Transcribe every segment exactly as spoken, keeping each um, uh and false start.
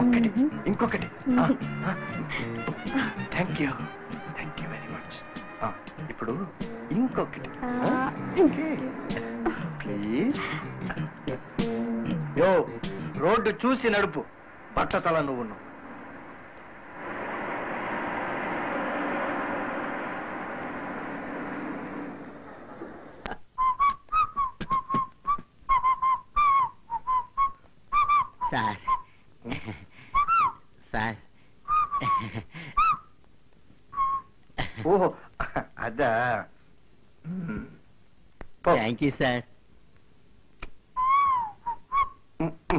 ఒక్కటి ఇంకొకటి. Thank you thank you very much. ఇప్పుడు ఇంకొకటి ప్లీజ్. యో రోడ్డు చూసి నడుపు, పట్టతల నువ్వు. సార్ సార్ ఓహో అదా, thank you sir.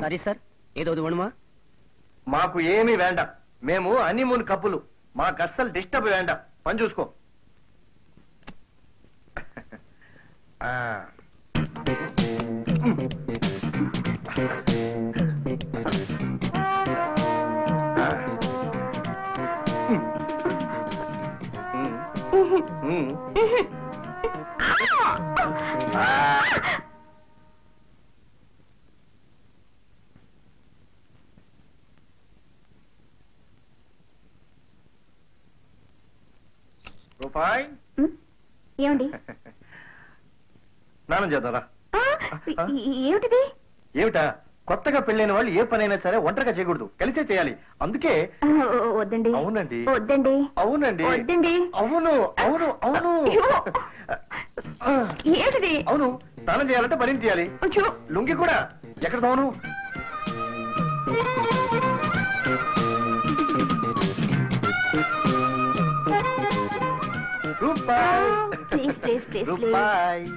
Sorry sir, ఏదోది వేణుమా? మాకు ఏమీ వేండం, మేము హనీమూన్ కప్పులు, మాకు అస్సలు డిస్టర్బ్ వేండం, పని చూసుకో. రూపాయి ఏమండి? స్నానం చేద్దారా? ఏమిటిది? ఏమిటా? కొత్తగా పెళ్ళైన వాళ్ళు ఏ పనైనా సరే ఒంటరిగా చేయకూడదు, కలిసే చేయాలి. అందుకే వద్దండి. అవునండి వద్దండి. అవునండి వద్దండి. అవును అవును అవును. ఏంటిది? అవును, స్నానం చేయాలంటే పని చేయాలి. లుంగి కూడా ఎక్కడ? అవును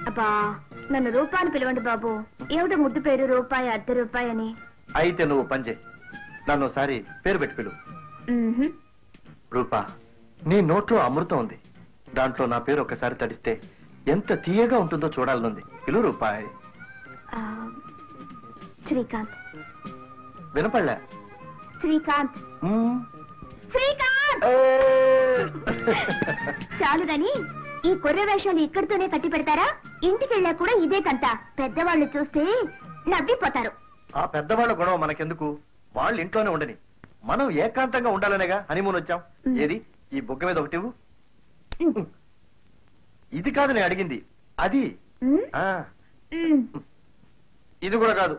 అబ్బా, నన్ను రూపాయి పిలవండి బాబు. ఏమిటో ముద్దు పేరు రూపాయి, అర్ధ రూపాయి అని. అయితే నువ్వు పంజే, నన్ను ఒకసారి పేరు పెట్టి పిలువు. రూపా, నీ నోట్లో అమృతం ఉంది, దాంట్లో నా పేరు ఒకసారి తడిస్తే ఎంత తీయగా ఉంటుందో చూడాలనుంది. పిలువు రూపాయి. శ్రీకాంత్. వినపడలే? శ్రీకాంత్ శ్రీకాంత్. చాలు గాని, ఈ కొర్రె వేషాలు ఇక్కడితోనే కట్టి పెడతారా? ఇంటికి వెళ్ళా కూడా ఇదే కంట, పెద్దవాళ్ళు చూస్తే నవ్విపోతారు. ఆ పెద్దవాళ్ళ గొడవ మనకెందుకు? వాళ్ళు ఇంట్లోనే ఉండని, మనం ఏకాంతంగా ఉండాలనేగా హనీమూన్ వచ్చాం. ఏది ఈ బొగ్గ మీద ఒకటి? ఇది కాదు నేను అడిగింది, అది. ఇది కూడా కాదు.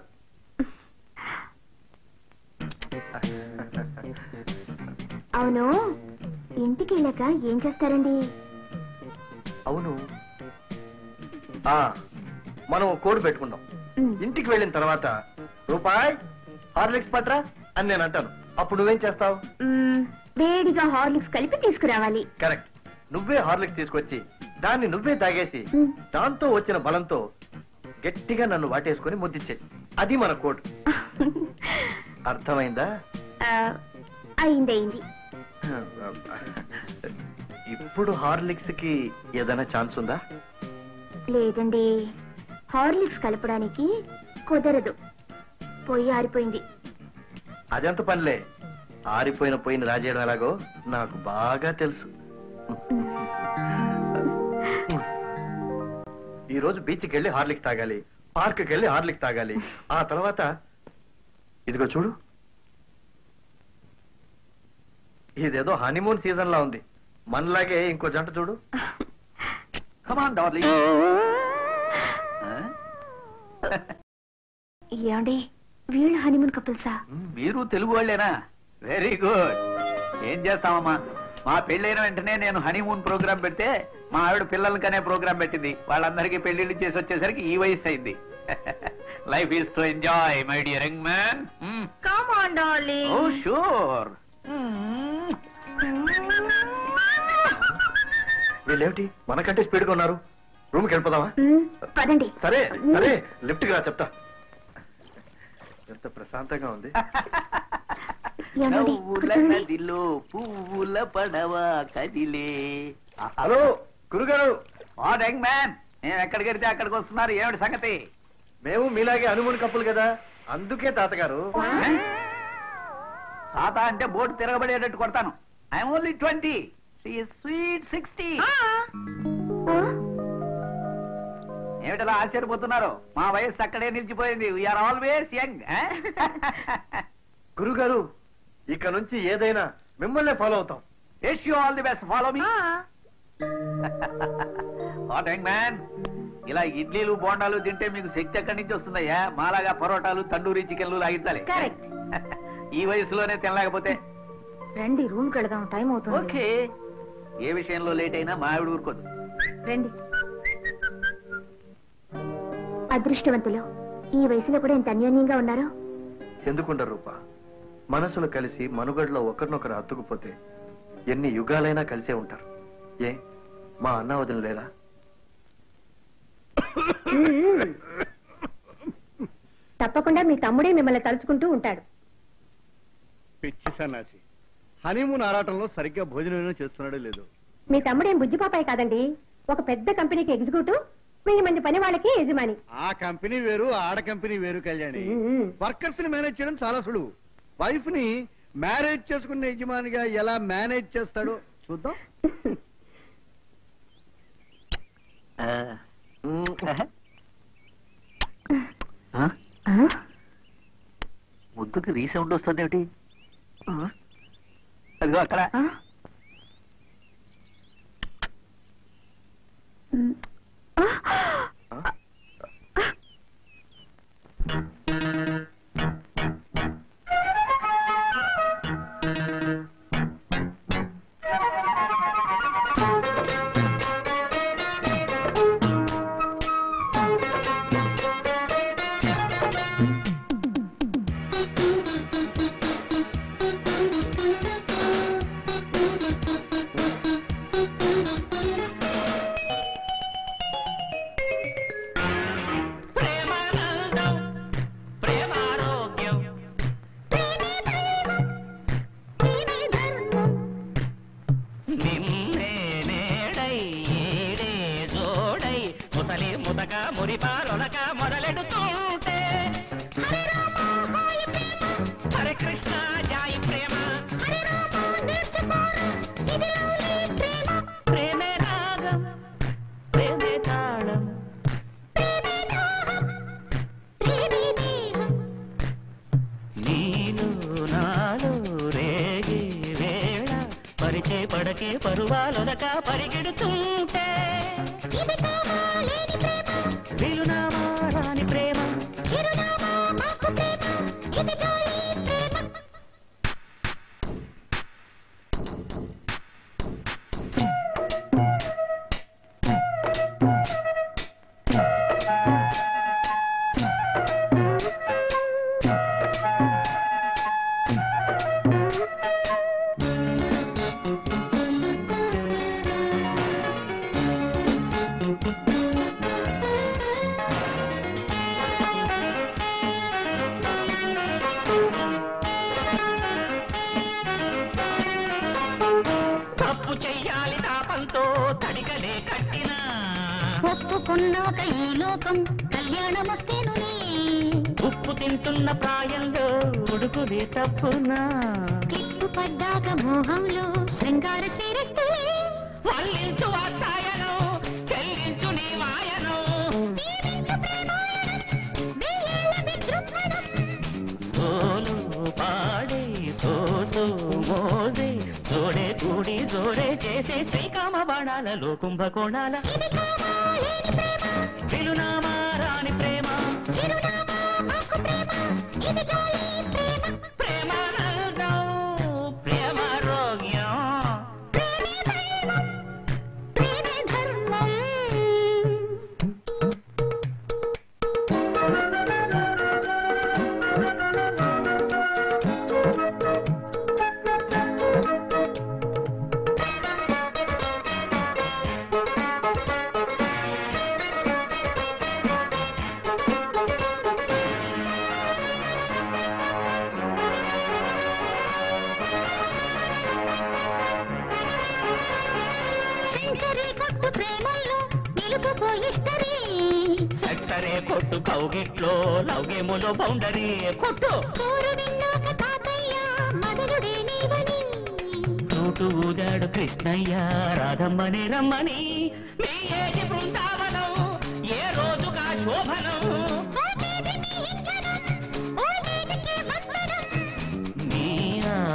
అవును, ఇంటికి వెళ్ళాక ఏం చేస్తారండి? అవును, మనం కోడ్ పెట్టుకున్నాం. ఇంటికి వెళ్ళిన తర్వాత రూపాయి హార్లిక్స్ పట్రా అని నేను అంటాను. అప్పుడు నువ్వేం చేస్తావు? వేడిగా హార్లిక్స్ కలిపి తీసుకురావాలి. కరెక్ట్, నువ్వే హార్లిక్స్ తీసుకొచ్చి దాన్ని నువ్వే తాగేసి దాంతో వచ్చిన బలంతో గట్టిగా నన్ను వాటేసుకుని ముద్దిచ్చేది. అది మన కోడ్. అర్థమైందా? అయిందయింది. ఇప్పుడు హార్లిక్స్ కి ఏదైనా ఛాన్స్ ఉందా? లేదండి, హార్లిక్స్ కలపడానికి కుదరదు, పొయ్యి ఆరిపోయింది. అదంత పనిలే, ఆరిపోయిన పొయ్యిని రాజేయడం ఎలాగో నాకు బాగా తెలుసు. ఈరోజు బీచ్కి వెళ్ళి హార్లిక్స్ తాగాలి, పార్క్కి వెళ్ళి హార్లిక్స్ తాగాలి. ఆ తర్వాత ఇదిగో చూడు, ఇదేదో హనీమూన్ సీజన్ లా ఉంది. మనలాగే ఇంకో జంట చూడు. ఏమండి, వీళ్ళు హనీమూన్ కపుల్సా? మీరు తెలుగు వాళ్ళేనా? Very good. ఏం చేస్తామమ్మా, మా పెళ్ళైన వెంటనే నేను హనీమూన్ ప్రోగ్రాం పెడితే మా ఆవిడ పిల్లలకనే ప్రోగ్రాం పెట్టింది. వాళ్ళందరికీ పెళ్లిళ్ళు చేసి వచ్చేసరికి ఈ వయసు అయింది. Life is to enjoy my dear young man. Come on darling. Oh sure. వీళ్ళేమిటి మనకంటే స్పీడ్గా ఉన్నారు? రూమ్కి వెళ్ళిపోదామా? పదండి. సరే సరే, లిఫ్ట్కి రా చెప్తా. ఎంత ప్రశాంతంగా ఉంది. పువ్వుల పడవ కదిలే. హలో గురుగారు. యంగ్ మ్యాన్, నేను ఎక్కడికి వెళ్తే అక్కడికి వస్తున్నారు. ఏమిటి సంగతి? మేము మీలాగే హనీమూన్ కప్పులు కదా, అందుకే తాతగారు. తాత అంటే బోటు తిరగబడేటట్టు కొడతాను. I'm only twenty. ఏమిటలా ఆశ్చర్యపోతున్నారు? మా వయస్సు అక్కడే నిలిచిపోయింది. We are always young. గురుగారు, ఇక్కడ నుంచి ఏదైనా మిమ్మల్నే ఫాలో అవుతాం. Wish you all the best. Follow me. Hot egg man. ఇలా ఇడ్లీలు బోండాలు తింటే మీకు శక్తి ఎక్కడి నుంచి వస్తుందయ్యా? మాలాగా పరోటాలు తండూరి చికెన్లు లాగించాలి. కరెక్ట్. ఈ వయసులోనే తినలేకపోతే రండి రూమ్ కడదాం, టైం అవుతుంది. ఓకే, ఏ విషయంలో లేట్ అయినా మావిడ ఊరుకోదు. రండి. అదృష్టవంతులు, ఈ వయసులో కూడా ఎంత అన్యోన్యంగా ఉన్నారు. ఎందుకుంటారు రూపా, మనసులు కలిసి మనుగడలో ఒకరినొకరు అతుక్కుపోతే ఎన్ని యుగాలైనా కలిసే ఉంటారు. ఏ మా అన్న వదిన లేరా? తప్పకుండా మీ తమ్ముడే మిమ్మల్ని తలుచుకుంటూ ఉంటాడు. పిచ్చి సన్నాసి, హనీమూన్ ఆరాటంలో సరిగ్గా భోజనం చేస్తున్నాడో లేదో. మీ తమ్ముడేం బుజ్జిపాపాయి కాదండి, ఒక పెద్ద కంపెనీకి ఎగ్జిక్యూటివ్, వెయ్యి మంది పని వాళ్ళకి యజమాని. ఆ కంపెనీ వేరు, ఆడ కంపెనీ వేరు కళ్యాణి. వర్కర్స్ ని మేనేజ్ చేయడం చాలా సులువు. వైఫ్ ని మ్యారేజ్ చేసుకునే యజమానిగా ఎలా మేనేజ్ చేస్తాడో చూద్దాం. ముద్దుకి రీసౌండ్ వస్తుంది ఏమిటి? అదిగో అక్కడ.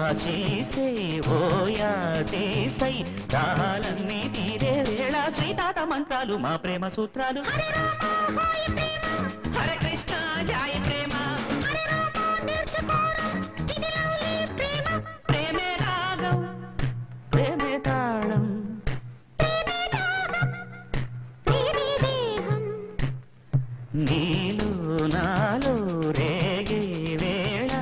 కాశీసే ఓ యాసేసై దాహలన్నీ తీరే వేళ శ్రీతాత మంత్రాలు మా ప్రేమ సూత్రాలు హరే రామ హోయ్ ప్రేమ హరే కృష్ణ జయ ప్రేమ హరే రామ నిల్చుకోరా ఇది లవ్లీ ప్రేమ ప్రేమే రాగం ప్రేమే తాళం ప్రేమే దాహం ప్రేమే దేహం నీలో నాలో రేగే వేళ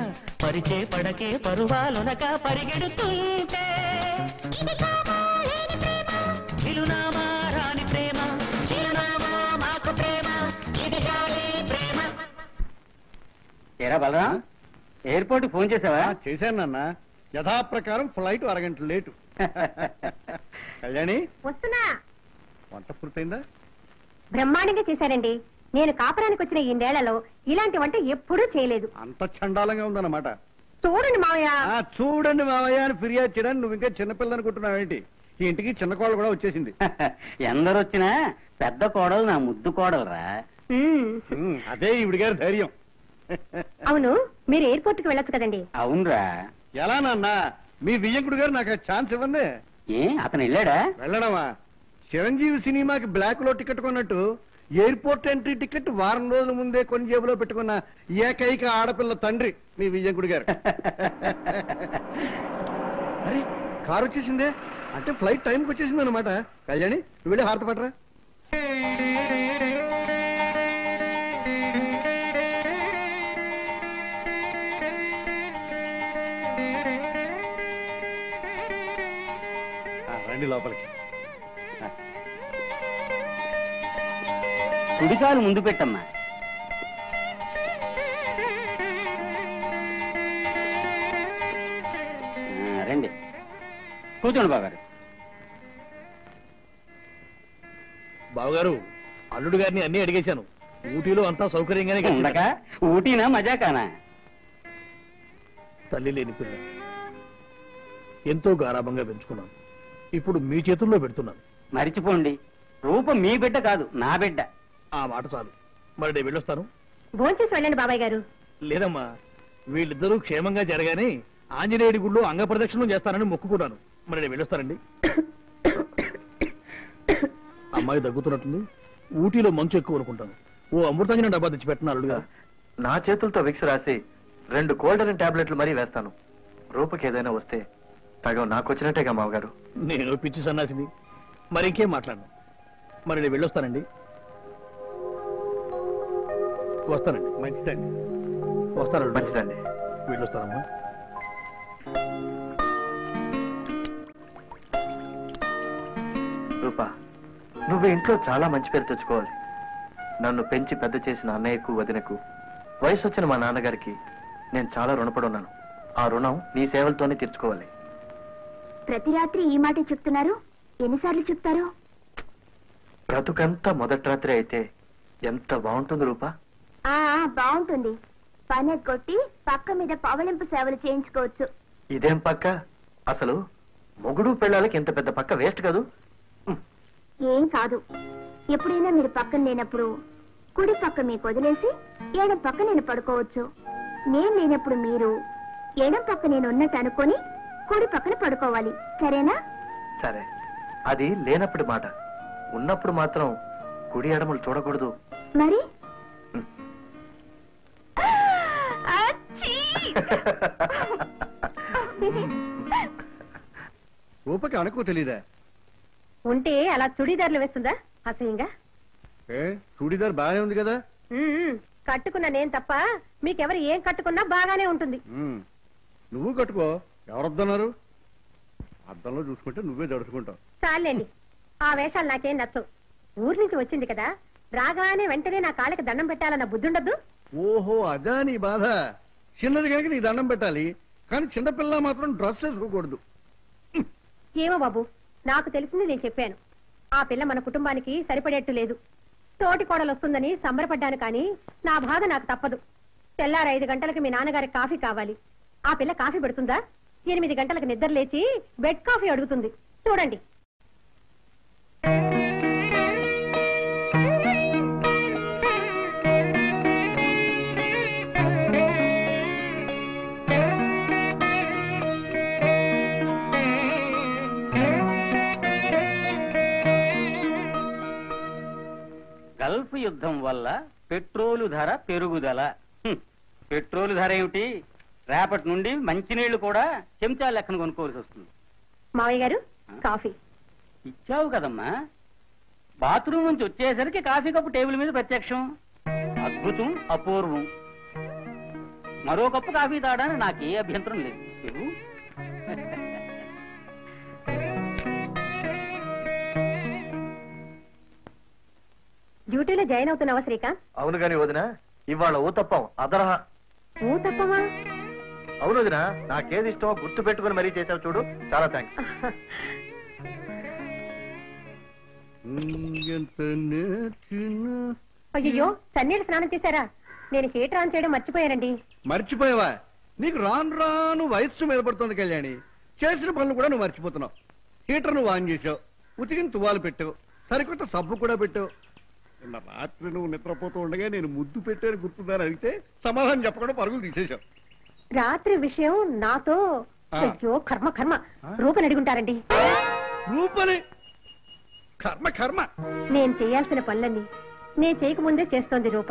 పరిచే పడకే పరువాలునక పరిగెడుతుంటే ఏరా బలరా ఎయిర్పోర్ట్ ఫోన్ చేసావా? చేశాను నాన్న, యథాప్రకారం ఫ్లైట్ అరగంట లేటు. కళ్యాణి వస్తున్నా. వంట పూర్తయిందా? బ్రహ్మాండంగా చేశారండి. నేను కాపురానికి వచ్చిన ఈ నేలలో ఇలాంటి వంట ఎప్పుడూ చేయలేదు. అంత చండాలంగా ఉందన్నమాట. చూడండి మావయ్య చూడండి మావయ్య అని ఫిర్యాదు చేయడానికి నువ్వు ఇంకా చిన్నపిల్ల అనుకుంటున్నావు ఏంటి? ఈ ఇంటికి చిన్న కోడలు కూడా వచ్చేసింది. ఎందరు వచ్చినా పెద్ద కోడలు నా ముద్దు కోడలు రా. అదే ఈవిడ గారి ధైర్యం. అవును, మీరు ఎయిర్పోర్ట్ కి వెళ్ళొచ్చు కదండి? అవునరా. ఎలా నాన్న, మీ విజయకుడు గారు నాకు ఛాన్స్ ఇవ్వండి. ఏ అతను వెళ్ళాడా? వెళ్ళడమా, చిరంజీవి సినిమాకి బ్లాక్ లో టికెట్ కొన్నట్టు ఎయిర్పోర్ట్ ఎంట్రీ టికెట్ వారం రోజుల ముందే కొన్ని జేబులో పెట్టుకున్న ఏకైక ఆడపిల్ల తండ్రి మీ విజయకుడు గారు. అరే కారు వచ్చేసిందే, అంటే ఫ్లైట్ టైంకి వచ్చేసింది అనమాట. కళ్యాణి నువ్వు వెళ్ళి హారతి పడరా. లోపలికి కుడికాలు ముందు పెట్టమ్మా. రండి కూర్చోండి. బావగారు బావగారు అల్లుడు గారిని అన్ని అడిగేశాను. ఊటీలో అంతా సౌకర్యంగానే ఉండక ఊటీనా మజాకానా? తల్లి లేని పిల్ల ఎంతో గారాభంగా పెంచుకున్నాను. ఇప్పుడు మీ చేతుల్లో పెడుతున్నాను. మరిచిపోండి, రూపం మీ బిడ్డ కాదు, నా బిడ్డ. ఆ మాట చాలు. మరి నేను వెళ్ళొస్తాను. భోంచేసి వెళ్ళండి బాబాయ్ గారు. లేదమ్మా, వీళ్ళిద్దరూ క్షేమంగా జరగానే ఆంజనేయుడి గుళ్ళో అంగ ప్రదక్షిణం చేస్తానని మొక్కుకున్నాను. మరి నేను వెళ్ళొస్తానండి. అమ్మాయి దగ్గుతున్నట్టుంది. ఊటీలో మంచు ఎక్కువ అనుకుంటాను. ఓ అమృతాంజనం డబ్బా తెచ్చి పెట్టినారుగా. నా చేతులతో విక్స్ రాసి రెండు కోల్డెన్ టాబ్లెట్లు మరీ వేస్తాను. రూపకి ఏదైనా వస్తే తగం నాకు వచ్చినట్టేగా మామగారు. నేను పిచ్చి సన్నాసిని, మరి ఇంకేం మాట్లాడను. మరి నేను వెళ్ళొస్తానండి. వస్తానండి. మంచిదండి. వస్తానండి. మంచిదండి. వెళ్ళొస్తానమ్మా. రూపా, నువ్వు ఇంట్లో చాలా మంచి పేరు తెచ్చుకోవాలి. నన్ను పెంచి పెద్ద చేసిన అన్నయ్యకు వదినకు, వయసు వచ్చిన మా నాన్నగారికి నేను చాలా రుణపడి ఉన్నాను. ఆ రుణం నీ సేవలతోనే తీర్చుకోవాలి. ప్రతి రాత్రి ఈ మాట చెప్తున్నారు, ఎన్నిసార్లు చెప్తారు? బ్రతుకంతా మొదటి రాత్రి అయితే ఎంత బాగుంటుంది రూపా. బాగుంటుంది. పనెగొట్టి పక్క మీద పవలింపు సేవలు చేయించుకోవచ్చు. ఇదేం పక్క? అసలు మొగుడు పెళ్ళాలకి ఇంత పెద్ద పక్క వేస్ట్ కాదు. ఏం కాదు, ఎప్పుడైనా మీరు పక్కన లేనప్పుడు కుడి పక్క మీకు వదిలేసి ఏడం పక్క నేను పడుకోవచ్చు. నేను లేనప్పుడు మీరు ఏడం పక్క నేను ఉన్నట్టు అనుకుని కుడి పక్కన పడుకోవాలి. సరేనా? సరే, అది లేనప్పుడు మాట. ఉన్నప్పుడు మాత్రం కుడి ఎడమలు చూడకూడదు. మరి రూపకి అనుకో తెలీదా? ఉంటే అలా చుడీదార్లు వేస్తుందా? అసహ్యంగా. చుడీదార్ బాగానే ఉంది కదా కట్టుకున్నా నేను తప్ప. మీకెవరు ఏం కట్టుకున్నా బాగానే ఉంటుంది. నువ్వు కట్టుకో. ఎవరొద్దన్నారు? అద్దంలో చూసుకుంటే నువ్వే దడుచుకుంటావు. చాలండి, ఆ వేషాలు నాకేం నచ్చవు. ఊరి నుంచి వచ్చింది కదా, రాగానే వెంటనే నా కాళ్ళకి దండం పెట్టాలన్న బుద్ధి ఉండద్దు. ఓహో, అదా నీ బాధ. చిన్నది కనుక నీ దండం పెట్టాలి, కానీ చిన్నపిల్ల మాత్రం డ్రెస్ వేసుకోకూడదు. ఏమో బాబు, నాకు తెలిసింది నేను చెప్పాను. ఆ పిల్ల మన కుటుంబానికి సరిపడేట్టు లేదు. తోటి కోడలు వస్తుందని సంబరపడ్డాను, కానీ నా బాధ నాకు తప్పదు. తెల్లారు ఐదు గంటలకు మీ నాన్నగారికి కాఫీ కావాలి. ఆ పిల్ల కాఫీ పెడుతుందా? ఎనిమిది గంటలకు నిద్ర లేచి బెడ్ కాఫీ అడుగుతుంది. చూడండి. ట్రంప్ యుద్ధం వల్ల పెట్రోలు ధర పెరుగుదల. పెట్రోలు ధర ఏమిటి? రేపటి నుండి మంచినీళ్లు కూడా చెంచా లెక్కన కొనుక్కోవాల్సి వస్తుంది. మావయ్య గారు కాఫీ ఇచ్చావు కదమ్మా, బాత్రూమ్ నుంచి వచ్చేసరికి కాఫీ కప్పు టేబుల్ మీద ప్రత్యక్షం. అద్భుతం, అపూర్వం. మరో కప్పు కాఫీ తాగడానికి నాకు ఏ అభ్యంతరం లేదు. డ్యూటీలో జాయిన్ అవుతున్నావా శ్రీకాంత్? అవును గాని వదినా, ఇవాళ ఊతప్పం అదరహ. ఊతప్పమా? అవును వదినా, నాకేది ఇష్టమో గుర్తు పెట్టుకుని మరీ చేసావు చూడు, చాలా థ్యాంక్స్. అయ్యో, సన్నీళ్ళు స్నానం చేశారా? నేను హీటర్ ఆన్ చేయడం మర్చిపోయారండి. మర్చిపోయావా? నీకు రాను రాను వయస్సు మీద పడుతుంది కళ్యాణి. చేసిన పనులు కూడా నువ్వు మర్చిపోతున్నావు. హీటర్ నువ్వు ఆన్ చేసావు, ఉతికిన తువాలు పెట్టావు, సరికొత్త సబ్బు కూడా పెట్టావు. నిన్న రాత్రి నువ్వు నిద్రపోతూ ఉండగా నేను ముద్దు పెట్టాను గుర్తుందని అడిగితే సమాధానం చెప్పకుండా పరుగులు తీసేశావు. రాత్రి విషయం నాతో కర్మ కర్మ రూపని అడుగుంటారండి. రూపని కర్మ కర్మ నేను చేయాల్సిన పనులన్నీ నేను చేయకముందే చేస్తోంది రూప.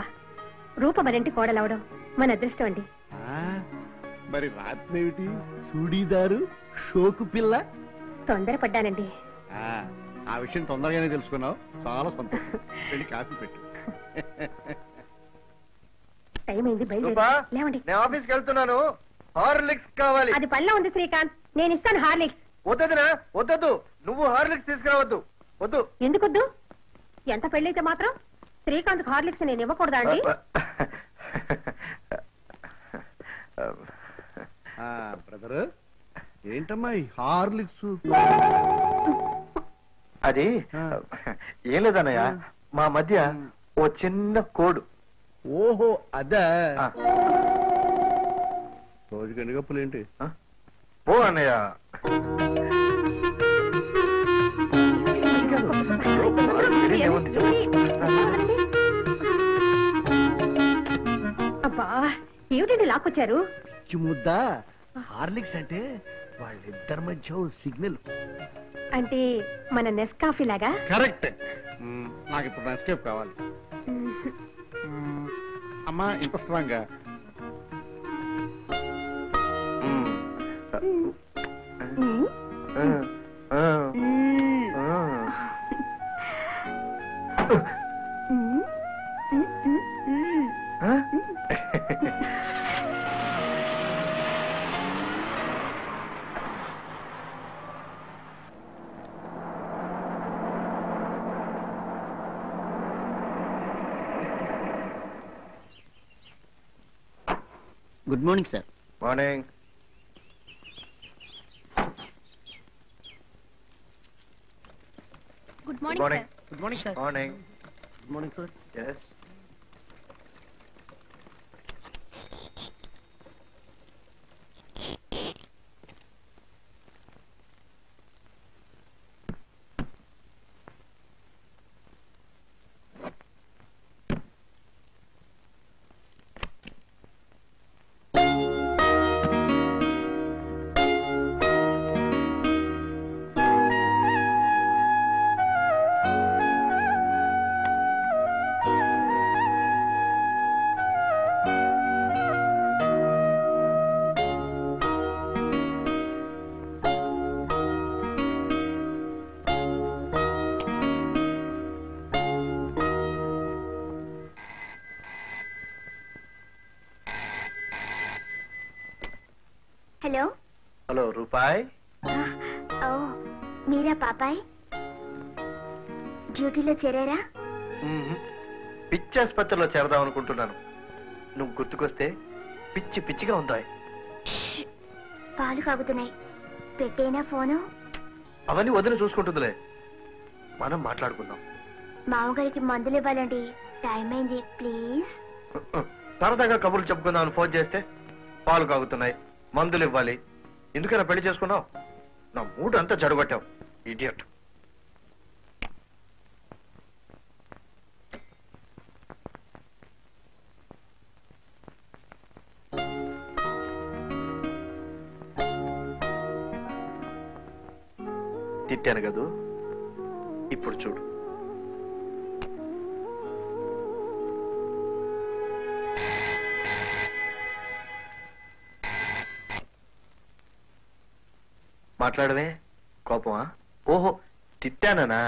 రూప మరింటి కోడలవడం మన అదృష్టం అండి. మరి రాత్రి ఏమిటి? చూడీదారు షోకు పిల్ల. తొందరపడ్డానండి. ఆ విషయం తొందరగానే తెలుసుకున్నావు, చాలా సంతోషం. వెళ్ళి కాఫీ పెట్టు. టైం అయింది, బయలుదేరండి. నేను ఆఫీస్కి వెళ్తున్నాను. హార్లిక్స్ కావాలి. అది పనిలో ఉంది శ్రీకాంత్, నేను ఇస్తాను హార్లిక్స్. వద్దదునా, వద్దదు. నువ్వు హార్లిక్స్ తీసుకురావద్దు. వద్దు. ఎందుకొద్దు? ఎంత పెళ్ళైతే మాత్రం శ్రీకాంత్ హార్లిక్స్ నేను ఇవ్వకూడదా అండి? బ్రదర్, ఏంటమ్మా ఈ హార్లిక్స్? అది ఏం లేదన్నయ్య, మా మధ్య ఓ చిన్న కోడు. ఓహో, అదే. రోజుకి ఎన్ని కప్పులు ఏంటి? ఓ అన్నయ్య, అబ్బా ఏమిటండి లాక్కొచ్చారు? ముద్దా హార్లిక్స్ అంటే వాళ్ళిద్దరి మధ్య సిగ్నల్. అంటే మన నెస్కాఫీ లాగా? కరెక్ట్. నాకు ఇప్పుడు నెస్కాఫీ కావాలి. అమ్మా ఇంత strong. Good morning sir. Morning. Good morning. Good morning sir. Morning. Good morning sir. yes. Hello రూపాయ్. మీరా పాపాయ్? డ్యూటీలో చేరారా? పిచ్చి ఆసుపత్రిలో చేరదాం అనుకుంటున్నాను. నువ్వు గుర్తుకొస్తే పిచ్చి పిచ్చిగా ఉందాయి. పాలు కాగుతున్నాయి, పెట్టేనా ఫోను? అవన్నీ వదిన చూసుకుంటుందిలే, మనం మాట్లాడుకుందాం. మామగారికి మందులు ఇవ్వాలండి, టైం అయింది. ప్లీజ్ సరదాగా కబుర్లు చెప్పుకుందామని ఫోన్ చేస్తే పాలు కాగుతున్నాయి, మందులు ఇవ్వాలి, ఎందుకైనా పెళ్లి చేసుకున్నావు, నా మూడు అంతా జడగొట్టావు, ఇడియట్. తిట్టాను కదూ, ఇప్పుడు చూడు. మాట్లాడవే కోపమా? ఓహో తిట్టానా,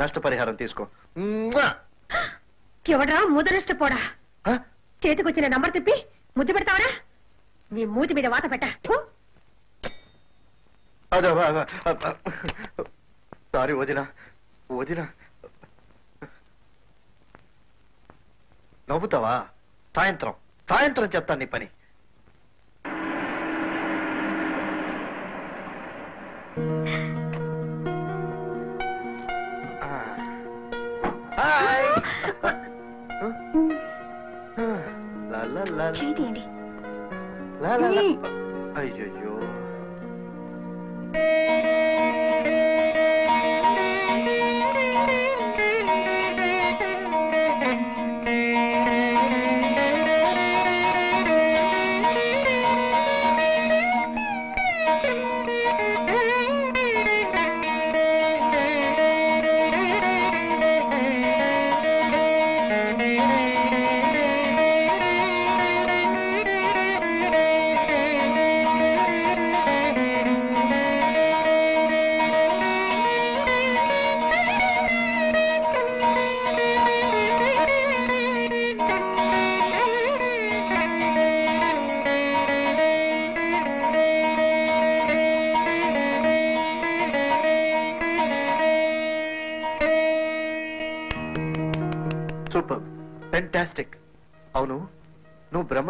నష్టపరిహారం తీసుకో. ఎవడ్రా ముదనష్టపోడా, చేతికొచ్చిన నంబర్ తిప్పి ముద్దు పెడతావరా? నీ మూతి మీద వాత పెట్ట. సారీ వదినా, వదినా నవ్వుతావా? సాయంత్రం సాయంత్రం చెప్తాను నీ పని. అయ్యయ్యో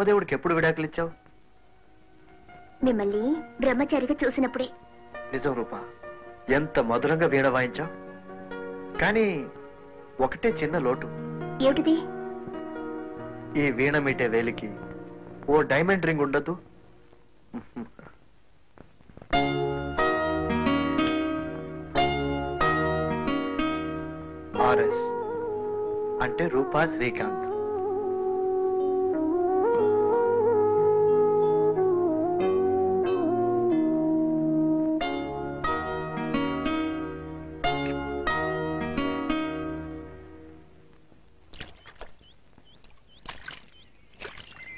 దేవుడికి ఎప్పుడు విడాకులు ఇచ్చావు? మిమ్మల్ని బ్రహ్మచారిగా చూసినప్పుడే. నిజం రూపా, ఎంత మధురంగా వీణ వాయించావు. కానీ ఒకటే చిన్న లోటు. ఏమిటిది? ఈ వీణ మీటే వేలికి ఓ డైమండ్ రింగ్ ఉండదు. ఆర్ఎస్ అంటే రూపా శ్రీకాంత్.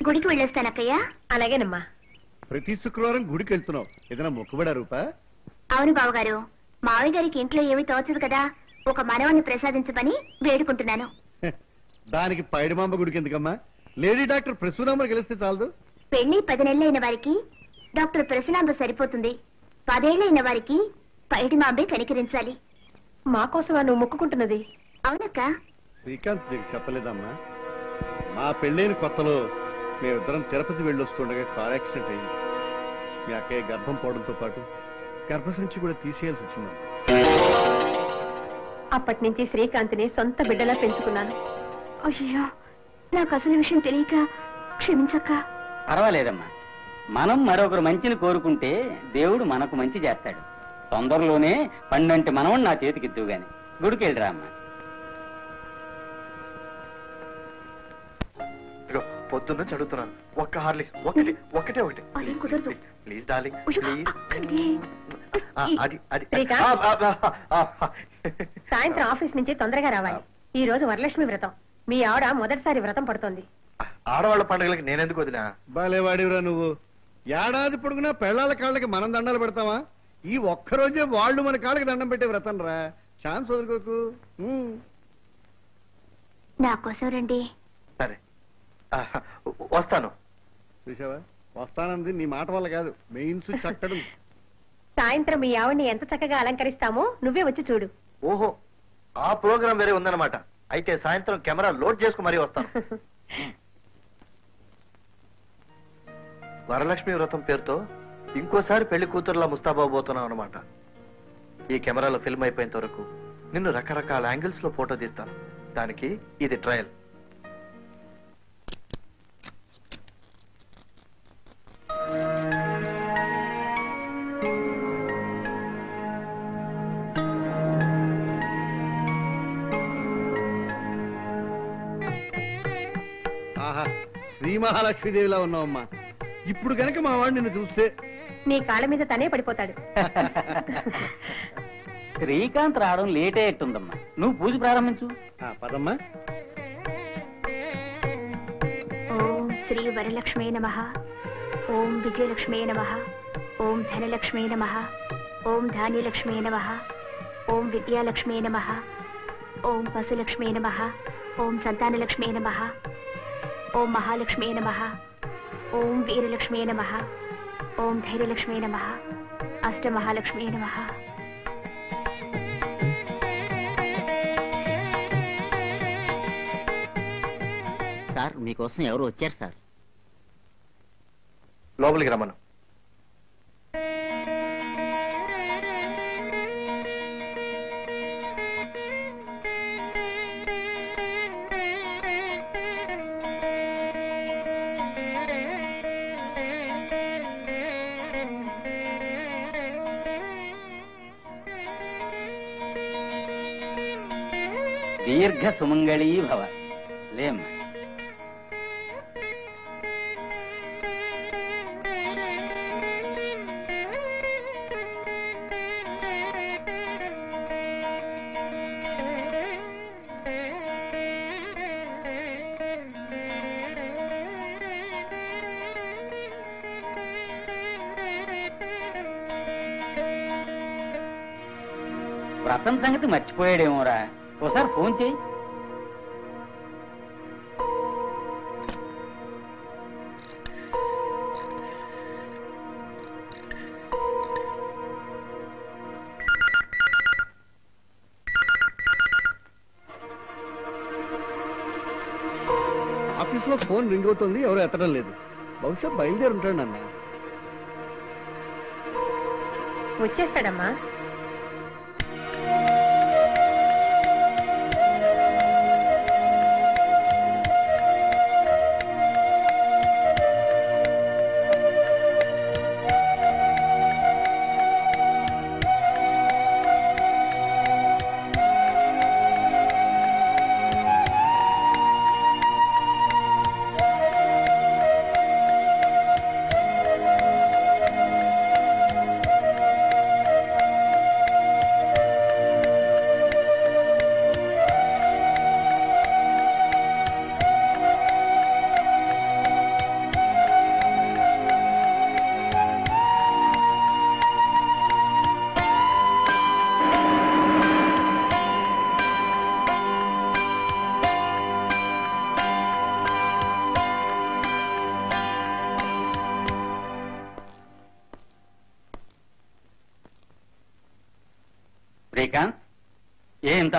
గుడికి వెళ్ళేస్తాను అక్కయ్య. అలాగేనమ్మా. ప్రతి శుక్రవారం గుడికి వెళ్తున్నావు, ఏదైనా మొక్కుబడా రూపా? అవును బావగారు, మావి గారికి ఇంట్లో ఏమీ తోచదు కదా, ఒక మనవణ్ణి ప్రసాదించమని వేడుకుంటున్నాను. దానికి పైడిమాంబ గుడికి ఎందుకమ్మా, లేడీ డాక్టర్ ప్రసూనాంబ గెలిస్తే చాలదు. పెళ్లి పది నెలలైన వారికి డాక్టర్ ప్రసూనాంబ సరిపోతుంది, పదేళ్లైన వారికి పైడిమాంబే కనికరించాలి. మా కోసమా నువ్వు మొక్కుకుంటున్నది? అవునక్క. శ్రీకాంత్ నీకు చెప్పలేదమ్మా, మా పెళ్ళైన కొత్తలో మేమిద్దరం తిరుపతి వెళ్ళొస్తుండగా కార్ యాక్సిడెంట్ అయింది. మీ అక్కయ్య గర్భం పోవడంతో పాటు గర్భసంచి కూడా తీసేయాల్సి వచ్చింది. అప్పటి నుంచి శ్రీకాంత్ని సొంత బిడ్డలా పెంచుకున్నాను. అయ్యో, నాకు అసలు విషయం తెలియక క్షమించక్క. పర్వాలేదమ్మా, మనం మరొకరు మంచిని కోరుకుంటే దేవుడు మనకు మంచి చేస్తాడు. తొందరలోనే పండంటి మనవని నా చేతికిద్దువు గాని గుడికి వెళ్ళరా అమ్మా. పొద్దున్న చదువుతున్నాను, ఒక్క హార్లిక్స్ ఒకటి ఒకటే ఒకటి ప్లీజ్ డార్లింగ్ ప్లీజ్. సాయంత్రం ఆఫీస్ నుంచి తొందరగా రావాలి. ఈ రోజు వరలక్ష్మి వ్రతం, మీ ఆవిడ మొదటిసారి వ్రతం పడుతోంది. ఆడవాళ్ళ పండుగలకి నేనెందుకు వదినా? బాలేవాడివరా నువ్వు, ఏడాది పొడుగునా పెళ్ళాల కాళ్ళకి మనం దండాలు పెడతావా? ఈ ఒక్కరోజే వాళ్ళు మన కాళ్ళకి దండం పెట్టే వ్రతం రా, ఛాన్స్ వదులుకోకు. నా కోసం రండి. సరే వస్తాను. చూసావా, వస్తానంది నీ మాట వల్ల కాదు, మెయిన్స్ చక్కడం. సాయంత్రం మీ ఆవిడ్ని ఎంత చక్కగా అలంకరిస్తామో నువ్వే వచ్చి చూడు. ఓహో, ఆ ప్రోగ్రాం వేరే ఉందన్నమాట. అయితే సాయంత్రం కెమెరా లోడ్ చేసుకు మరీ వస్తాను. వరలక్ష్మి వ్రతం పేరుతో ఇంకోసారి పెళ్లి కూతురులా ముస్తాబాబోతున్నాం అన్నమాట. ఈ కెమెరాలో ఫిల్మ్ అయిపోయేంత వరకు నిన్ను రకరకాల యాంగిల్స్ లో ఫోటో తీస్తాను, దానికి ఇది ట్రయల్. శ్రీ మహాలక్ష్మీదేవిలా ఉన్నావమ్మా. ఇప్పుడు కనుక మా వాడు నిన్ను చూస్తే నీ కాళ్ళ మీద తనే పడిపోతాడు. శ్రీకాంత్ రావడం లేట్ అయ్యేట్టుందమ్మా, నువ్వు పూజ ప్రారంభించు. పదమ్మా. ఓం శ్రీ వరలక్ష్మీ నమః, ఓం విజయలక్ష్మీ నమః, ఓం ధనలక్ష్మీ నమః, ओम धान्यलक्ष्मी नमः, ओम विद्यालक्ष्मी नमः, ओम पशुलक्ष्मी नमः, ओम संतानलक्ष्मी नमः, ओम महालक्ष्मी नमः, ओम वीरलक्ष्मी नमः, ओम धैर्यलक्ष्मी नमः, अष्टमहालक्ष्मी नमः। సార్ మీకోసం ఎవరు వచ్చారు సార్? లోపలికి రమ్మను. దీర్ఘ సుమంగళీ భవ. లేమ్మా. వ్రతం సంగతి మర్చిపోయాడేమోరా, ఓసారి ఫోన్ చేయి. ఆఫీస్లో ఫోన్ రింగ్ అవుతుంది, ఎవరు ఎత్తడం లేదు. బహుశా బయలుదేరి ఉంటాడు. అన్న వచ్చేస్తాడమ్మా.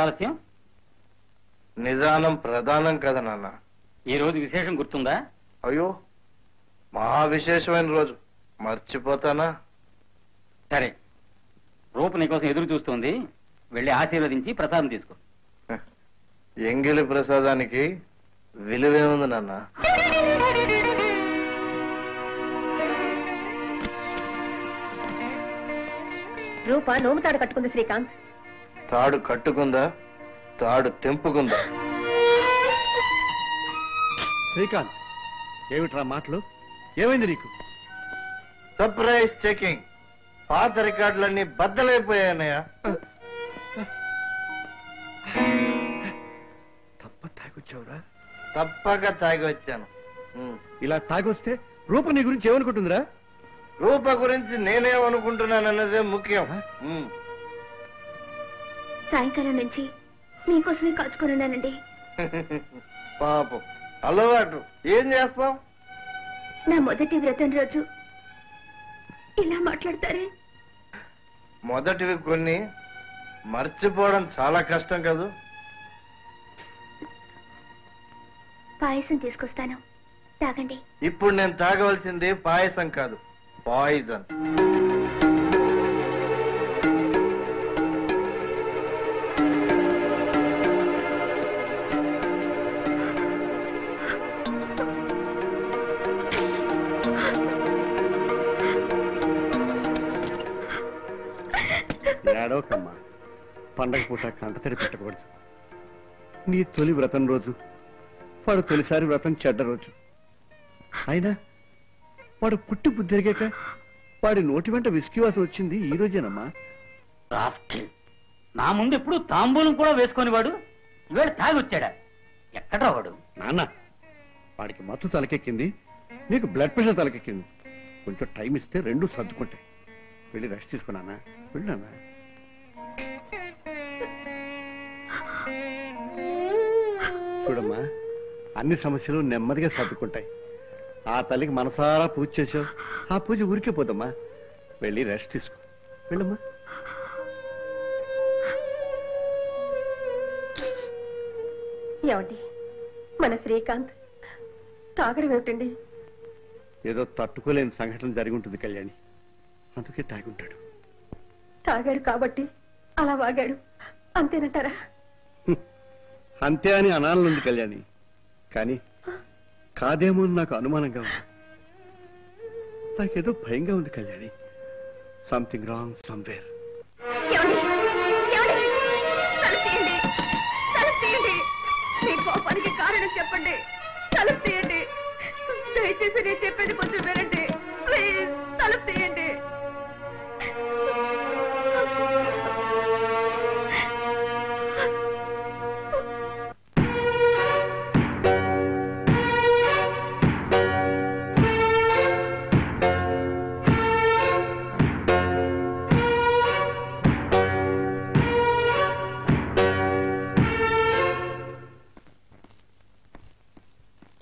ఆలస్యం నిదానం ప్రధానం కదా నాన్న. ఈ రోజు విశేషం గుర్తుందా? అయ్యో, మహా విశేషమైన రోజు, మర్చిపోతానా? సరే, రూప నీకోసం ఎదురు చూస్తుంది, వెళ్ళి ఆశీర్వదించి ప్రసాదం తీసుకో. ఎంగిలి ప్రసాదానికి విలువేముంది నాన్న. రూప నోము తాడు కట్టుకుంది. శ్రీకాంత్ తాడు కట్టుకుందా? తాడు తెంపుకుందా? శ్రీకాంత్, ఏమిట్రా మాటలు? ఏమైంది నీకు? Surprise checking. పాత రికార్డులన్నీ బద్దలైపోయాయన్నయ్య. తప్ప తాగొచ్చావురా? తప్పక తాగి వచ్చాను. ఇలా తాగొస్తే రూప నీ గురించి ఏమనుకుంటుందిరా? రూప గురించి నేనేమనుకుంటున్నానన్నదే ముఖ్యం. సాయంకాలం నుంచి మీకోసమే కాచుకున్నానండి. పాపం అలవాటు, ఏం చేస్తాం? నా మొదటి వ్రతం రోజు ఇలా మాట్లాడతారే? మొదటివి కొన్ని మర్చిపోవడం చాలా కష్టం కదా. పాయసం తీసుకొస్తాను, తాగండి. ఇప్పుడు నేను తాగవలసింది పాయసం కాదు, పాయిజన్. ఏడవకమ్మా, పండగ పూట కంటతడి పెట్టకూడదు. నీ తొలి వ్రతం రోజు, వాడు తొలిసారి వ్రతం చెడ్డ రోజు. అయినా వాడు పుట్టి బుద్ధిరిగాక వాడి నోటి వెంట విస్కీ వాసన వచ్చింది ఈ రోజేనమ్మా. నా ముందు ఎప్పుడు తాంబూలం కూడా వేసుకొని వాడు ఇవాళ తాగి వచ్చాడా? ఎక్కడా వాడు? నాన్న, వాడికి మత్తు తలకెక్కింది, నీకు బ్లడ్ ప్రెషర్ తలకెక్కింది. కొంచెం టైం ఇస్తే రెండు సర్దుకుంటాయి. వెళ్ళి రెస్ట్ తీసుకున్నానా? వెళ్ళానా? చూడమ్మా, అన్ని సమస్యలు నెమ్మదిగా సర్దుకుంటాయి. ఆ తల్లికి మనసారా పూజ చేసావు, ఆ పూజ ఊరికే పోదమ్మా. వెళ్ళి రెస్ట్ తీసుకో, వెళ్ళమ్మా. ఏమండి, మన శ్రీకాంత్ తాగడం ఏమిటండి? ఏదో తట్టుకోలేని సంఘటన జరిగి ఉంటుంది కళ్యాణి, అందుకే తాగుంటాడు. తాగాడు కాబట్టి అలా వాగాడు అంతేనంటారా? అంతే అని అనాలనుంది కళ్యాణి, కానీ కాదేమో నాకు అనుమానంగా ఉంది. నాకేదో భయంగా ఉంది కళ్యాణి, సంథింగ్ రాంగ్ సమ్వేర్. కారణం చెప్పండి, తలుపు తీయండి. దయచేసి నేను చెప్పేది కొంచెం వినండి, ప్లీజ్ తలుపు తీయండి.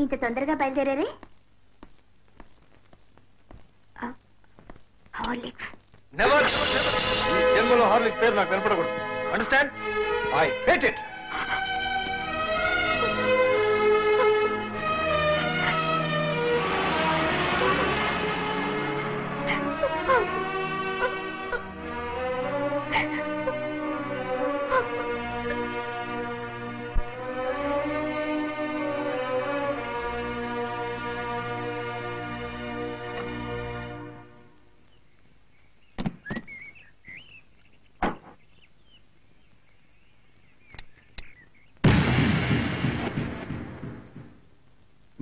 ఇంత తొందరగా బయలుదేరే? Horlicks never. ఈ జన్మలో హార్లిక్స్ పేరు నాకు వినపడకూడదు. అండర్స్టాండ్? I hate it.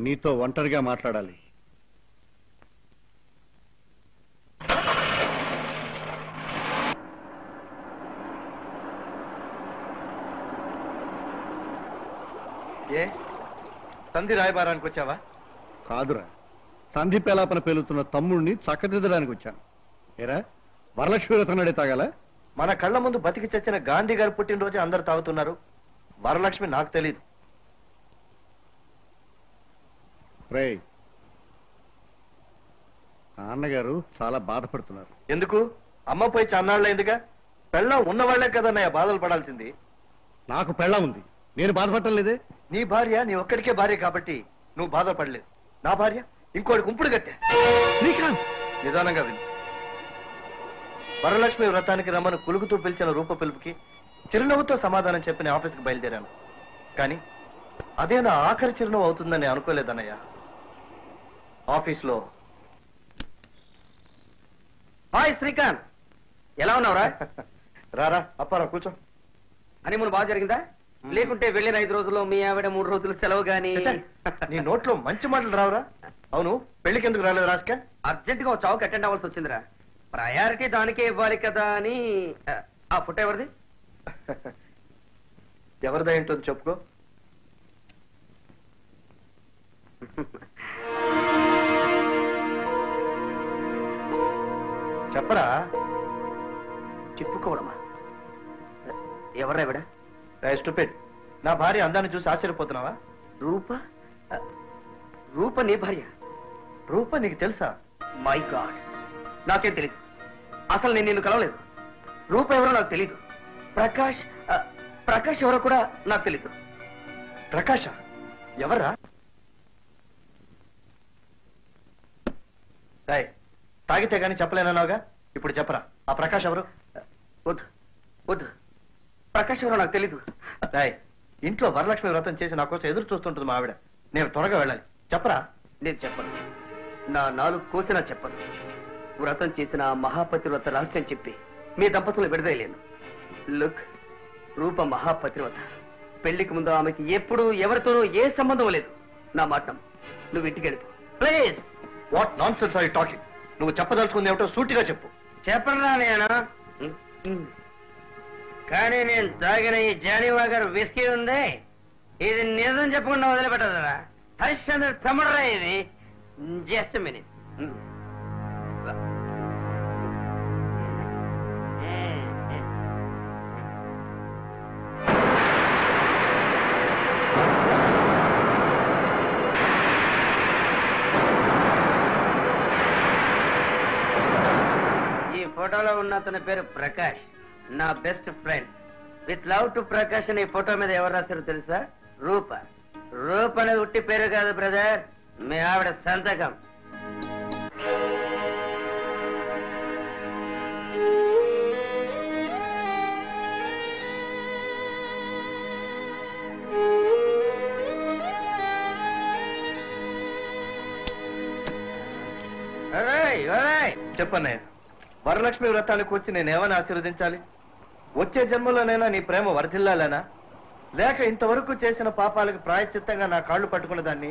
నీతో ఒంటరిగా మాట్లాడాలి. ఏ సంధి రాయబారానికి వచ్చావా? కాదురా, సంధి పేలాపన పేలుతున్న తమ్ముడిని చక్కదిద్దడానికి వచ్చాను. ఏరా, వరలక్ష్మి వ్రతనాడే తాగాల? మన కళ్ళ ముందు బతికి చచ్చిన గాంధీ గారు పుట్టినరోజు అందరు తాగుతున్నారు, వరలక్ష్మి నాకు తెలియదు. రే, నాన్నగారు చాలా బాధపడుతున్నారు. ఎందుకు? అమ్మపై చన్నాళ్ళైందిగా. పెళ్ళం ఉన్నవాళ్లే కదన్నయ్య బాధలు పడాల్సింది. నాకు పెళ్ళం ఉంది, నేను బాధపడటం లేదే. నీ భార్య నీ ఒక్కడికే భార్య కాబట్టి నువ్వు బాధపడలేదు. నా భార్య ఇంకోటి కుంపుడు కట్టే. నిదానంగా విను. వరలక్ష్మి వ్రతానికి రమ్మను కులుగుతూ పిలిచిన రూప పిలుపుకి చిరునవ్వుతో సమాధానం చెప్పి నేను ఆఫీస్కి బయలుదేరాను. కానీ అదే నా ఆఖరి చిరునవ్వు అవుతుందని అనుకోలేదన్నయ్య. ఆఫీస్లో హాయ్ శ్రీకాంత్, ఎలా ఉన్నావురా? రారా అప్పారా, కూర్చో. హనీమూన్ బాగా జరిగిందా? లేకుంటే వెళ్ళిన ఐదు రోజుల్లో మీ ఆవిడ మూడు రోజులు సెలవు గానీ. నీ నోట్లో మంచి మాటలు రావురా. అవును, పెళ్లికి ఎందుకు రాలేదు? రాసుక అర్జెంట్ గా చావుకి అటెండ్ అవ్వాల్సి వచ్చిందిరా. ప్రయారిటీ దానికే ఇవ్వాలి కదా అని. ఆ ఫోటో ఎవరిది? ఎవరిదా ఏంటో చెప్పుకో. చెప్పరా. చెప్పుకోవడమా? ఎవరా ఇవిడ? స్టూపిడ్, నా భార్య. అందాన్ని చూసి ఆశ్చర్యపోతున్నావా? రూప రూప నీ భార్య? రూప నీకు తెలుసా? మై గాడ్, నాకేం తెలీదు. అసలు నేను నిన్ను కలవలేదు. రూప ఎవరో నాకు తెలీదు. ప్రకాష్ ప్రకాష్ ఎవరో కూడా నాకు తెలీదు. ప్రకాష్ ఎవరా? రాయ్, తాగితే కానీ చెప్పలేనన్నావుగా, ఇప్పుడు చెప్పరా ఆ ప్రకాష్ ఎవరు? వద్దు వద్దు, ప్రకాష్ ఎవరో నాకు తెలీదు. రాయ్, ఇంట్లో వరలక్ష్మి వ్రతం చేసి నా కోసం ఎదురు చూస్తుంటుంది మా ఆవిడ. నేను త్వరగా వెళ్ళాలి, చెప్పరా? నేను చెప్పను, నా నాలుగు కోసినా చెప్పను. వ్రతం చేసిన మహాపతి వ్రత రహస్యం చెప్పి మీ దంపతులు విడదలేను. లుక్, రూప మహాపతి వ్రత. పెళ్లికి ముందు ఆమెకి ఎప్పుడు ఎవరితోనూ ఏ సంబంధం లేదు. నా మాట నువ్వు ఇంటికి వెళ్ళిపో please. What nonsense are you talking? నువ్వు చెప్పదలుచుకుంది ఏమిటో సూటిగా చెప్పు. చెప్పరా నేను? కానీ నేను తాగిన ఈ జానీవా గారు విస్కీ ఉంది, ఇది నిజం చెప్పకుండా వదిలిపెట్టదురా. హరిశ్చంద్ర తమ్ముడరా ఇది. Just minute. ఫోటోలో ఉన్న అతని పేరు ప్రకాష్, నా best friend. With love to Prakash అని ఈ ఫోటో మీద ఎవరు రాశారో తెలుసా? రూప. రూప అనేది ఉట్టి పేరు కాదు బ్రదర్, మీ ఆవిడ సంతకం. చెప్పన్నయ్య, వరలక్ష్మి వ్రతానికి వచ్చి నేనేమని ఆశీర్వదించాలి? వచ్చే జన్మలోనైనా నీ ప్రేమ వరజిల్లాలేనా, లేక ఇంతవరకు చేసిన పాపాలకు ప్రాయశ్చిత్తంగా నా కాళ్ళు పట్టుకున్న దాన్ని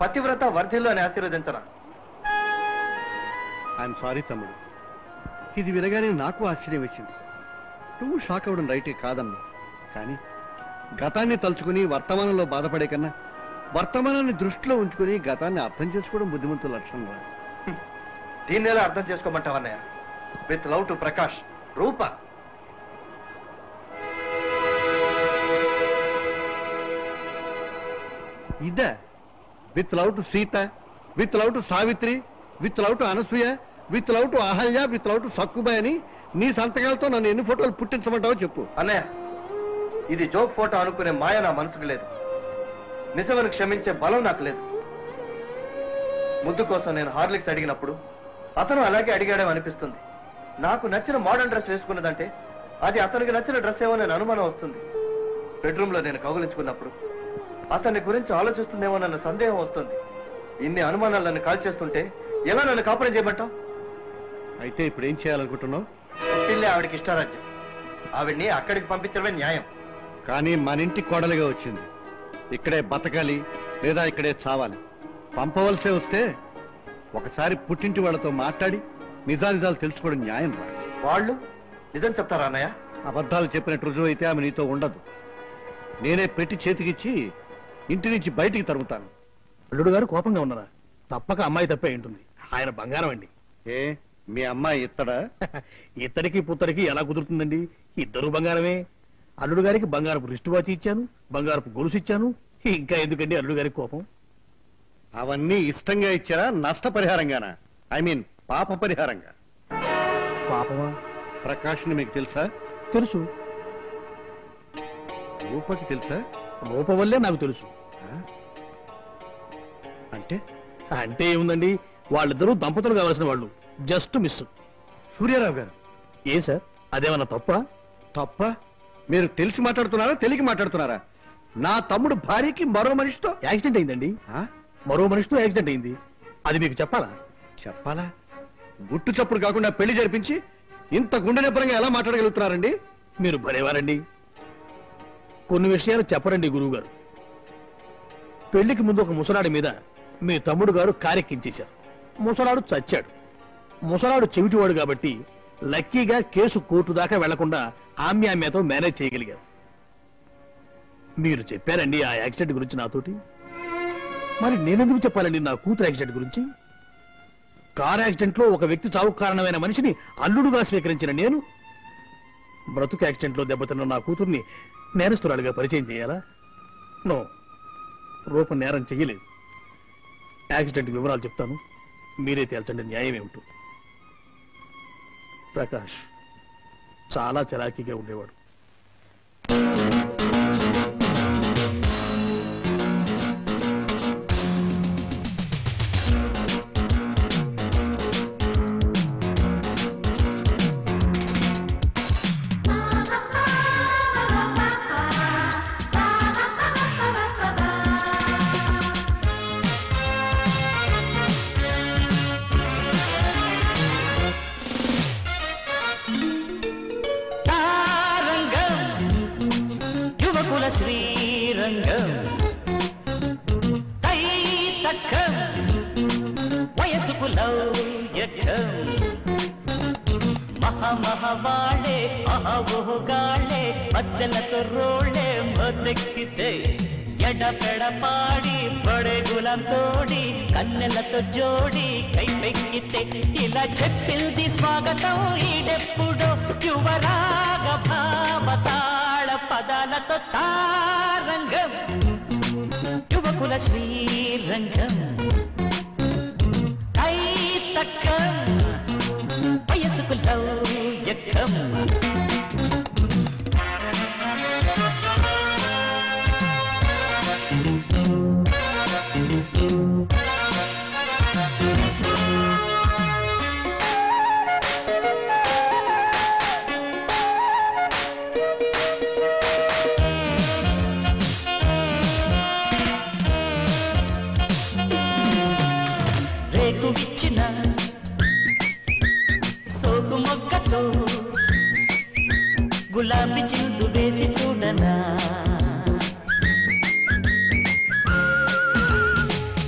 పతివ్రత వర్ధిల్లోని ఆశీర్వదించరా? ఐఎమ్ సారీ తమ్ముడు, ఇది వినగానే నాకు ఆశ్చర్యం వేసింది. నువ్వు షాక్ అవ్వడం రైటే కాదమ్మా, కానీ గతాన్ని తలుచుకుని వర్తమానంలో బాధపడే కన్నా వర్తమానాన్ని దృష్టిలో ఉంచుకుని గతాన్ని అర్థం చేసుకోవడం బుద్ధిమంతుల లక్షణం రా. దీన్ని ఎలా అర్థం చేసుకోమంటావన్నయ్య? With love to Prakash, Rupa. ఇదే with love to Sita, with love to Savitri, with love to Anasuya, with love to Ahalya, with love to Sakkubai అని నీ సంతకాలతో నన్ను ఎన్ని ఫోటోలు పుట్టించమంటావో చెప్పు. అన్నయ్య, ఇది జోక్ ఫోటో అనుకునే మాయ నా మనసుకు లేదు, నిజమని క్షమించే బలం నాకు లేదు. ముద్దు కోసం నేను హార్లిక్స్ అడిగినప్పుడు అతను అలాగే అడిగాడేమో అనిపిస్తుంది. నాకు నచ్చిన మోడర్న్ డ్రెస్ వేసుకున్నదంటే అది అతనికి నచ్చిన డ్రెస్ ఏమో నేను అనుమానం వస్తుంది. బెడ్రూమ్లో నేను కౌగులించుకున్నప్పుడు అతని గురించి ఆలోచిస్తుందేమో నన్ను సందేహం వస్తుంది. ఇన్ని అనుమానాలు నన్ను కాల్ చేస్తుంటే ఎలా నన్ను కాపురం చేయబట్టాం? అయితే ఇప్పుడు ఏం చేయాలనుకుంటున్నావు? పుట్టిల్లే ఆవిడకి ఇష్టారాజ్యం, ఆవిడ్ని అక్కడికి పంపించడమే న్యాయం. కానీ మన ఇంటి కోడలుగా వచ్చింది, ఇక్కడే బతకాలి లేదా ఇక్కడే చావాలి. పంపవలసే వస్తే ఒకసారి పుట్టింటి వాళ్ళతో మాట్లాడి నిజానిజాలు తెలుసుకోవడం న్యాయం. వాళ్ళు నిజం చెప్తారా అన్నయ్య? అబద్ధాలు చెప్పినట్టు రుజువు అయితే ఆమె నీతో ఉండదు. నేనే పెట్టి చేతికిచ్చి ఇంటి నుంచి బయటికి తరుగుతాను. అల్లుడు గారు కోపంగా ఉన్నారా? తప్పక అమ్మాయి తప్పే ఉంటుంది, ఆయన బంగారం అండి. ఏ మీ అమ్మాయి ఇత్తడా? ఇత్తడికి పుత్తడికి ఎలా కుదురుతుందండి, ఇద్దరు బంగారమే. అల్లుడు గారికి బంగారపు రిస్ట్ వాచి ఇచ్చాను, బంగారపు గొలుసు ఇచ్చాను, ఇంకా ఎందుకండి అల్లుడు గారికి కోపం? అవన్నీ ఇష్టంగా ఇచ్చారా, నష్టపరిహారంగానా? ఐ మీన్ పాప పరిహారంగా. పాపమా? ప్రకాష్ని మీకు తెలుసా? తెలుసు. రూపకి తెలుసా? రూప వల్లే నాకు తెలుసు. అంటే అంటే ఏముందండి, వాళ్ళిద్దరూ దంపతులు కావాల్సిన వాళ్ళు, జస్ట్ మిస్. సూర్యారావు గారు, ఏ సార్ అదేమన్నా తప్ప? తప్ప? మీరు తెలిసి మాట్లాడుతున్నారా, తెలియకి మాట్లాడుతున్నారా? నా తమ్ముడు భార్యకి మరో మనిషితో యాక్సిడెంట్ అయిందండి. మరో మనిషితో యాక్సిడెంట్ అయింది, అది మీకు చెప్పాలా? చెప్పాలా? గుట్టు చప్పుడు కాకుండా పెళ్లి జరిపించి ఇంత గుండె నిబ్బరంగా ఎలా మాట్లాడగలుగుతున్నారండి మీరు? భలేవారండి. కొన్ని విషయాలు చెప్పరండి గురువుగారు. పెళ్లికి ముందు ఒక ముసలాడి మీద మీ తమ్ముడు గారు కారెక్కించేశారు. ముసలాడు చచ్చాడు. ముసలాడు చెవిటివాడు కాబట్టి లక్కీగా కేసు కోర్టు దాకా వెళ్లకుండా ఆమ్యామ్యాతో మేనేజ్ చేయగలిగారు. మీరు చెప్పారండి ఆ యాక్సిడెంట్ గురించి నాతోటి. మరి నేనెందుకు చెప్పాలండి నా కూతురు యాక్సిడెంట్ గురించి? కార్ యాక్సిడెంట్ లో ఒక వ్యక్తి చావుకు కారణమైన మనిషిని అల్లుడుగా స్వీకరించిన నేను బ్రతుకు యాక్సిడెంట్ లో దెబ్బతిన్న నా కూతుర్ని నేరస్తురాలుగా పరిచయం చేయాలా? నో, రూపం నేరం చెయ్యలేదు. యాక్సిడెంట్ వివరాలు చెప్తాను, మీరే తేల్చండి న్యాయం ఏమిటో. ప్రకాష్ చాలా చలాకీగా ఉండేవాడు. జోడి కైపెక్కితే ఇలా చెప్పిల్ది స్వాగతం. ఈడెప్పుడో యువరాగ భావతాళ పదాలతో తారంగం, యువకుల శ్రీరంగం. కై తక్క వయసుకు లౌ గులాబీ చిందు వేసి చూడనా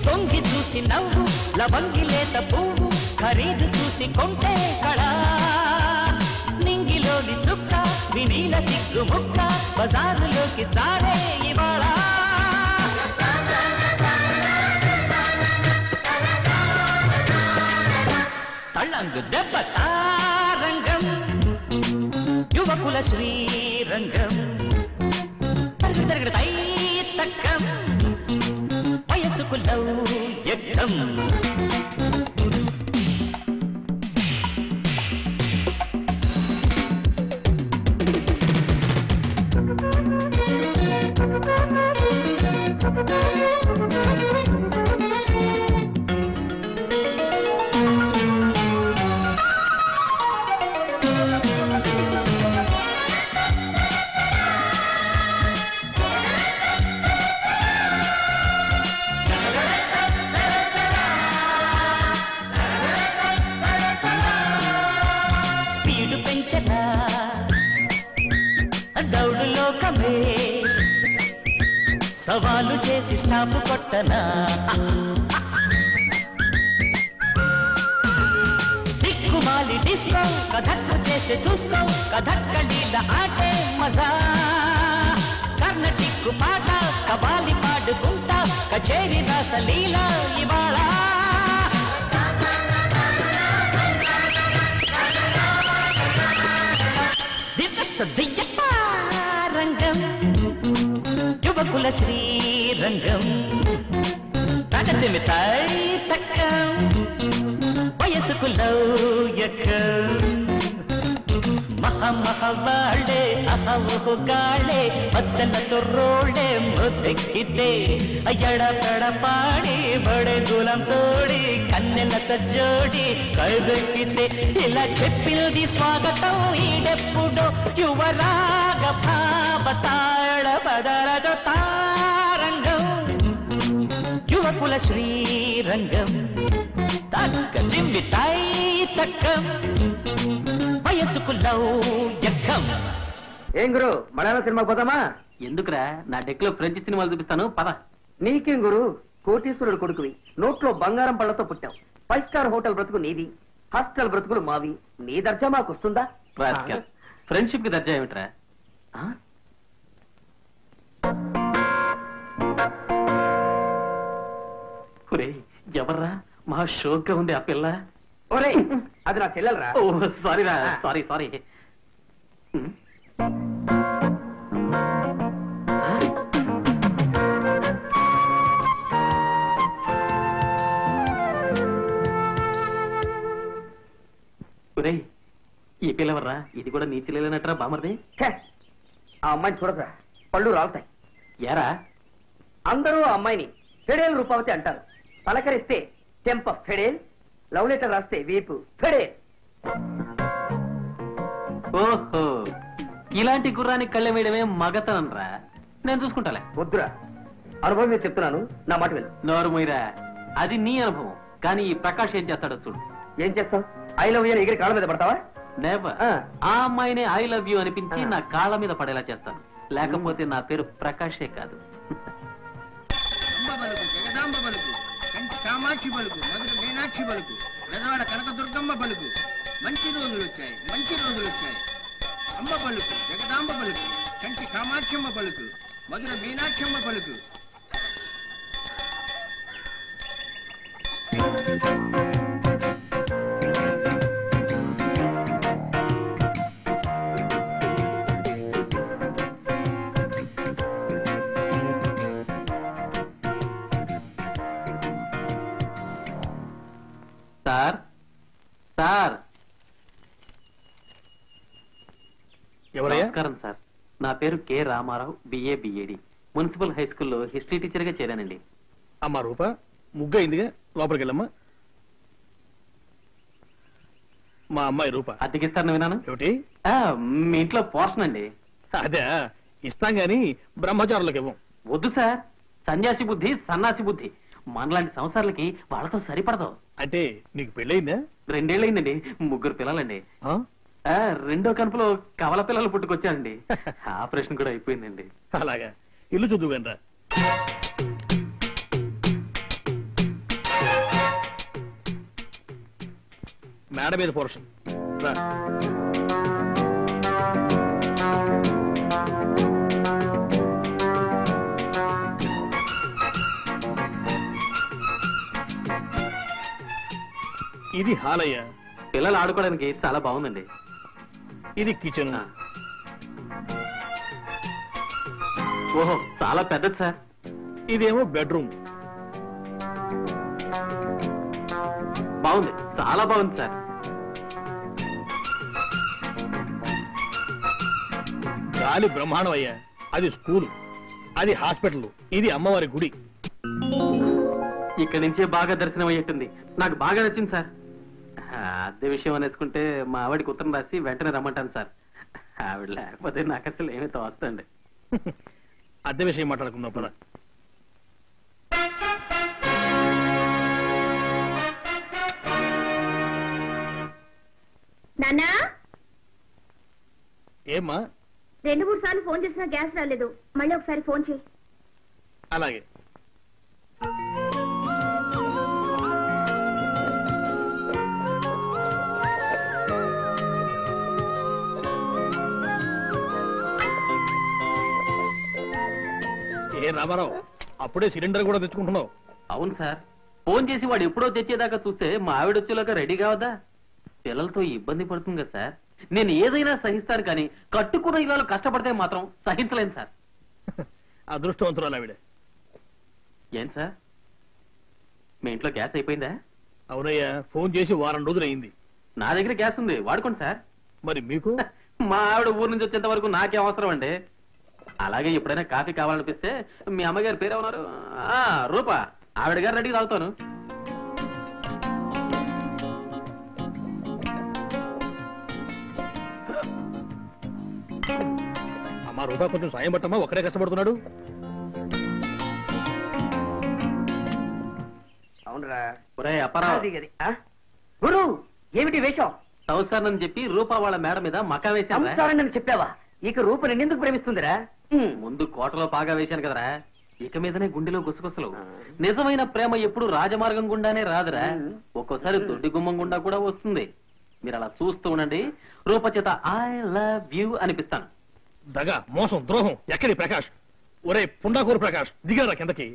తొంగి చూసి నవ్వు లవంగి లేత పువ్వు ఖరీదు చూసి కొంటే కళా నింగిలోని చుక్క వినీల సిగ్గు ముక్క బజారులోకి జారే ఇవాళ తళ్ళంగు దెబ్బ తారంగం యువకుల శ్రీరంగం తరగ తరగడ తై తక్కం వయసుకు లౌక్యం సవాలు చేసి స్టాపు కొట్టనా దిక్కుమాలి డిస్కో కథక్కు చేసి చూసుకో కథక్క నీళ్ళ ఆటే మజా కర్ణటిక్కు పాట కబాలి పాడుకుంట కచేరి రాసలీల ఇవాళ దివస దియ్యప్ప రంగం యువకుల శ్రీరంగం తగతి మితాయ తక్కం వయసుకు లౌయకం మహా మహావాళే అహవో గాళే బద్దలతో రోళే మృతిక్కితే ఎడపడ పాడి బడే గులం తోడి కన్నెలతో జోడి కైబెక్కితే ఇలా చెప్పిల్ది స్వాగతం ఈడెప్పుడో యువరాగ భావతాళ బదలతో తారంగం యువకుల శ్రీరంగం తక్క జిమ్మి తాయ తక్కం ఏం గురు మలయాళ సినిమాకి పోతామా? ఎందుకురా, నా డెక్ లో ఫ్రెంచ్ సినిమాలు చూపిస్తాను పద. నీకేం గురు, కోటీశ్వరుడు కొడుకువి, నోట్లో బంగారం పళ్ళతో పుట్టావు, ఫైవ్ స్టార్ హోటల్ బ్రతుకు నీది, హాస్టల్ బ్రతుకులు మావి, నీ దర్జా మాకు వస్తుందా? ఫ్రెండ్షిప్ కి దర్జా ఏమిట్రా? ఎవర్రా మా షోక్గా ఉంది ఆ పిల్ల? ఒరే, అది నా చెల్లెలరా. ఓ సారీ రా, సారీ సారీ. ఒరే, ఈ పిల్లవర్రా? ఇది కూడా నీ చెల్లెలనట్రా బామర్ది. ఆ అమ్మాయిని చూడకరా, పళ్ళు రాలుతాయి. ఏరా, అందరూ ఆ అమ్మాయిని ఫెడేల్ రూపావతి అంటారు, పలకరిస్తే చెంప ఫెడేల్, లవ్ లెటర్ రాస్తే వీపు ఫెడే. ఓహో, ఇలాంటి గుర్రానికి కళ్ళె వేయడమే మగతనరా? నేను చూసుకుంటాలే. వద్దురా, అనుభవం మీద చెప్తున్నాను, నా మాట విను. నోరు మొయ్యరా, అది నీ అనుభవం. కానీ ఈ ప్రకాష్ ఏం చేస్తాడో చూడు. ఏం చేస్తావు? ఐ లవ్ యూ అని ఎగిరి కాళ్ళ మీద పడతావా? నేవర్. ఆ అమ్మాయినే ఐ లవ్ యూ అనిపించి నా కాళ్ళ మీద పడేలా చేస్తాను, లేకపోతే నా పేరు ప్రకాషే కాదు. కామాక్షి పలుకు, మధుర మీనాక్షి పలుకు, పెదవాడ కనకదుర్గమ్మ పలుకు, మంచి రోజులు వచ్చాయి, మంచి రోజులు వచ్చాయి. అమ్మ పలుకు, జగదాంబ పలుకు, కంచి కామాక్షమ్మ పలుకు, మధుర మీనాక్షమ్మ పలుకు. సార్, సార్ నమస్కారం సార్, నా పేరు K Ramarao, BA BEd, municipal high స్కూల్లో హిస్టరీ టీచర్గా చేరానండి. అమ్మా రూప, ముగ్గు అయిందిగా, లోపలికి వెళ్ళమ్మా. మా అమ్మాయి రూప అద్దెకిస్తాను విన్నాను. ఏమిటి? మీ ఇంట్లో పోర్షన్ అండి. అదే ఇస్తాం గాని బ్రహ్మచారులకు ఇవ్వం. వద్దు సార్, సన్యాసి బుద్ధి, సన్నాసి బుద్ధి మనలాంటి సంసారాలకి వాళ్ళతో సరిపడదు. అంటే నీకు పెళ్ళయిందా? రెండేళ్ళయిందండి, ముగ్గురు పిల్లలండి. రెండో కనుపులో కవల పిల్లలు పుట్టుకొచ్చారండి, ఆపరేషన్ కూడా అయిపోయిందండి. అలాగా, ఇల్లు చూద్దుగానరా. మేడ మీద పోర్షన్ రా. ఇది హాలయ్య, పిల్లలు ఆడుకోవడానికి చాలా బాగుందండి. ఇది కిచెన్. ఓహో, చాలా పెద్దది సార్. ఇదేమో బెడ్రూమ్. బాగుంది, చాలా బాగుంది సార్. గాలి బ్రహ్మాండం అయ్యా. అది స్కూలు, అది హాస్పిటల్, ఇది అమ్మవారి గుడి. ఇక్కడి నుంచే బాగా దర్శనం అయ్యేట్టుంది. నాకు బాగా నచ్చింది సార్. అదే విషయం అనేసుకుంటే మా ఆవిడకి ఉత్తరం రాసి వెంటనే రమ్మంటాను సార్. ఆవిడ లేకపోతే నాకు అసలు ఏమీ తోస్తండి. అదే విషయం మాట్లాడుకుందాం పద. నాన్నా ఏమ్మా, రెండు మూడు సార్లు ఫోన్ చేసినా గ్యాస్ రాలేదు, మళ్ళీ ఒకసారి ఫోన్ చేయి. అలాగే. ఏ రామారావు, అప్పుడే సిలిండర్ కూడా తెచ్చుకుంటున్నావు? అవును సార్, ఫోన్ చేసి వాడు ఎప్పుడో తెచ్చేదాకా చూస్తే మా ఆవిడ వచ్చేలాగా రెడీ కావదా? పిల్లలతో ఇబ్బంది పడుతుంది కదా సార్. నేను ఏదైనా సహిస్తాను, కానీ కట్టుకున్న ఇలాలో కష్టపడితే మాత్రం సహించలేను సార్. అదృష్టవంతురాలు ఆవిడ. ఏం సార్, మీ ఇంట్లో గ్యాస్ అయిపోయిందా? అవునయ్యా, ఫోన్ చేసి వారం రోజులు అయింది. నా దగ్గర గ్యాస్ ఉంది, వాడుకోండి సార్. మరి మీకు? మా ఆవిడ ఊరు నుంచి వచ్చేంత వరకు నాకేం అవసరం అండి. అలాగే ఎప్పుడైనా కాఫీ కావాలనిపిస్తే మీ అమ్మగారు పేరు ఉన్నారు రూప, ఆవిడ గారు రెడీ తాగుతాను. అమ్మా రూప, కొంచెం సాయం పట్టమ్మా, ఒకడే కష్టపడుతున్నాడు. అవునరా గురు, ఏమిటి వేషం? సంసారం చెప్పి రూపా వాళ్ళ మేడ మీద మకా వేసాను చెప్పావా? ఇక రూప నిన్నెందుకు ప్రేమిస్తుందిరా? ముందు కోటలో బాగా వేశాను కదరా, ఇక మీదనే గుండెలో గుసగుసలు. నిజమైన ప్రేమ ఎప్పుడు రాజమార్గం గుండానే రాదురా, ఒక్కోసారి దొడ్డి గుమ్మం గుండా కూడా వస్తుంది. మీరు అలా చూస్తూ ఉండండి, రూప చేత ఐ లవ్ యూ అనిపిస్తాను. దగా, మోసం, ద్రోహం ఎక్కడి ప్రకాష్? ఒరే పుండాకూరు ప్రకాష్, దిగారా కిందకి.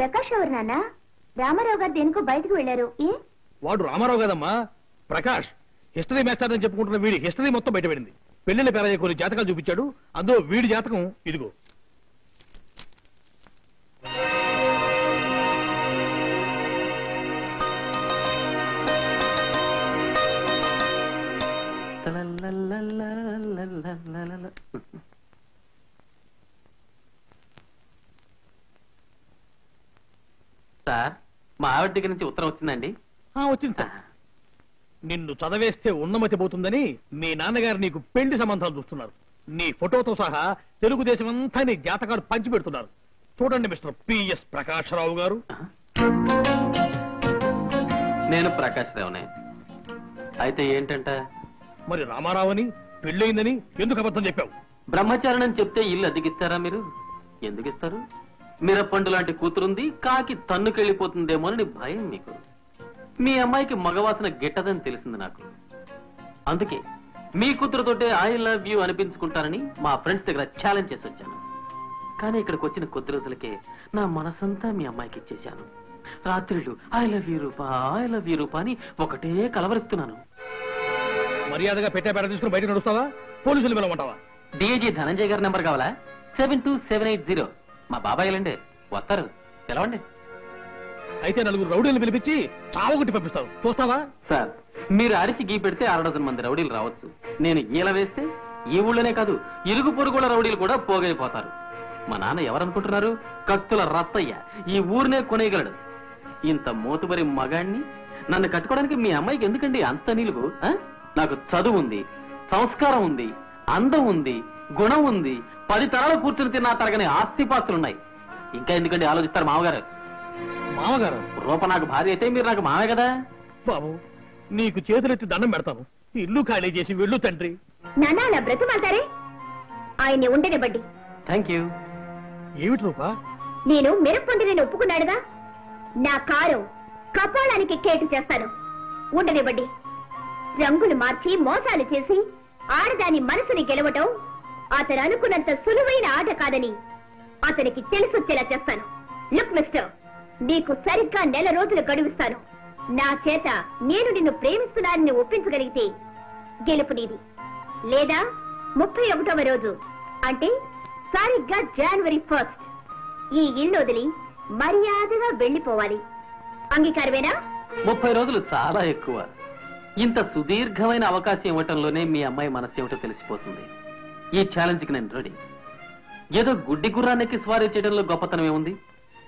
ప్రకాష్ ఎవరు నాన్న? రామారావు గారు దేనికో బయటకు వెళ్లారు. వాడు రామారావు కదమ్మా, ప్రకాష్. హిస్టరీ మేస్టర్ అని చెప్పుకుంటున్న వీడి హిస్టరీ మొత్తం బయట పడింది. పెళ్లిళ్ళ పేరయ్య కొన్ని జాతకాలు చూపించాడు, అందులో వీడి జాతకం ఇదిగో. సార్, మా ఆవిడ దగ్గర నుంచి ఉత్తరం వచ్చిందండి. వచ్చింది సార్. నిన్ను చదవేస్తే ఉన్నమతి పోతుందని మీ నాన్నగారు నీకు పెళ్లి సంబంధాలు చూస్తున్నారు. నీ ఫోటోతో సహా తెలుగుదేశం అంతా నీ జాతకాలు పంచిపెడుతున్నారు. చూడండి మిస్టర్ పిఎస్ ప్రకాశ్రావు గారు. నేను ప్రకాశ్రావునే అయితే ఏంటంట? మరి రామారావు అని, పెళ్ళయిందని ఎందుకు అబద్ధం చెప్పావు? బ్రహ్మచారిణి అని చెప్తే ఇల్లు అద్దెకిస్తారా మీరు? ఎందుకు ఇస్తారు? మిరపండు లాంటి కూతురుంది, కాకి తన్నుకెళ్ళిపోతుందేమోనని భయం మీకు. మీ అమ్మాయికి మగవాసన గిట్టదని తెలిసింది నాకు. అందుకే మీ కూతురుతోటే ఐ లవ్ యూ అనిపించుకుంటానని మా ఫ్రెండ్స్ దగ్గర ఛాలెంజ్ చేసి వచ్చాను. కానీ ఇక్కడికి వచ్చిన కొద్ది రోజులకే నా మనసంతా మీ అమ్మాయికి ఇచ్చేశాను. రాత్రిళ్ళు I love you Rupa, I love you Rupa అని ఒకటే కలవరిస్తున్నాను. మర్యాదగా పెట్టే బయట తీసుకుని బయట నడుస్తావా? పోలీసులు పిలవమంటావా? డిఐజీ ధనంజయ్ గారి నెంబర్ కావాలా? Seven two seven eight zero. మా బాబాయ్లండి, వస్తారు, పిలవండి. అయితే నలుగురు రౌడీలు పిలిపించి చావగొట్టి పంపిస్తావు, చూస్తావా? సార్, మీరు అరిచి గీ పెడితే అర డజన్ మంది రౌడీలు రావచ్చు, నేను ఈల వేస్తే ఈ ఊళ్ళనే కాదు ఇరుగు పొరుగుల రౌడీలు కూడా పోగైపోతారు. మా నాన్న ఎవరనుకుంటున్నారు? కత్తుల రత్తయ్య, ఈ ఊరినే కొనేయగలడు. ఇంత మోతుబరి మగాణ్ణి నన్ను కట్టుకోవడానికి మీ అమ్మాయికి ఎందుకండి అంత నిలుగు? నాకు చదువు ఉంది, సంస్కారం ఉంది, అందం ఉంది, గుణం ఉంది, పది తరాలు కూర్చుని తిన్నా తరగని ఆస్తిపాస్తులున్నాయి. ఇంకా ఎందుకండి ఆలోచిస్తారు? మామగారు మామగారు రూప నాకు భార్య అయితే మీరు నాకు మామే కదా. బాబు నీకు చేతులెత్తి దండం పెడతాను, ఇల్లు ఖాళీ చేసి వెళ్ళు తండ్రి. నానా నా బ్రతిమాలుతారే ఆయన్ని ఉండనివ్వండి. Thank you. ఏమిటి రూపా? నేను మెరుపుండి నేను ఒప్పుకున్నాడుగా, నా కారు కపాలానికి కేటు చేస్తాను. ఉండనివ్వండి. రంగులు మార్చి మోసాలు చేసి ఆడదాని మనసుని గెలవటం అతను అనుకున్నంత సులువైన ఆట కాదని అతనికి తెలిసొచ్చేలా చేస్తాను. లుక్ మిస్టర్, నీకు సరిగ్గా నెల రోజులు గడువిస్తాను. నా చేత నేను నిన్ను ప్రేమిస్తున్నానని ఒప్పించగలిగితే గెలుపు నీది, లేదా ముప్పై ఒకటవ రోజు అంటే సరిగ్గా జనవరి ఫస్ట్ ఈ ఇల్లు వదిలి మర్యాదగా వెళ్లిపోవాలి. అంగీకారమేనా? ముప్పై రోజులు చాలా ఎక్కువ. ఇంత సుదీర్ఘమైన అవకాశం ఇవ్వటంలోనే మీ అమ్మాయి మనసు ఏమిటో తెలిసిపోతుంది. ఈ ఛాలెంజ్ కి నేను రెడీ. ఏదో గుడ్డి గుర్రానికి స్వారీ చేయడంలో గొప్పతనం ఏముంది?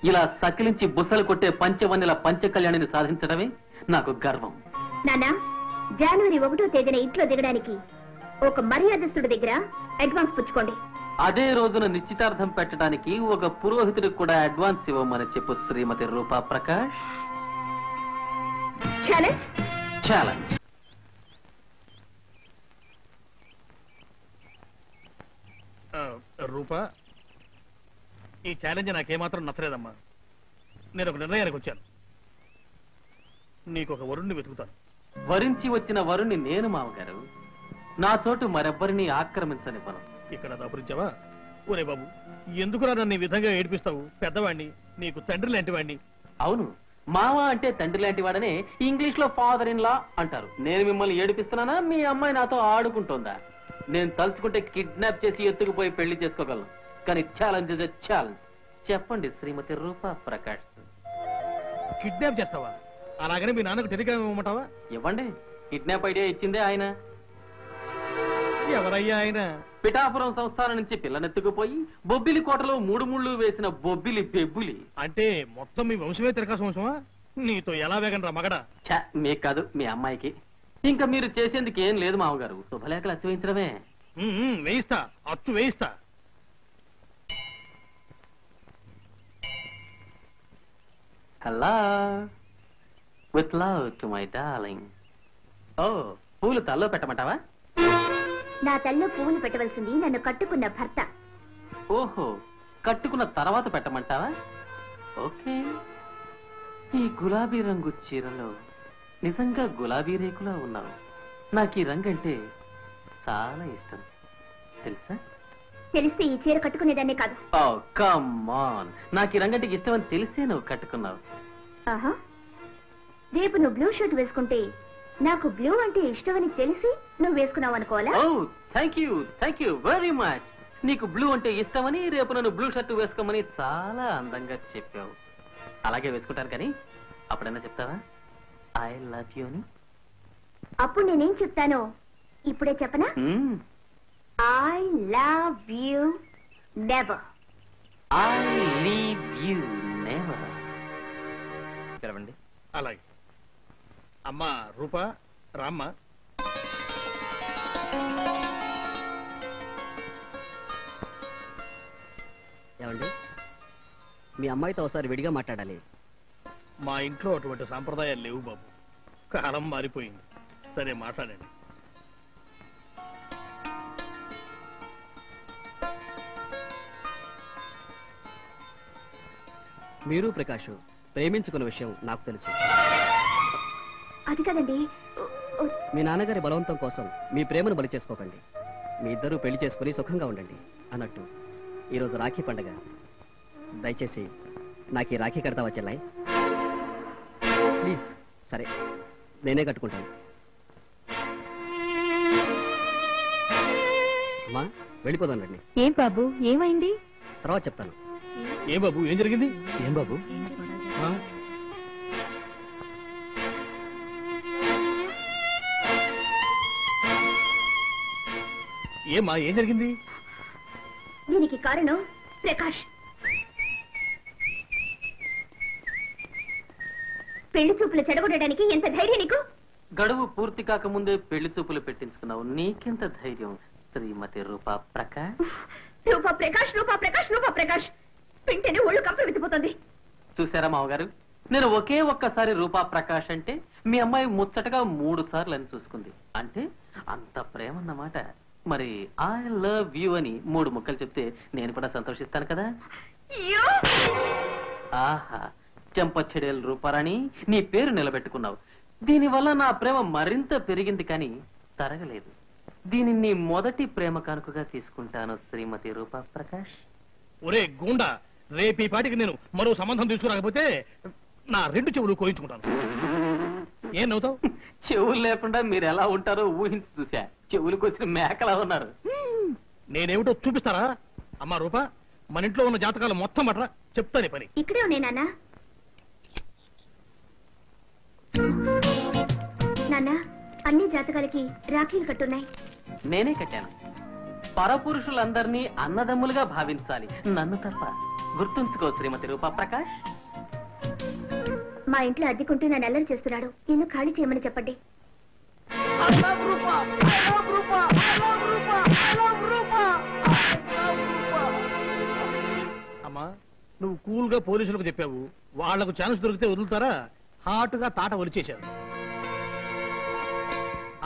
ఇలా సకిలించి బుసలు కొట్టే పంచవన్నెల పంచ కళ్యాణిని సాధించడమే నాకు గర్వం. నానా, జనవరి ఒకటో తేదీన ఇంట్లో దిగడానికి ఒక మర్యాదస్తుడి దగ్గర అడ్వాన్స్ పుచ్చుకోండి. అదే రోజున నిశ్చితార్థం పెట్టడానికి ఒక పురోహితుడికి కూడా అడ్వాన్స్ ఇవ్వమని చెప్పు శ్రీమతి రూపా ప్రకాష్. ఛాలెంజ్ ఛాలెంజ్ రూపా, ఈ ఛాలెంజ్ నాకేమాత్రం నచ్చలేదమ్మా. నేను ఒక నిర్ణయానికి వచ్చాను. నీకు ఒక వరుణ్ణి వెతుకుతాను. వరించి వచ్చిన వరుణ్ణి నేను మామగారు, నా చోటు మరెవ్వరిని ఆక్రమించని పనం. ఇక్కడ దాపురించావా? ఒరే బాబు, ఎందుకురా నన్ను ఈ విధంగా ఏడిపిస్తావు? పెద్దవాణ్ణి, నీకు తండ్రి లాంటి వాణ్ణి. అవును, మామ అంటే తండ్రి లాంటి వాడనే ఇంగ్లీష్ లో ఫాదర్ ఇన్ లా అంటారు. నేను మిమ్మల్ని ఏడిపిస్తున్నానా? మీ అమ్మాయి నాతో ఆడుకుంటుందా? నేను తలుచుకుంటే కిడ్నాప్ చేసి ఎత్తుకుపోయి పెళ్లి చేసుకోగలను. కానీ ఛాలెంజ్ ఇస్ ఎ ఛాలెంజ్. చెప్పండి శ్రీమతి రూపా ప్రకాష్. కిడ్నాప్ చేస్తావా? అలాగనే మీ నాన్నకు టెలిగ్రామ్ ఇవ్వమంటావా? ఇవ్వండి. కిడ్నాప్ ఐడియా ఇచ్చిందే ఆయన. ఎవరయ్యా ఆయన? పిఠాపురం సంస్థానం నుంచి పిల్లనెత్తుకుపోయి బొబ్బిలి కోటలో మూడు ముళ్ళు వేసిన బొబ్బిలి బెబ్బులి. అంటే మొత్తం మీ వంశమే తిరకాసు వంశమా? నీతో ఎలా వేగనరా మగడా? చ, మీకు కాదు, మీ అమ్మాయికి. ఇంకా మీరు చేసేందుకు ఏం లేదు మామగారు, శుభలేఖలు అచ్చు వేయించడమే. వేయిస్తా, అచ్చు వేయిస్తా. Hello, with love to my darling. Oh, పూలు తల్లో పెట్టమంటావా? నా తల్లో పూలు పెట్టవలసింది నన్ను కట్టుకున్న భర్త. ఓహో, కట్టుకున్న తర్వాత పెట్టమంటావా? ఓకే. ఈ గులాబీ రంగు చీరలో నిజంగా గులాబీ రేకులా ఉన్నావు. నాకు ఈ రంగు అంటే చాలా ఇష్టం తెలుసా? తెలిస్తే ఈ చీర కట్టుకునేదాన్ని కాదు. నాకు ఈ రంగంటికి ఇష్టం అని తెలిసే నువ్వు కట్టుకున్నావు. రేపు నువ్వు బ్లూ షర్ట్ వేసుకుంటే నాకు బ్లూ అంటే ఇష్టం అని తెలిసి నువ్వు వేసుకున్నావు అనుకోవాలా? Thank you, thank you very much. నీకు బ్లూ అంటే ఇష్టమని రేపు నన్ను బ్లూ షర్ట్ వేసుకోమని చాలా అందంగా చెప్పావు. అలాగే వేసుకుంటాను, కానీ అప్పుడైనా చెప్తావా ఐ లవ్ యూ అని? అప్పుడు నేనేం చెప్తానో ఇప్పుడే చెప్పనా? I love you never. I leave you never. తెలవండి. అలాగే. అమ్మా రూపా, రామ్మ. ఏమండి, మీ అమ్మాయితో ఒకసారి విడిగా మాట్లాడాలి. మా ఇంట్లో అటువంటి సాంప్రదాయాలు లేవు బాబు, కాలం మారిపోయింది. సరే మాట్లాడండి. మీరు ప్రకాష్ ప్రేమించుకున్న విషయం నాకు తెలుసు. అది కదండి, మీ నాన్నగారి బలవంతం కోసం మీ ప్రేమను బలి చేసుకోకండి. మీ ఇద్దరూ పెళ్లి చేసుకుని సుఖంగా ఉండండి. అన్నట్టు ఈరోజు రాఖీ పండగ, దయచేసి నాకు ఈ రాఖీ కడతావా చెల్లాయి? ప్లీజ్. సరే, నేనే కట్టుకుంటాను. అమ్మా వెళ్ళిపోదానండి. ఏం బాబు, ఏమైంది? తర్వాత చెప్తాను. ఏం బాబు, ఏం జరిగింది? ఏం బాబు? ఏమా ఏం జరిగింది? దీనికి కారణం ప్రకాష్. పెళ్లి చూపులు చెడగొట్టడానికి ఎంత ధైర్యం నీకు? గడువు పూర్తి కాకముందే పెళ్లి చూపులు పెట్టించుకున్నావు, నీకెంత ధైర్యం శ్రీమతి రూపా ప్రకాష్? రూపా ప్రకాష్ రూపా ప్రకాష్ రూపా ప్రకాష్ వింటేనే ఒళ్ళు కంపలు విత్తిపోతుంది. చూసారా మామగారు, నేను ఒకే ఒక్కసారి రూపా ప్రకాష్ అంటే మీ అమ్మాయి ముచ్చటగా మూడు సార్లు అని చూసుకుంది. అంటే అంత ప్రేమ అన్నమాట. మరి ఐ లవ్ యూ అని మూడు ముక్కలు చెప్తే నేను కూడా సంతోషిస్తాను కదా. ఆహా, చెంపచెడేలు రూపారాణి, నీ పేరు నిలబెట్టుకున్నావు. దీనివల్ల నా ప్రేమ మరింత పెరిగింది కానీ తరగలేదు. దీనిని మొదటి ప్రేమ కానుకగా తీసుకుంటాను శ్రీమతి రూపా ప్రకాష్. ఒరే గూండా, రేపు ఈ పాటికి నేను మరో సంబంధం తీసుకురాకపోతే నా రెండు చెవులు కోయించుకుంటాను. ఏం నవ్వుతావు? చెవులు లేకుండా మీరు ఎలా ఉంటారో ఊహించి చూసా. చెవులు కోసిన మేకలా ఉన్నారు. నేనేమిటో చూపిస్తారా? అమ్మా రూపా, మన ఇంట్లో ఉన్న జాతకాలు మొత్తం పట్రా, చెప్తాను పని. ఇక్కడే ఉన్నాయి నాన్న. నాన్న, అన్ని జాతకాలకి రాఖీలు కట్టున్నాయి. నేనే కట్టాను. పరపురుషులందరినీ అన్నదమ్ములుగా భావించాలి, నన్ను తప్ప. గుర్తుంచుకో శ్రీమతి రూపా ప్రకాష్. మా ఇంట్లో అద్దెకుంటూ నన్ను అల్లరి చేస్తున్నాడు, నిన్ను ఖాళీ చేయమని చెప్పండి. అమ్మా, నువ్వు కూల్ గా పోలీసులకు చెప్పావు, వాళ్లకు ఛాన్స్ దొరికితే వదులుతారా? హాటుగా తాట ఒలిచేశారు.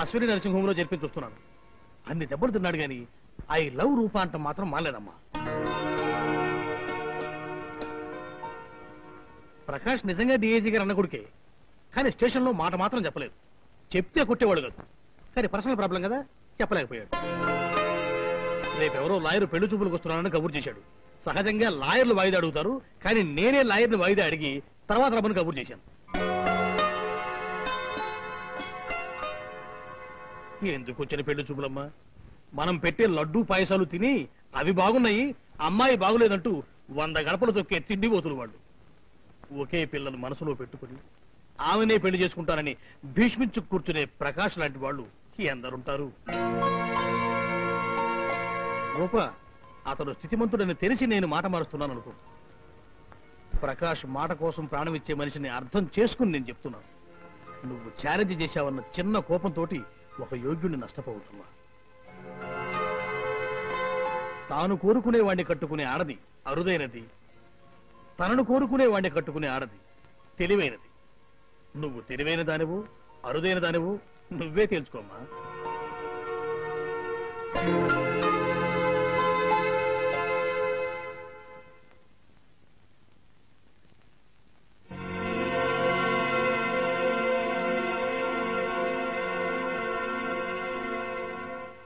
అశ్విని నర్సింహంలో జరిపి చూస్తున్నాను. అన్ని దెబ్బలు తిన్నాడు గాని ఐ లవ్ రూపా అంటే మాత్రం మానలేదమ్మా. ప్రకాష్ నిజంగా డిఐజీ గారు అన్న కొడుకే, కానీ స్టేషన్లో మాట మాత్రం చెప్పలేదు. చెప్తే కొట్టేవాడు కాదు, కానీ పర్సనల్ ప్రాబ్లం కదా చెప్పలేకపోయాడు. రేపెవరో లాయర్ పెళ్లి చూపులకు వస్తున్నానని కబురు చేశాడు. సహజంగా లాయర్లు వాయిదా అడుగుతారు, కానీ నేనే లాయర్ని వాయిదా అడిగి తర్వాత రమ్మని కబురు చేశాను. ఎందుకు వచ్చిన పెళ్లి చూపులమ్మా? మనం పెట్టే లడ్డూ పాయసాలు తిని అవి బాగున్నాయి, అమ్మాయి బాగులేదంటూ వంద గడపలు తొక్కే తిండిపోతులు వాళ్ళు. ఒకే పిల్లలు మనసులో పెట్టుకుని ఆమెనే పెళ్లి చేసుకుంటానని భీష్మించు కూర్చునే ప్రకాష్ లాంటి వాళ్ళు అందరుంటారు. రూపా, అతను స్థితిమంతుడని తెలిసి నేను మాట మారుస్తున్నాను అనుకో. ప్రకాష్ మాట కోసం ప్రాణం ఇచ్చే మనిషిని అర్థం చేసుకుని నేను చెప్తున్నాను. నువ్వు ఛాలెంజ్ చేశావన్న చిన్న కోపంతో ఒక యోగ్యుడిని నష్టపోతున్నా. తాను కోరుకునే వాడిని కట్టుకునే ఆడది అరుదైనది, తనను కోరుకునే వాడిని కట్టుకునే ఆడది తెలివైనది. నువ్వు తెలివైన దానివు, అరుదైన దానివు, నువ్వే తెలుసుకోమ్మా.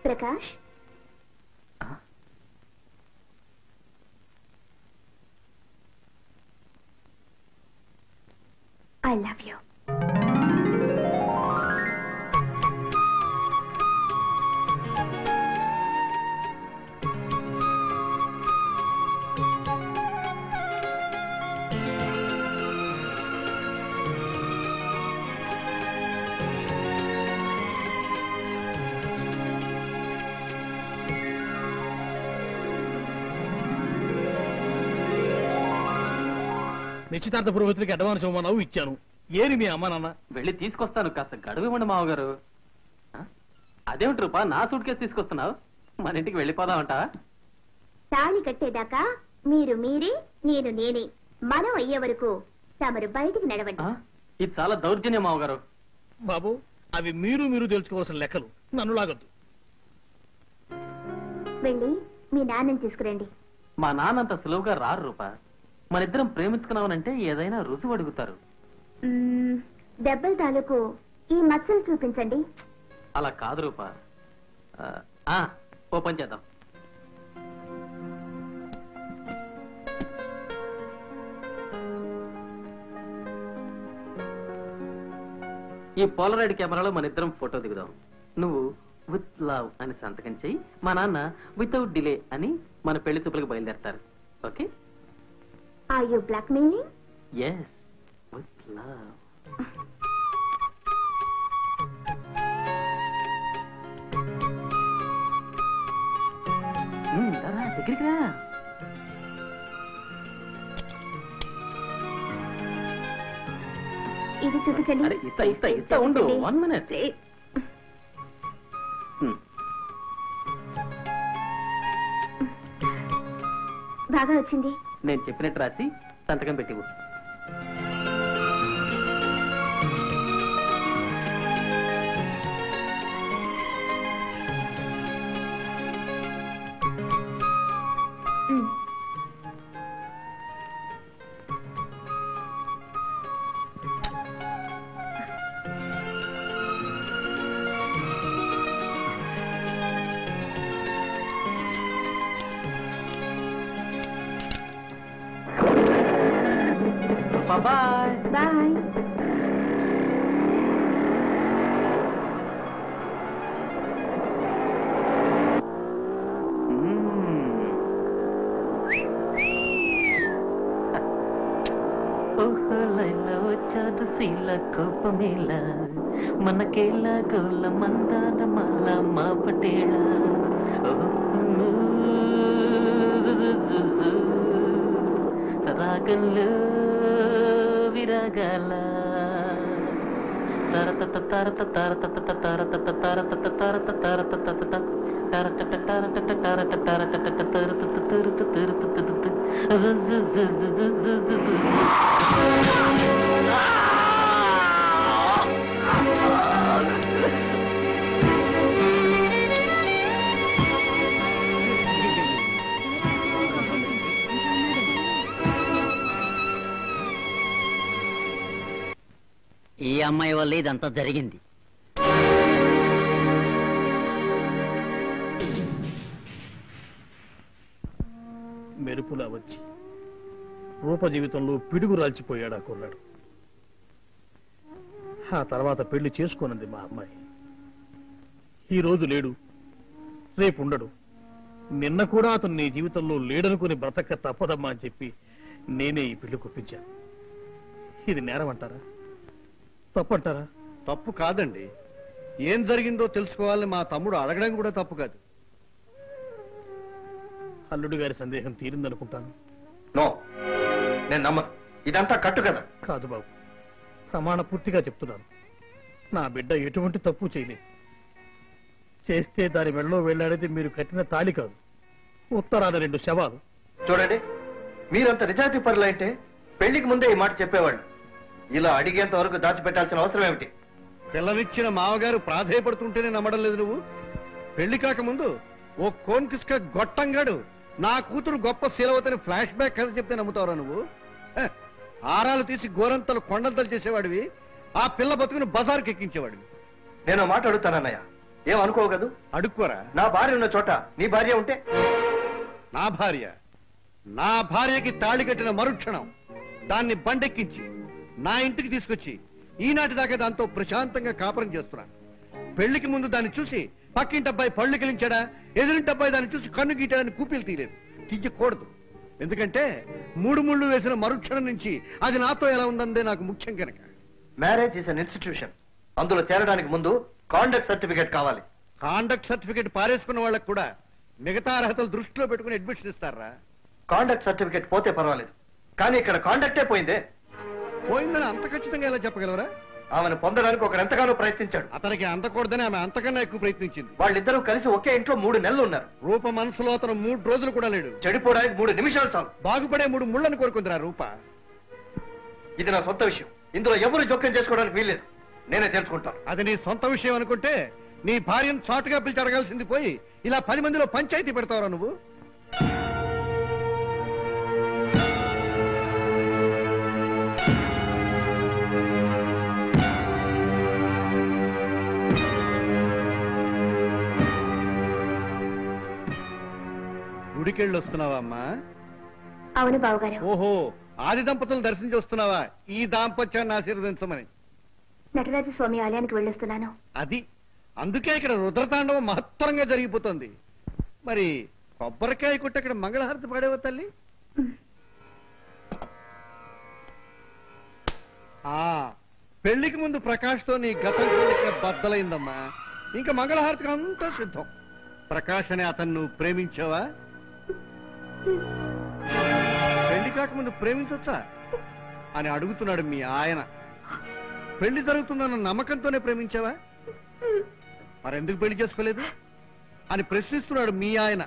Prakash, I love you. నిశ్చితార్థ పురోహితుడికి అడ్వాన్స్ ఇవ్వమన్నావు, ఇచ్చాను. ఏరి మీ అమ్మ నాన్న? వెళ్ళి తీసుకొస్తాను, కాస్త గడువు ఇవ్వండి మామగారు. అదేమిటి రూపా, నా సూట్ కేసు తీసుకొస్తున్నావు? మన ఇంటికి వెళ్ళిపోదామంటావా? తాళి కట్టేదాకా మీరు మీరే, నేను నేనే, మనం అయ్యే వరకు తమరు బయటికి నడవండి. ఇది చాలా దౌర్జన్యం మామగారు. బాబు, అవి మీరు మీరు తెలుసుకోవాల్సిన లెక్కలు, నన్ను లాగద్దు. వెళ్ళి మీ నాన్నని తీసుకురండి. మా నాన్నంత సులువుగా రారు రూపా. మనిద్దరం ప్రేమించుకున్నామనంటే ఏదైనా రుజువు అడుగుతారు. దెబ్బల తాలూకు ఈ మచ్చలు చూపించండి. అలా కాదు రూపా, ఓపెన్ చేద్దాం. ఈ పోలరాయిడ్ కెమెరాలో మనిద్దరం ఫోటో దిగుదాం. నువ్వు విత్ లవ్ అని సంతకం చెయ్యి, మా నాన్న వితౌట్ డిలే అని మన పెళ్లి చూపులకు బయలుదేరతారు. Okay? Are you blackmailing? Yes, with love. இருக்கிறா? బాగా వచ్చింది. నేను చెప్పినట్టు రాసి సంతకం పెట్టివు. Bye. Bye. Oholala ochadu sila kopamela manakela gola mandada mala mapatela. Sadakanlu. gala taratata taratata taratata taratata taratata taratata taratata taratata taratata taratata taratata taratata ఈ అమ్మాయి వల్ల ఇదంతా జరిగింది. మెరుపులా వచ్చి రూప జీవితంలో పిడుగు రాల్చిపోయాడా కొన్నాడు. ఆ తర్వాత పెళ్లి చేసుకోనంది మా అమ్మాయి. ఈ రోజు లేడు, రేపు ఉండడు, నిన్న కూడా అతను నీ జీవితంలో లేడనుకుని బ్రతక తప్పదమ్మా అని చెప్పి నేనే ఈ పెళ్లి కుప్పించాను. ఇది నేరం అంటారా? తప్పంటారా? తప్పు కాదండి. ఏం జరిగిందో తెలుసుకోవాలని మా తమ్ముడు అడగడం కూడా తప్పు కాదు. అల్లుడు గారి సందేహం తీరిందనుకుంటాను. నో, నేను నమ్మను. ఇదంతా కట్టు కదా? కాదు బాబు, ప్రమాణ పూర్తిగా చెప్తున్నాను. నా బిడ్డ ఎటువంటి తప్పు చేయలేదు. చేస్తే దాని మెడలో వెళ్ళాడేది మీరు కట్టిన తాళి కాదు, ఉత్తరాన రెండు శవాలు. చూడండి, మీరంత నిజాయితీ పరులైతే పెళ్లికి ముందే ఈ మాట చెప్పేవాళ్ళు. ఇలా అడిగేంత వరకు దాచిపెట్టాల్సిన అవసరం ఏమిటి? పిల్లనిచ్చిన మామగారు ప్రాధాయపడుతుంటేనే నమ్మడం లేదు నువ్వు. పెళ్లి కాకముందు ఓ కోన్ కిస్క గొట్టంగాడు నా కూతురు గొప్ప శీలవతని ఫ్లాష్ బ్యాక్ కథ చెప్తే నమ్ముతావురా నువ్వు? ఆరాలు తీసి గోరంతలు కొండంతలు చేసేవాడివి. ఆ పిల్ల బతుకుని బజార్కి ఎక్కించేవాడివి. నేను మాట అడుగుతానన్నయ్య, ఏం అనుకోవు కదా? అడుక్కోరా. నా భార్య ఉన్న చోట నీ భార్య ఉంటే? నా భార్య నా భార్యకి తాళి కట్టిన మరుక్షణం దాన్ని బండెక్కించి నా ఇంటికి తీసుకొచ్చి ఈనాటి దాకా దాంతో ప్రశాంతంగా కాపురం చేస్తున్నాను. పెళ్లికి ముందు దాన్ని చూసి పక్కింటి అబ్బాయి పళ్ళు కిలించాడా, ఎదురింటి అబ్బాయి దాన్ని చూసి కన్ను గీటాడని కూపీలు తీయలేదు, తీయకూడదు. ఎందుకంటే మూడు ముళ్ళు వేసిన మరుక్షణం నుంచి అది నాతో ఎలా ఉందందే నాకు ముఖ్యం కనుక. Marriage is an institution. అందులో చేరడానికి ముందు కాండక్ట్ సర్టిఫికేట్ కావాలి. కాండక్ట్ సర్టిఫికేట్ పారేసుకున్న వాళ్ళకు కూడా మిగతా అర్హతలు దృష్టిలో పెట్టుకుని అడ్మిషన్ ఇస్తారా? కాండక్ట్ సర్టిఫికేట్ పోతే పర్వాలేదు, కానీ ఇక్కడ కాండక్టే పోయిందే. పోయిందని అంత ఖచ్చితంగా ఎలా చెప్పగలవరా? ఆమెను పొందడానికి ఒకరు ఎంతగానో ప్రయత్నించాడు. అతనికి అందకూడదని ఆమె అంతకన్నా ఎక్కువ ప్రయత్నించింది. వాళ్ళిద్దరూ కలిసి ఒకే ఇంట్లో మూడు నెలలు ఉన్నారు. రూప మనసులో అతను మూడు రోజులు కూడా లేడు. చెడిపోవడానికి మూడు నిమిషాలు చాలు. బాగుపడే మూడు ముళ్ళని కోరుకుందిరా రూప. ఇది నా సొంత విషయం. ఇందులో ఎవరు జోక్యం చేసుకోవడానికి వీల్లేదు. నేనే తెలుసుకుంటాను. అది నీ సొంత విషయం అనుకుంటే నీ భార్యను చాటుగా పిలిచి అడగాల్సింది పోయి ఇలా పది మందిలో పంచాయతీ పెడతావరా నువ్వు? గుడికెళ్ళి వస్తున్నావా అమ్మా? అవును బావగారు. ఓహో, ఆది దంపతులను దర్శించి వస్తున్నావా? ఈ దాంపత్యాన్ని ఆశీర్వదించమని నటరాజ స్వామి ఆలయానికి వెళ్ళొస్తున్నాను. అది అందుకే ఇక్కడ రుద్రతాండవం మహత్తరంగా జరిగిపోతుంది. మరి కొబ్బరికాయ కొట్టి అక్కడ మంగళహారతి పాడేవా తల్లి? ఆ పెళ్లికి ముందు ప్రకాష్ తో నీ గతం బద్దలైందమ్మా. ఇంకా మంగళహారతికి అంతా సిద్ధం. ప్రకాష్ అనే అతను నువ్వు ప్రేమించావా? పెళ్లి కాకముందు ప్రేమించొచ్చా అని అడుగుతున్నాడు మీ ఆయన. పెళ్లి జరుగుతుందన్న నమ్మకంతోనే ప్రేమించావా, మరెందుకు పెళ్లి చేసుకోలేదు అని ప్రశ్నిస్తున్నాడు మీ ఆయన.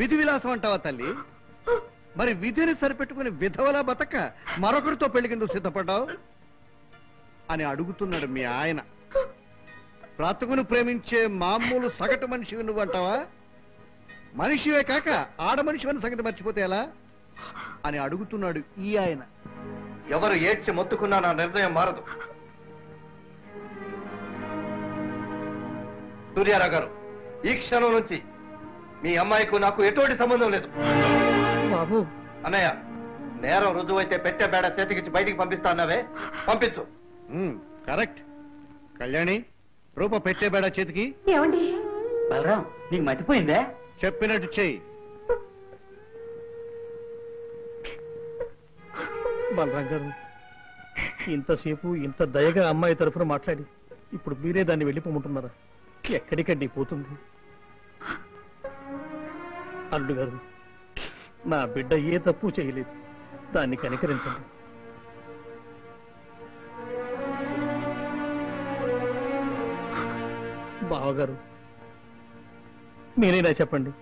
విధి విలాసం అంటావా తల్లి? మరి విధిని సరిపెట్టుకుని విధవలా బతక మరొకరితో పెళ్లికెందుకు సిద్ధపడ్డావు అని అడుగుతున్నాడు మీ ఆయన. బ్రతుకును ప్రేమించే మామూలు సగటు మనిషివి నువ్వు అంటావా? మనిషివే కాక ఆడ మనిషివని సంగతి మర్చిపోతే ఎలా అని అడుగుతున్నాడు ఈ ఆయన. ఎవరు ఏడ్చి మొత్తుకున్నా నా నిర్ణయం మారదు. సూర్యారావు గారు, ఈ క్షణం నుంచి మీ అమ్మాయికు నాకు ఎటువంటి సంబంధం లేదు. బాబు అన్నయ్య, నేరం రుజువైతే పెట్టే బేడ చేతికిచ్చి బయటికి పంపిస్తా అన్నావే, పంపించు. కరెక్ట్. కళ్యాణి, రూప పెట్టే బేడ చేతికి. బలరాం, నీకు మర్చిపోయిందే, చెప్పినట్టు చెయ్యి. బలరాం గారు, ఇంతసేపు ఇంత దయగా అమ్మాయి తరఫున మాట్లాడి ఇప్పుడు మీరే దాన్ని వెళ్ళిపోమంటున్నారా? ఎక్కడికండి పోతుంది? అల్లుడు గారు, నా బిడ్డ ఏ తప్పు చేయలేదు, దాన్ని కనికరించండి. బావగారు, మీరైనా చెప్పండి.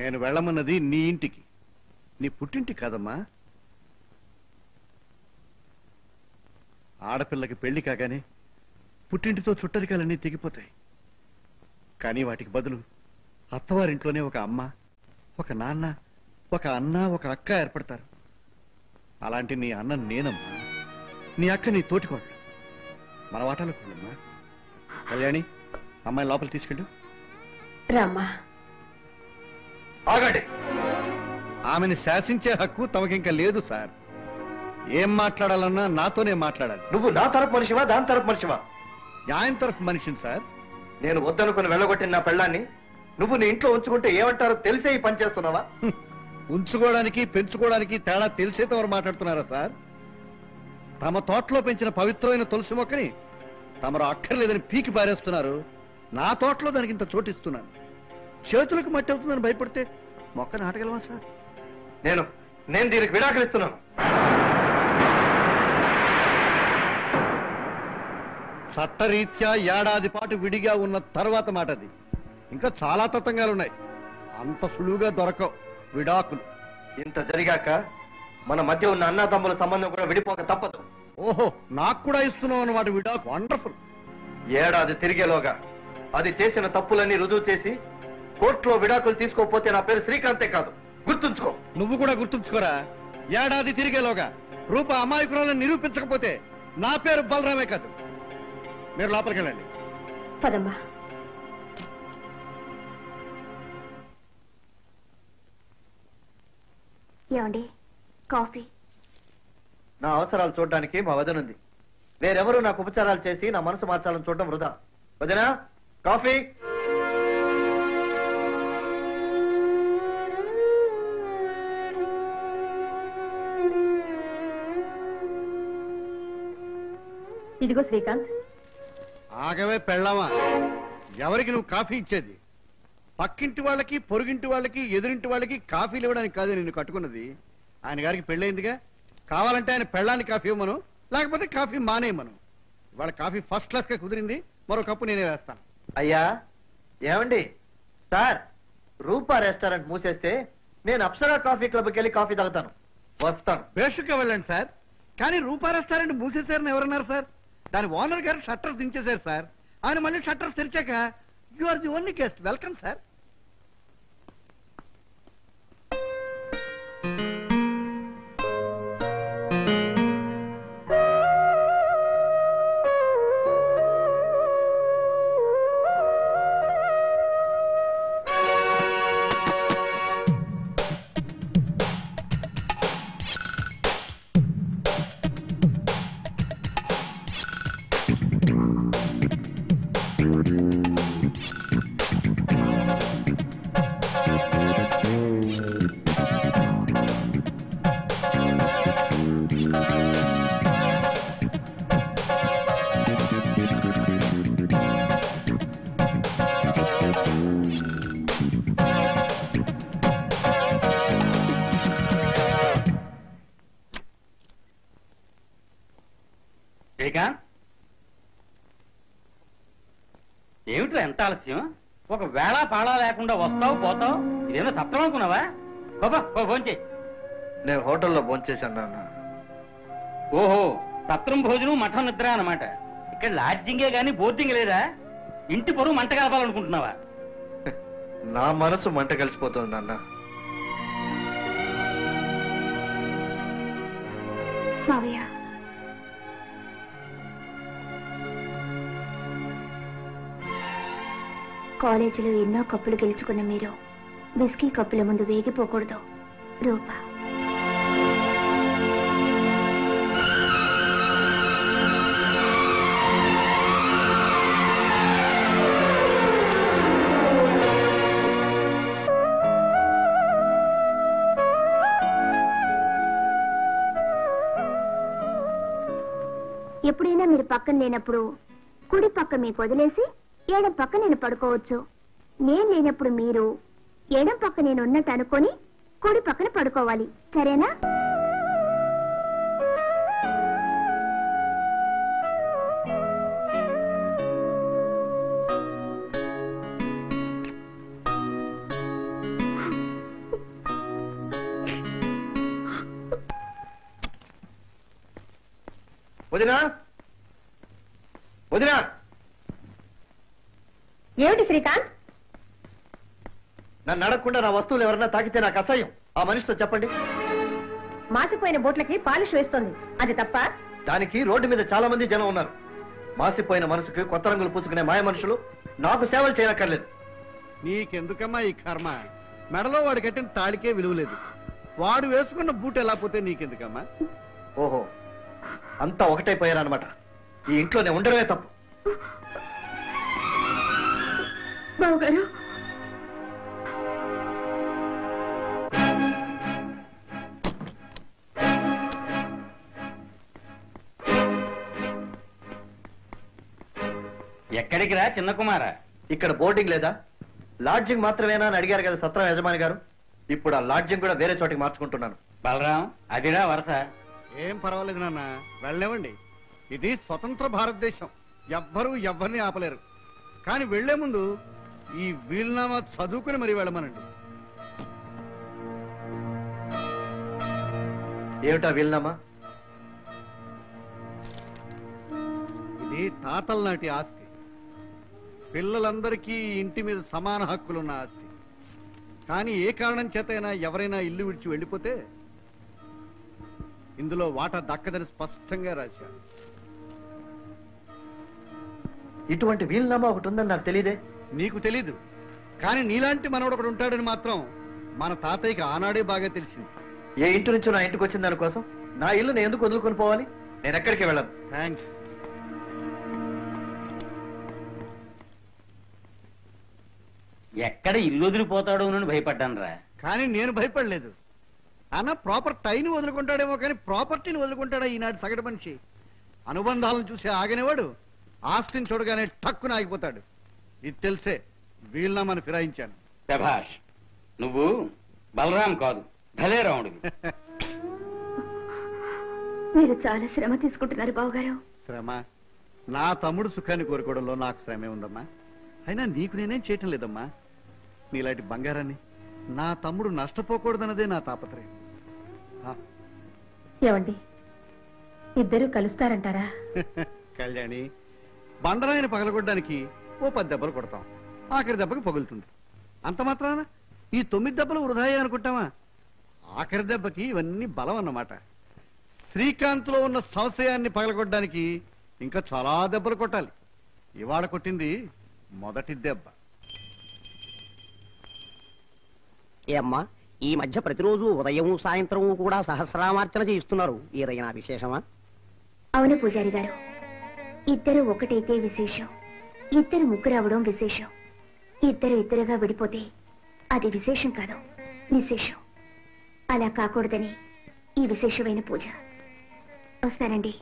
నేను వెళ్ళమన్నది నీ ఇంటికి, నీ పుట్టింటి కాదమ్మా. ఆడపిల్లకి పెళ్లి కాగానే పుట్టింటితో చుట్టరికాలన్నీ తెగిపోతాయి. కానీ వాటికి బదులు అత్తవారింట్లోనే ఒక అమ్మ, ఒక నాన్న, ఒక అన్న, ఒక అక్క ఏర్పడతారు. అలాంటి నీ అన్న నేనమ్మా, నీ అక్క నీ తోటికోళ్ళు, మన వాటాలో కూడమ్మా. కళ్యాణి, అమ్మాయి లోపలికి తీసుకెళ్ళు. రామ్మా. ఆగండి, ఆమెను శాసించే హక్కు తమకింకా లేదు సార్. ఏం మాట్లాడాలన్నా నాతోనే మాట్లాడాలి. నువ్వు నా తరపు మనిషివా, దాని తరపు మనిషివా? న్యాయం తరపు మనిషిని సార్. నేను వద్దనుకుని వెళ్ళగొట్టిన నా పెళ్ళాన్ని నువ్వు నీ ఇంట్లో ఉంచుకుంటే ఏమంటారో తెలిసే ఈ పని చేస్తున్నావా? ఉంచుకోవడానికి పెంచుకోవడానికి తేడా తెలిసేతవరు మాట్లాడుతున్నారా సార్? తమ తోటలో పెంచిన పవిత్రమైన తులసి మొక్కని తమరు అక్కర్లేదని పీకి పారేస్తున్నారు. నా తోటలో దానికి ఇంత చోటిస్తున్నాను. చేతులకు మట్టి అవుతుందని భయపడితే మొక్క నాటగలవా సార్? నేను నేను దీనికి విడాకులిస్తున్నాను. చట్టరీత్యా ఏడాది పాటు విడిగా ఉన్న తర్వాత మాట అది. ఇంకా చాలా తతంగాలున్నాయి, అంత సులువుగా దొరకవు విడాకులు. ఇంత జరిగాక మన మధ్య ఉన్న అన్నదమ్ముల సంబంధం కూడా విడిపోక తప్పదు. ఓహో, నాకు కూడా ఇస్తున్నావు అన్నమాట విడాకు. వండర్ఫుల్. ఏడాది తిరిగేలోగా అది చేసిన తప్పులన్నీ రుజువు చేసి కోర్టులో విడాకులు తీసుకోకపోతే నా పేరు శ్రీకాంతే కాదు, గుర్తుంచుకో. నువ్వు కూడా గుర్తుంచుకోరా. ఏడాది తిరిగేలోగా రూప అమాయకురాలను నిరూపించకపోతే నా పేరు బలరామే కాదు. మీరు లోపలికి వెళ్ళండి. పదమ్మా. ఏమండి, కాఫీ? నా అవసరాలు చూడడానికి మా వదనుంది. వేరెవరూ నాకు ఉపచారాలు చేసి నా మనసు మార్చాలని చూడడం వృధా. వదనా, కాఫీ? ఇదిగో శ్రీకాంత్. ఆగవే పెళ్ళామా, ఎవరికి నువ్వు కాఫీ ఇచ్చేది? పక్కింటి వాళ్ళకి, పొరుగింటి వాళ్ళకి, ఎదురింటి వాళ్ళకి కాఫీలు ఇవ్వడానికి కాదు నిన్ను కట్టుకున్నది. ఆయన గారికి పెళ్ళయిందిగా, కావాలంటే ఆయన పెళ్ళాన్ని కాఫీ ఇవ్వమను, లేకపోతే కాఫీ మానేయమను. వాళ్ళ కాఫీ ఫస్ట్ క్లాస్ గా కుదిరింది, మరో కప్పు నేనే వేస్తాను. అయ్యా ఏమండి సార్, రూపా రెస్టారెంట్ మూసేస్తే నేను అప్సరా కాఫీ క్లబ్కి వెళ్ళి కాఫీ తాగుతాను. వస్తాను. బేషుగ్గా వెళ్ళండి సార్. కానీ రూపా రెస్టారెంట్ మూసేశారని ఎవరన్నారు సార్? దాని ఓనర్ గారు షట్టర్స్ దించేశారు సార్. ఆయన మళ్ళీ షట్టర్స్ తెరిచాక you are the only guest. Welcome sir. ఎంత ఆలస్యం? ఒక వేళ పాళా లేకుండా వస్తావు పోతావు, ఇదేమో సత్యం అనుకున్నావా? బాబా భోంచే. నేను హోటల్లో భోంచేశాను. ఓహో, సత్రం భోజనం మఠం నిద్ర అన్నమాట. ఇక్కడ లాడ్జింగే గానీ బోర్డింగ్ లేదా? ఇంటి పొరుగు మంట కలపాలనుకుంటున్నావా? నా మనసు మంట కలిసిపోతుంది నాన్న. మావయ్య, కాలేజీలో ఎన్నో కప్పులు గెలుచుకున్న మీరు విస్కీ కప్పుల ముందు వేగిపోకూడదు రూపా. ఎప్పుడైనా మీరు పక్కన లేనప్పుడు కుడి పక్క మీకు వదిలేసి ఏడం పక్క నేను పడుకోవచ్చు. నేను లేనప్పుడు మీరు ఏడం పక్క నేను ఉన్నట్టు అనుకొని కుడి పక్కన పడుకోవాలి, సరేనా? వదినా, వదినా. ఏమిటి శ్రీకాంత్? నన్ను అడగకుండా నా వస్తువులు ఎవరన్నా తాకితే నాకు అసహ్యం. ఆ మనిషితో చెప్పండి. మాసిపోయిన బోట్లకి పాలిష్ వేస్తుంది, అది తప్ప? దానికి రోడ్డు మీద చాలా మంది జనం ఉన్నారు. మాసిపోయిన మనసుకి కొత్త రంగులు పూసుకునే మాయ మనుషులు నాకు సేవలు చేయనక్కర్లేదు. నీకెందుకమ్మా ఈ కర్మ? మెడలో వాడు కట్టిన తాళికే విలువలేదు, వాడు వేసుకున్న బూట్ ఎలా పోతే నీకెందుకమ్మా? ఓహో, అంతా ఒకటైపోయారనమాట. ఈ ఇంట్లోనే ఉండడమే తప్పు. బావుగారు, ఎక్కడికి రా చిన్న కుమారా? ఇక్కడ బోర్డింగ్ లేదా? లాడ్జింగ్ మాత్రమేనా అని అడిగారు కదా సత్రం యజమాని గారు. ఇప్పుడు ఆ లాడ్జింగ్ కూడా వేరే చోటికి మార్చుకుంటున్నాను. బలరాం, అదిరా వరస. ఏం పర్వాలేదు నాన్న, వెళ్ళేవండి. ఇది స్వతంత్ర భారతదేశం, ఎవ్వరూ ఎవ్వరిని ఆపలేరు. కానీ వెళ్లే ముందు ఈ వీల్నామా చదువుకుని మరీ వెళ్ళమనండి. ఏమిటా వీల్నామా? ఇది తాతల నాటి ఆస్తి, పిల్లలందరికీ ఇంటి మీద సమాన హక్కులున్న ఆస్తి. కానీ ఏ కారణం చేతైనా ఎవరైనా ఇల్లు విడిచి వెళ్ళిపోతే ఇందులో వాటా దక్కదని స్పష్టంగా రాశారు. ఇటువంటి వీల్నామా ఒకటి ఉందని నాకు తెలియదే. నీకు తెలీదు, కానీ నీలాంటి మనవడు ఒకడు ఉంటాడని మాత్రం మన తాతయ్యకి ఆనాడే బాగా తెలిసింది. ఏ ఇంటి నుంచో నా ఇంటికి వచ్చిన దానికోసం నా ఇల్లు నేను ఎందుకు వదులుకొని పోవాలి? నేను ఎక్కడికి వెళ్ళను. థ్యాంక్స్. ఎక్కడ ఇల్లు వదిలిపోతాడో అని భయపడ్డాను రా, కానీ నేను భయపడలేదు. అన్న ప్రాపర్ టైని వదులుకుంటాడేమో, కానీ ప్రాపర్టీని వదులుకుంటాడా ఈనాటి సగటు మనిషి? అనుబంధాలను చూసి ఆగనేవాడు ఆస్తిని చూడగానే టక్కున ఆగిపోతాడు. ఇది తెలిసే వీల్నామాను ఫిరాయించాను. శభాష్, నువ్వు బలరాం కాదు భలే రాముడు. మీరు చాలా శ్రమ తీసుకుంటున్నారు బావగారు. శ్రమ? నా తమ్ముడు సుఖాన్ని కోరుకోవడంలో నాకు శ్రమే ఉందమ్మా. అయినా నీకు నేనేం చేయటం లేదమ్మా. నీలాంటి బంగారాన్ని నా తమ్ముడు నష్టపోకూడదన్నదే నా తాపత్రయం. ఏమండి, ఇద్దరు కలుస్తారంటారా? కళ్యాణి, బండరాయిని పగలగొట్టడానికి ఓ పది దెబ్బలు కొడతాం, ఆఖరి దెబ్బకి పగులుతుంది. అంత మాత్రాన ఈ తొమ్మిది దెబ్బలు వృధాయే అనుకుంటామా? ఆఖరి దెబ్బకి ఇవన్నీ బలం అన్నమాట. శ్రీకాంత్లో ఉన్న సంశయాన్ని పగలగొట్టడానికి ఇంకా చాలా దెబ్బలు కొట్టాలి. ఇవాళ కొట్టింది మొదటి దెబ్బ. ఏ అమ్మా, ఈ మధ్య ప్రతిరోజు ఉదయం సాయంత్రం కూడా సహస్రామార్చన చేయిస్తున్నారు, ఏదైనా విశేషమా? అవును పూజారి గారు, ఇద్దరు ఒకటైతే విశేషం, ఇద్దరు ముగ్గురు అవడం విశేషం. ఇద్దరు ఇద్దరుగా విడిపోతే అది విశేషం కాదు, విశేషం. అలా కాకూడదని ఈ విశేషమైన పూజ. వస్తానండి.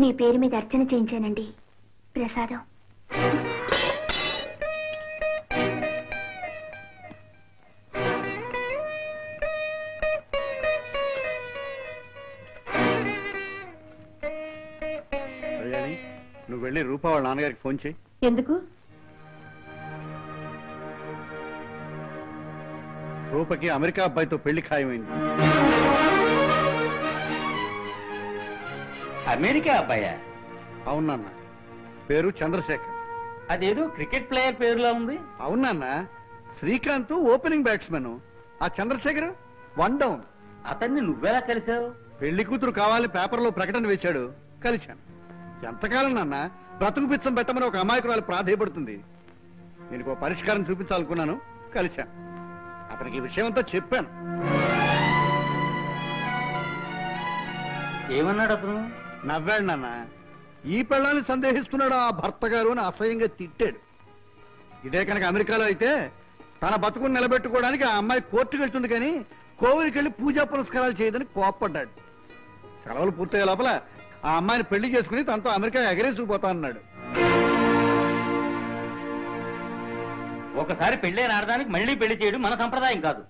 మీ పేరు మీద అర్చన చేయించానండి. ప్రసాదం. వెళ్ళి రూపా వాళ్ళ నాన్నగారికి ఫోన్ చేయి. ఎందుకు? రూపకి అమెరికా అబ్బాయితో పెళ్లి ఖాయమైంది. అమెరికా అబ్బాయా? అవునా? పేరు చంద్రశేఖర్. అదేదో క్రికెట్ ప్లేయర్ పేరులా ఉంది. అవునా? శ్రీకాంత్ ఓపెనింగ్ బ్యాట్స్మెన్, ఆ చంద్రశేఖర్ వన్ డౌన్. అతన్ని నువ్వెలా కలిశావు? పెళ్లి కూతురు కావాలని పేపర్లో ప్రకటన వేశాడు, కలిశాను. ఎంతకాలం నాన్న బ్రతుకు పిచ్చం పెట్టమని ఒక అమాయకురాలు ప్రాధాయపడుతుంది. నేను పరిష్కారం చూపించాలనుకున్నాను, కలిశాను. అతనికి ఈ విషయం అంతా చెప్పాను. ఏమన్నాడు అతను? నవ్వాడు. నాన్న ఈ పిల్లల్ని సందేహిస్తున్నాడు ఆ భర్త గారు అని అసహ్యంగా తిట్టాడు. ఇదే కనుక అమెరికాలో అయితే తన బతుకుని నిలబెట్టుకోవడానికి ఆ అమ్మాయి కోర్టుకు వెళ్తుంది, కానీ కోవిలికి వెళ్ళి పూజా పురస్కారాలు చేయదని కోప్పడ్డాడు. సెలవులు పూర్తయ్యే లోపల ఆ అమ్మాయిని పెళ్లి చేసుకుని తనతో అమెరికా ఎగరేసుకుపోతా అన్నాడు. ఒకసారి పెళ్ళైన ఆడదానికి మళ్ళీ పెళ్లి చేయడం మన సంప్రదాయం కాదు.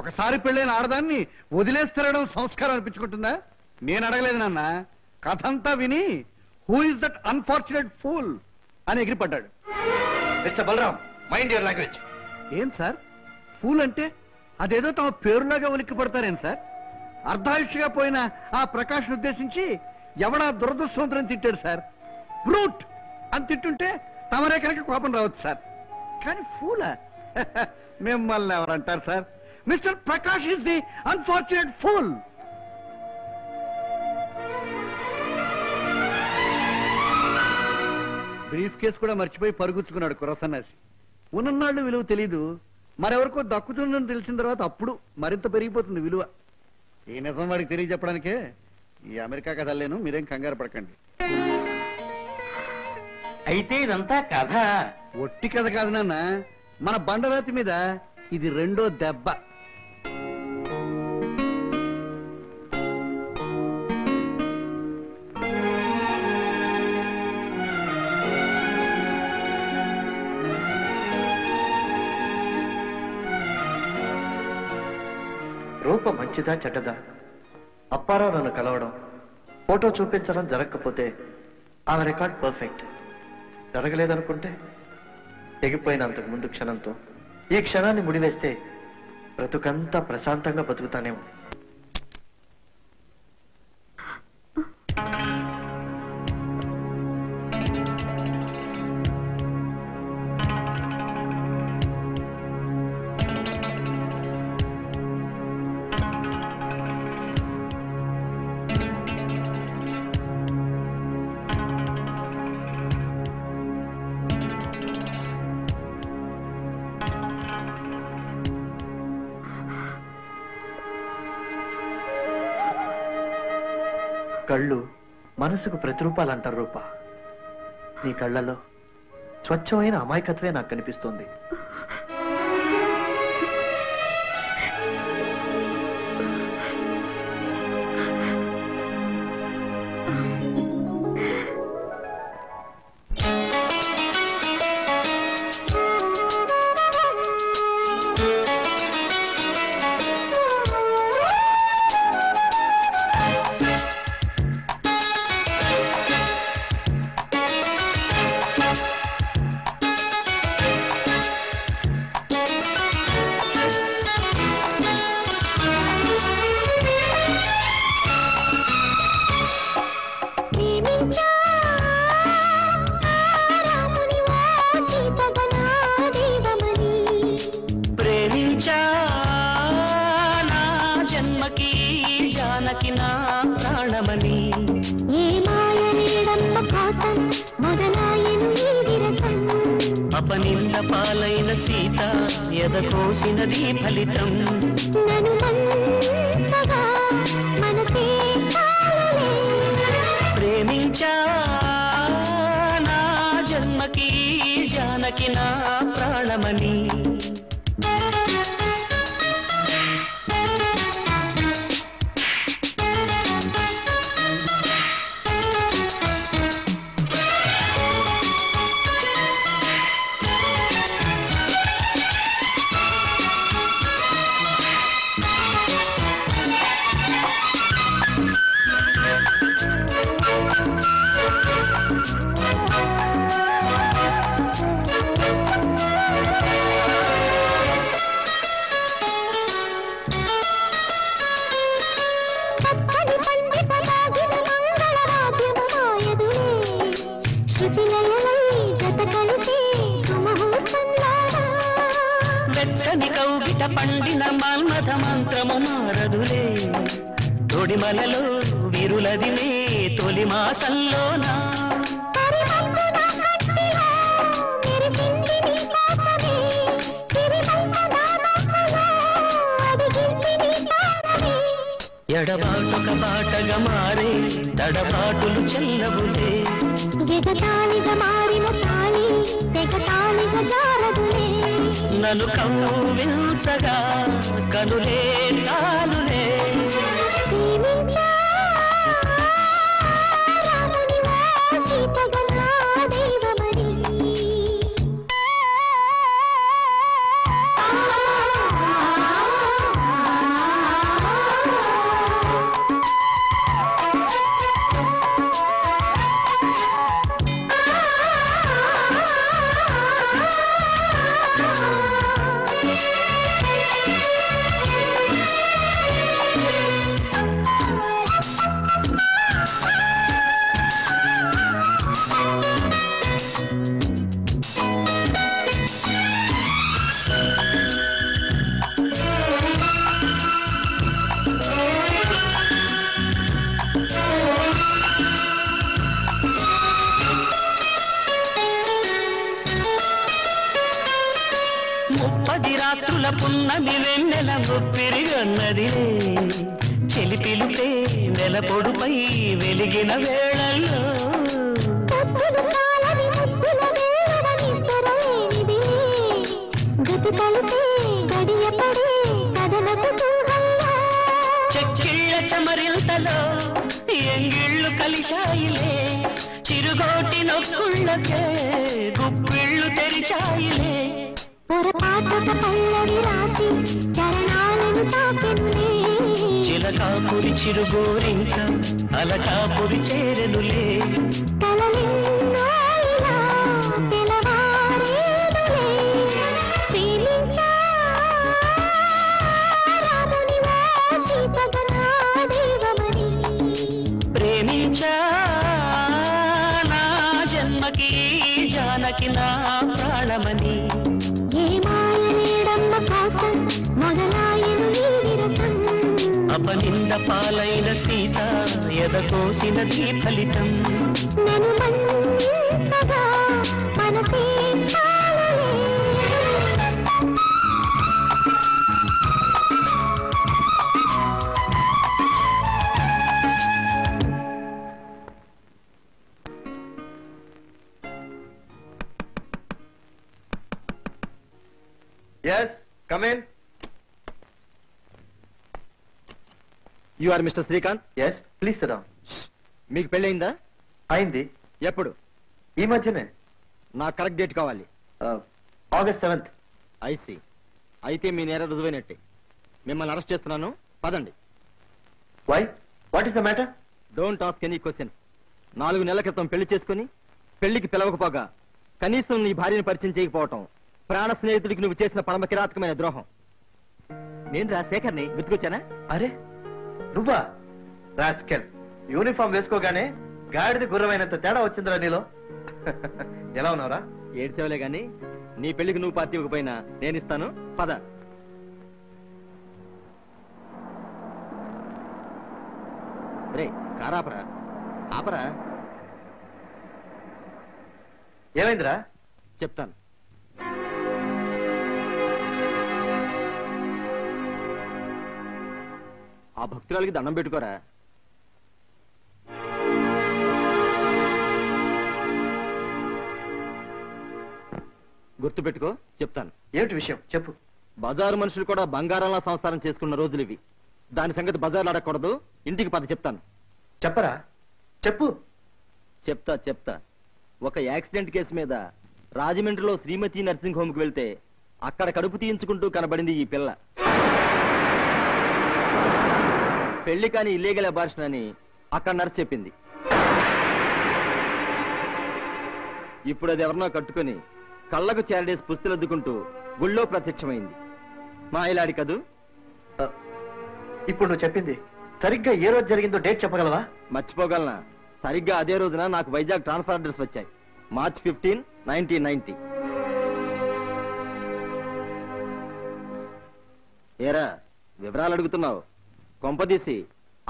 ఒకసారి పెళ్ళైన ఆడదాన్ని వదిలేస్తారడం సంస్కారం అనిపించుకుంటుందా? నేను అడగలేదు నాన్న. కథంతా విని who is that unfortunate fool అని ఎగిరిపడ్డాడు. Mister Balaram, mind your language. ఏం సార్ ఫూల్ అంటే? అదేదో తమ పేరులాగా ఉలిక్కి పడతారేం సార్? అర్ధాయుష్గా పోయిన ఆ ప్రకాష్ ఉద్దేశించి ఎవడా దురదృష్టవంతుని తిట్టాడు సార్. బ్రూట్ అని తిట్టుంటే తమరే కనుక కోపం రావచ్చు సార్, కానీ ఫూలా? మిమ్మల్ని ఎవరంటారు sir? Mister Prakash is the unfortunate fool. Briefcase కూడా మర్చిపోయి పరుగుచ్చుకున్నాడు కురసన్నాసి. ఉన్నన్నాళ్ళు విలువ తెలీదు, మరెవరికో దక్కుతుందని తెలిసిన తర్వాత అప్పుడు మరింత పెరిగిపోతుంది విలువ. ఈ నిజం వాడికి తెలియజెప్పడానికే ఈ అమెరికా కథలేను, మీరేం కంగారు పడకండి. అయితే ఇదంతా కథ ఒట్టి కథ కాదు నాన్న. మన బండరాతి మీద ఇది రెండో దెబ్బ. రూప మంచిదా చెడ్డదా? అప్పారావు నన్ను కలవడం, ఫోటో చూపించడం జరగకపోతే ఆమె రికార్డ్ పర్ఫెక్ట్. జరగలేదనుకుంటే తెగిపోయినంతకు ముందు క్షణంతో ఈ క్షణాన్ని ముడివేస్తే బ్రతుకంతా ప్రశాంతంగా బతుకుతానేమో. కళ్ళు మనసుకు ప్రతిరూపాలంటారు రూప. నీ కళ్ళలో స్వచ్ఛమైన అమాయకత్వే నాకు కనిపిస్తుంది. పండిన మన్మథ మంత్రము మారదులే, తొడిమలలో విరులది మే తొలి మాసంలోనా. ఎడబాటుక బాటగా మారే తడబాటులు చెల్లవులే, ఎగతాళిగా మారిన తాళి తెగతాళిగా జారదులే. నన్ను కవ్వించగా కనులే చాలులే, పున్నమి వెన్నెల గుప్పిరిగన్నది, చెలిపిలుపే నెల పొడుపై వెలిగిన వేళల్లో. చెక్కిళ్ళ చమరింతలో ఎంగిళ్ళు కలిశాయిలే, చిరుగోటి నొక్కుళ్ళకే గుప్పిళ్ళు తెరిచాయిలే. చిలకాపురి చిరుగోరింక అలకాపురి చేరనులే, ప్రేమించా నా జన్మకి జానకి నా ప్రాణమని. అపనింద పాలైన సీత ఎద కోసిన దీ ఫలితం, come in. You are Mister Srikanth? Yes, please sit down. మీకు పెళ్ళైందా? అయింది. ఎప్పుడు? ఈ మధ్యనే. నా కరెక్ట్ డేట్ కావాలి. August seventh. I see. అయితే మీ నేర రుజువైనట్టే. మిమ్మల్ని అరెస్ట్ చేస్తున్నాను, పదండి. Why? What is the matter? Don't ask any questions. నాలుగు నెలల క్రితం పెళ్లి చేసుకుని పెళ్లికి పిలవకపోగా, కనీసం నీ భార్యను పరిచయం చేయకపోవటం ప్రాణ స్నేహితుడికి నువ్వు చేసిన పరమ కిరాతకమైన ద్రోహం. నేను రా శేఖర్ని వెతుకొచ్చానా? అరే నువ్వా? రాస్కెల్, యూనిఫామ్ వేసుకోగానే గాడిది గుర్రమైనంత తేడా వచ్చిందిరా నీలో. ఎలా ఉన్నావురా? ఏడ్చేవలే గాని నీ పెళ్లికి నువ్వు పార్టీ ఇవ్వకపోయినా నేను ఇస్తాను, పద. రే కారాపరా, ఆపరా. ఏమైందిరా? చెప్తాను. ఆ భక్తురాలకి దండం పెట్టుకోరా. గుర్తు పెట్టుకో, చెప్తాను. ఏమిటి విషయం చెప్పు. బజారు మనుషులు కూడా బంగారంలా సంసారం చేసుకున్న రోజులు ఇవి. దాని సంగతి బజార్లు అడగకూడదు, ఇంటికి పద చెప్తాను. చెప్పరా? చెప్పు. చెప్తా చెప్తా ఒక యాక్సిడెంట్ కేసు మీద రాజమండ్రిలో శ్రీమతి నర్సింగ్ హోమ్కి వెళ్తే అక్కడ కడుపు తీయించుకుంటూ కనబడింది ఈ పిల్ల. పెళ్లి కాని ఇల్లీగల్ అబార్షన్ అని అక్కడ నర్స్ చెప్పింది. ఇప్పుడు అది ఎవరినో కట్టుకుని కళ్ళకు చేరడేసి పుస్తలద్దుకుంటూ గుళ్ళో ప్రత్యక్షమైంది. మా ఇలాడి కదూ. ఇప్పుడు నువ్వు చెప్పింది సరిగ్గా ఏ రోజు జరిగిందో డేట్ చెప్పగలవా? మర్చిపోగలనా? సరిగ్గా అదే రోజున నాకు వైజాగ్ ట్రాన్స్ఫర్ అడ్రస్ వచ్చాయి. March fifteen nineteen ninety. ఏరా వివరాలు అడుగుతున్నావు? కొంపదీసి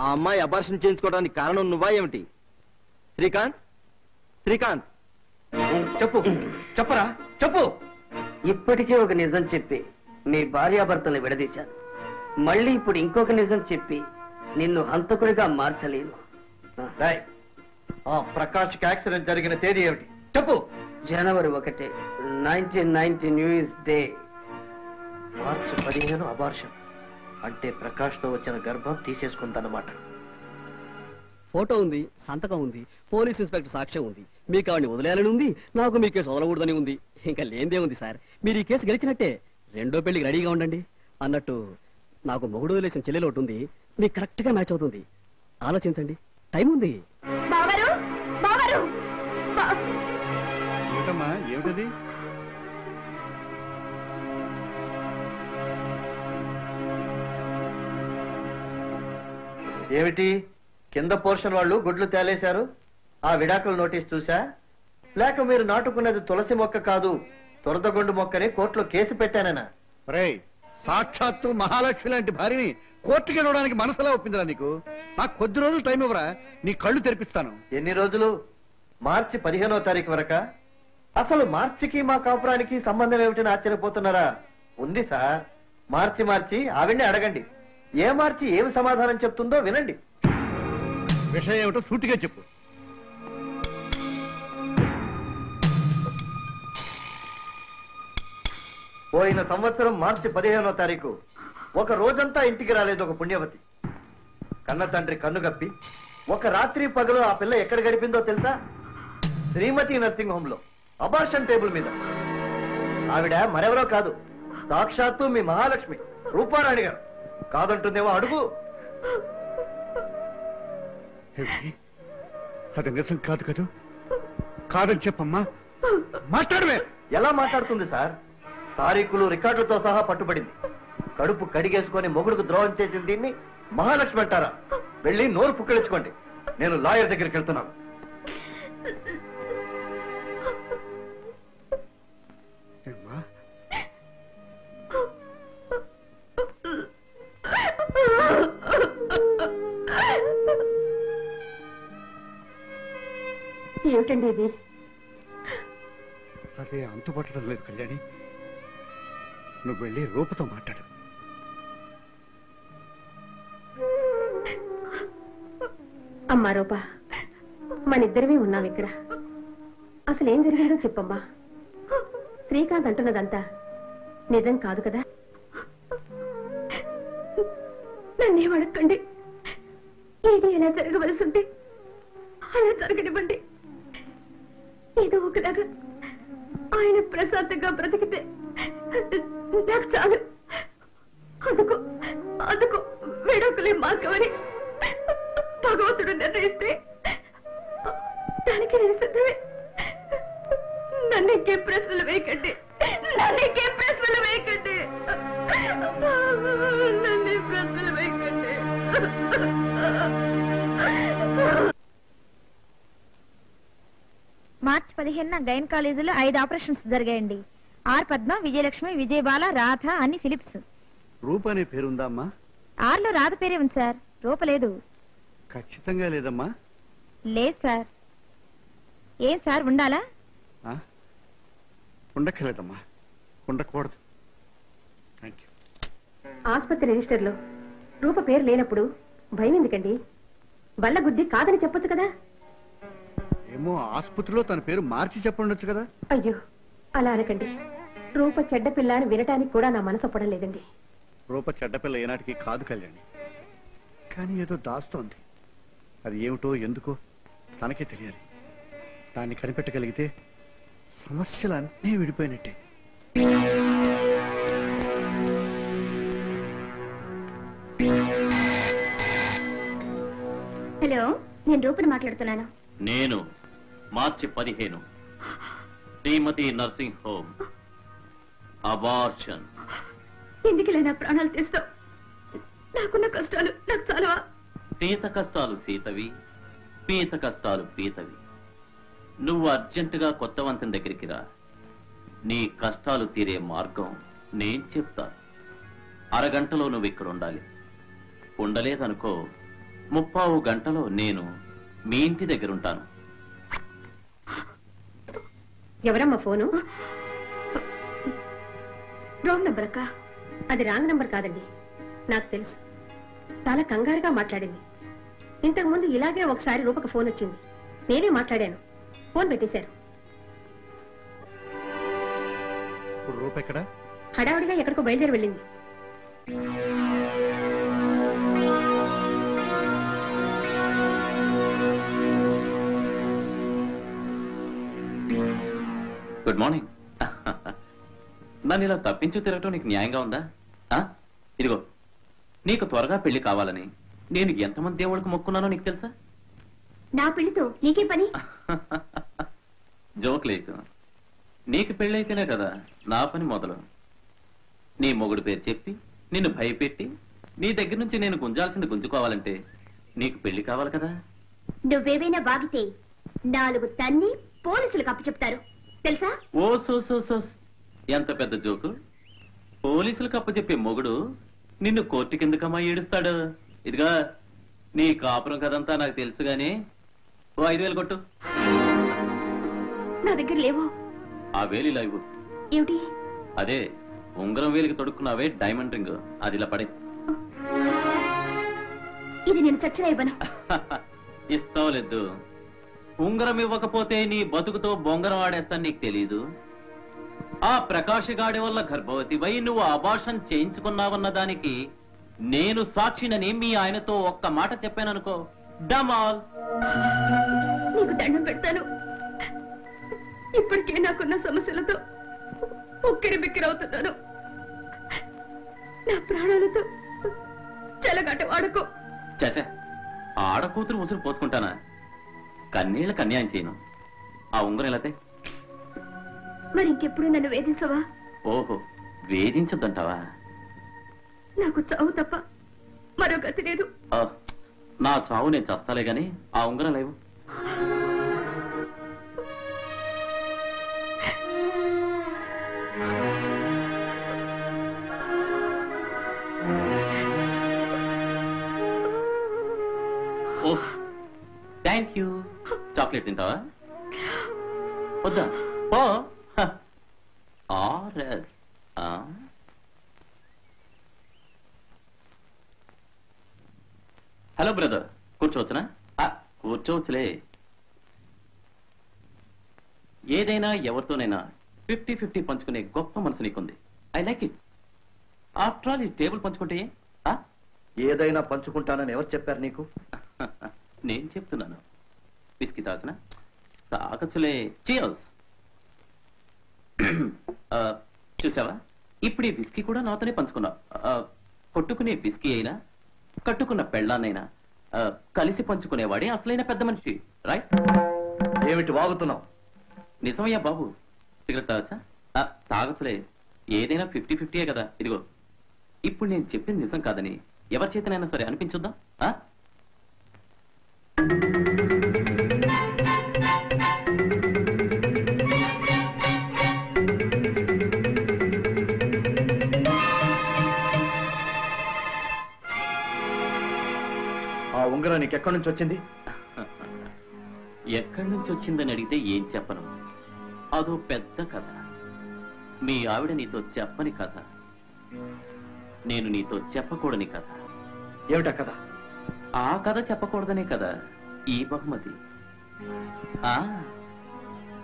ఆ అమ్మాయి అబార్షన్ చేయించుకోవడానికి కారణం నువ్వా ఏమిటి? శ్రీకాంత్ శ్రీకాంత్ చెప్పు, చెప్పరా చెప్పు. ఇప్పటికే ఒక నిజం చెప్పి మీ భార్యాభర్తల్ని విడదీశాను. మళ్ళీ ఇప్పుడు ఇంకొక నిజం చెప్పి నిన్ను హంతకుడిగా మార్చలేను. ప్రకాష్ కి యాక్సిడెంట్ జరిగిన తేదీ ఏమిటి చెప్పు? జనవరి ఒకటి nineteen ninety new year's day. మార్చి పదిహేను అబార్షన్ అంటే ప్రకాష్ తో వచ్చిన గర్భం తీసేసుకుందన్నమాట. ఫోటో ఉంది, సంతకం ఉంది, పోలీస్ ఇన్స్పెక్టర్ సాక్ష్యం ఉంది. మీకు ఆవిడని వదిలేయాలని ఉంది, నాకు మీ కేసు వదలకూడదని ఉంది. ఇంకా లేదే ఉంది సార్, మీరు ఈ కేసు గెలిచినట్టే. రెండో పెళ్లికి రెడీగా ఉండండి. అన్నట్టు నాకు మొగుడు వదిలేసిన చెల్లెలు ఒకటి ఉంది, మీకు కరెక్ట్ గా మ్యాచ్ అవుతుంది. ఆలోచించండి, టైం ఉంది. ఏమిటి కింద పోర్షన్ వాళ్ళు గుడ్లు తేలేశారు? ఆ విడాకుల నోటీస్ చూసా? లేక మీరు నాటుకున్నది తులసి మొక్క కాదు తొరదగొండు మొక్కని కోర్టులో కేసు పెట్టానేనా? సాక్షాత్తు మహాలక్ష్మి లాంటి భార్యని కోర్టుకి వెళ్ళడానికి మనసులా ఒప్పిందిరా నీకు? నాకు కొద్ది రోజులు టైం ఇవ్వరా, నీ కళ్ళు తెరిపిస్తాను. ఎన్ని రోజులు? మార్చి పదిహేనో తారీఖు వరక? అసలు మార్చికి మా కాపురానికి సంబంధం ఏమిటని ఆశ్చర్యపోతున్నారా? ఉంది సార్, మార్చి మార్చి ఆవిడ్ని అడగండి. ఏ మార్చి ఏమి సమాధానం చెప్తుందో వినండి. విషయం ఏమిటో సూటిగా చెప్పు. పోయిన సంవత్సరం మార్చి పదిహేనో తారీఖు ఒక రోజంతా ఇంటికి రాలేదు ఒక పుణ్యవతి. కన్న తండ్రి కన్ను గప్పి ఒక రాత్రి పగలు ఆ పిల్ల ఎక్కడ గడిపిందో తెలుసా? శ్రీమతి నర్సింగ్ హోమ్ లో అబార్షన్ టేబుల్ మీద. ఆవిడ మరెవరో కాదు, సాక్షాత్తు మీ మహాలక్ష్మి రూపారాణి గారు. కాదంటుందేమో అడుగు. అది నిజం కాదు కదా? కాదని చెప్పమ్మా. మాట్లాడవే. ఎలా మాట్లాడుతుంది సార్? తారీఖులు రికార్డులతో సహా పట్టుబడింది. కడుపు కడిగేసుకొని మొగుడుకు ద్రోహం చేసిన దీన్ని మహాలక్ష్మి అంటారా? వెళ్ళి నోరు పుక్కిలించుకోండి. నేను లాయర్ దగ్గరికి వెళ్తున్నాను. ఏమిటండి ఇది? అదే అంతుపట్టడం లేదు కళ్యాణి. నువ్వు వెళ్ళి రూపతో మాట్లాడు. అమ్మా రూపా, మనిద్దరమే ఉన్నాం ఇక్కడ. అసలేం జరిగిందో చెప్పమ్మా. శ్రీకాంత్ అంటున్నదంతా నిజం కాదు కదా? నన్నేం అడగండి. ఏది ఎలా జరగవలసి ఉంటే అలా జరగనివ్వండి. ఏదో ఒకలాగా ఆయన ప్రశాంతంగా బ్రతికితే నాకు చాలు. అందుకు అందుకు వేడొకలే మార్గమని భగవంతుడు నిర్ణయిస్తే దానికి నేను సిద్ధమే. నన్నెక్కే ప్రశ్నలు వేయకండి, నన్నెక్కే ప్రశ్నలు వేయకండి, నన్నే ప్రశ్నలు వేయకండి. మార్చి పదిహేనున గైన్ కాలేజీలో ఐదు ఆపరేషన్స్ జరిగాయండి. ఆర్ పద్మ, విజయలక్ష్మి, విజయబాల, రాధ అని ఫిలిప్స్. రూప అనే పేరుందా అమ్మా? ఆర్ లో రాధ పేరే ఉంది సార్, రూప లేదు. ఖచ్చితంగా లేదమ్మా? లేదు సార్. ఏం సార్ ఉండాలా? ఉండక్కర్లేదమ్మా, ఉండకూడదు. ఆసుపత్రి రిజిస్టర్లో రూప పేరు లేనప్పుడు భయం ఎందుకండి? వల్ల గుద్ది కాదని చెప్పొచ్చు కదా? ఏమో ఆసుపత్రిలో తన పేరు మార్చి చెప్పొచ్చు కదా? అయ్యో అలా అనకండి. రూప చెడ్డ పిల్ల అని వినటానికి కూడా నా మనసు ఒప్పడం లేదండి. రూప చెడ్డ పిల్ల ఏనాటికి కాదు కళ్యాణి, కానీ ఏదో దాస్తోంది. అది ఏమిటో ఎందుకో తనకే తెలియాలి. దాన్ని కనిపెట్టగలిగితే సమస్యలు అన్నీ విడిపోయినట్టే. హలో, నేను రూపని మాట్లాడుతున్నాను. నేను మార్చి పదిహేను శ్రీమతి నర్సింగ్ హోమ్ అబార్షన్. ఎందుకులే నా ప్రాణాలు తీస్తావు? నాకున్న కష్టాలు నాకు చాలవా? పీత కష్టాలు సీతవి, పీత కష్టాలు పీతవి. నువ్వు అర్జెంటుగా కొత్త వంతెన దగ్గరికి రా. నీ కష్టాలు తీరే మార్గం నేను చెప్తాను. అరగంటలో నువ్వు ఇక్కడ ఉండాలి. ఉండలేదనుకో ముప్పావు గంటలో నేను మీ ఇంటి దగ్గర ఉంటాను. ఎవరమ్మా ఫోను? రాంగ్ నంబర్ అక్క. అది రాంగ్ నంబర్ కాదండి, నాకు తెలుసు. చాలా కంగారుగా మాట్లాడింది. ఇంతకు ముందు ఇలాగే ఒకసారి రూపకు ఫోన్ వచ్చింది, నేనే మాట్లాడాను, ఫోన్ పెట్టేశారు. హడావుడిగా ఎక్కడికో బయలుదేరి వెళ్ళింది. Good morning. నన్ను ఇలా తప్పించి తిరగటం నీకు న్యాయంగా ఉందా? ఇదిగో, నీకు త్వరగా పెళ్లి కావాలని నేను ఎంతమంది దేవుడికి మొక్కున్నానో నీకు తెలుసా? నా పెళ్లితో నీకే పని? జోక్ లేకు, నీకు పెళ్ళైతేనే కదా నా పని మొదలు. నీ మొగుడు పేరు చెప్పి నిన్ను భయపెట్టి నీ దగ్గర నుంచి నేను గుంజాల్సింది గుంజుకోవాలంటే నీకు పెళ్లి కావాలి కదా. నువ్వేమైనా బాగితే నాలుగు తన్ని పోలీసులకు అప్పు చెప్తారు తెలుసా? ఓ సో సో సో ఎంత పెద్ద జోకు! పోలీసులకు అప్పు చెప్పే మొగుడు నిన్ను కోర్టు కిందకమ్మా ఏడుస్తాడు. ఇదిగా నీ కాపురం కదంతా నాకు తెలుసు గాని ఓ ఐదు వేలు కొట్టు. నా దగ్గర లేవు. ఆ వేలు ఇలా ఇవ్వు. ఏమిటి? అదే ఉంగరం వేలికి తొడుక్కున్నావే డైమండ్ రింగ్, అది ఇలా పడే. ఇది నేను చచ్చిన ఇవ్వను. ఇస్తావు లేదు. ఉంగరం ఇవ్వకపోతే నీ బతుకుతో బొంగరం ఆడేస్తాను, నీకు తెలీదు. ఆ ప్రకాష్ గాడి వల్ల గర్భవతి వై నువ్వు అబార్షన్ చేయించుకున్నావన్న దానికి నేను సాక్షినని మీ ఆయనతో ఒక్క మాట చెప్పాననుకో డమాల్. నీకు దండం పెడతాను. ఇప్పటికే నాకున్న సమస్యలతో ఉక్కిరి బిక్కిరి అవుతున్నాను. నా ప్రాణాలతో చెలగాట వాడుకో. చచా, ఆడకూతురు ఉసురు పోసుకుంటానా? కన్నీళ్ళకి అన్యాయం చేయను. ఆ ఉంగరం ఎలా? మరి ఇంకెప్పుడు నన్ను వేధించవా? ఓహో, వేధించొద్దంటావా? నాకు చావు తప్ప మరో గతి లేదు. నా చావు నేను చస్తాలే గాని ఆ ఉంగరం లేవు. Thank you. చాక్లెట్ తింటావా? వద్దా? ఓ ఆర్ఎస్. హలో బ్రదర్, కూర్చోవచ్చునా? కూర్చోవచ్చులే. ఏదైనా ఎవరితోనైనా ఫిఫ్టీ ఫిఫ్టీ పంచుకునే గొప్ప మనసు నీకుంది. I like it. After all ఈ టేబుల్ పంచుకుంటే ఏదైనా పంచుకుంటానని ఎవరు చెప్పారు నీకు? నేను చెప్తున్నాను. బిస్కీ తాగచ్చునా? తాగచ్చులే. చీయర్స్. చూసావా, ఇప్పుడు ఈ బిస్కీ కూడా నాతోనే పంచుకున్నావు. కొట్టుకునే బిస్కీ అయినా కట్టుకున్న పెళ్ళాన్నైనా కలిసి పంచుకునేవాడే అసలైన పెద్ద మనిషి, రైట్? ఏమిటి వాగుతున్నావు? నిజమయ్యా బాబు. సిగరెట్ తాగచ్చా? తాగచ్చులే. ఏదైనా ఫిఫ్టీ ఫిఫ్టీయే కదా. ఇదిగో, ఇప్పుడు నేను చెప్పింది నిజం కాదని ఎవరి చేతనైనా సరే అనిపించుద్దాం. ఎక్కడి నుంచి వచ్చింది? ఎక్కడి నుంచి వచ్చిందని అడిగితే ఏం చెప్పను, అదో పెద్ద కథ. మీ ఆవిడ నీతో చెప్పని కథ, నేను నీతో చెప్పకూడని కథ. ఏమిటా కథ? ఆ కథ చెప్పకూడదనే కదా ఈ బహుమతి. ఆ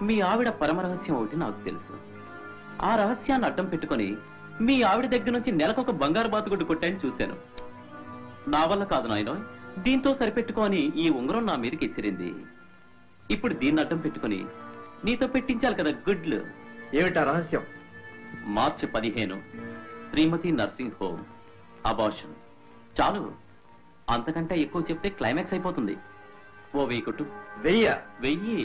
మీ ఆవిడ పరమ రహస్యం ఒకటి నాకు తెలుసు. ఆ రహస్యాన్ని అడ్డం పెట్టుకుని మీ ఆవిడ దగ్గర నుంచి నెలకొక బంగారు బాతుగుడ్డు కొట్టాయని చూశాను. నా వల్ల కాదు నాయన, దీంతో సరిపెట్టుకోని ఈ ఉంగరం నా మీదకి ఎసిరింది. ఇప్పుడు దీన్ని అడ్డం పెట్టుకుని నీతో పెట్టించాలి కదా గుడ్లు. ఏమిటా రహస్యం? మార్చి పదిహేను శ్రీమతి నర్సింగ్ హోమ్, అబార్షన్. చాలు, అంతకంటే ఎక్కువ చెప్తే క్లైమాక్స్ అయిపోతుంది. ఓ వెయ్యి కొట్టు. వెయ్య? వెయ్యి.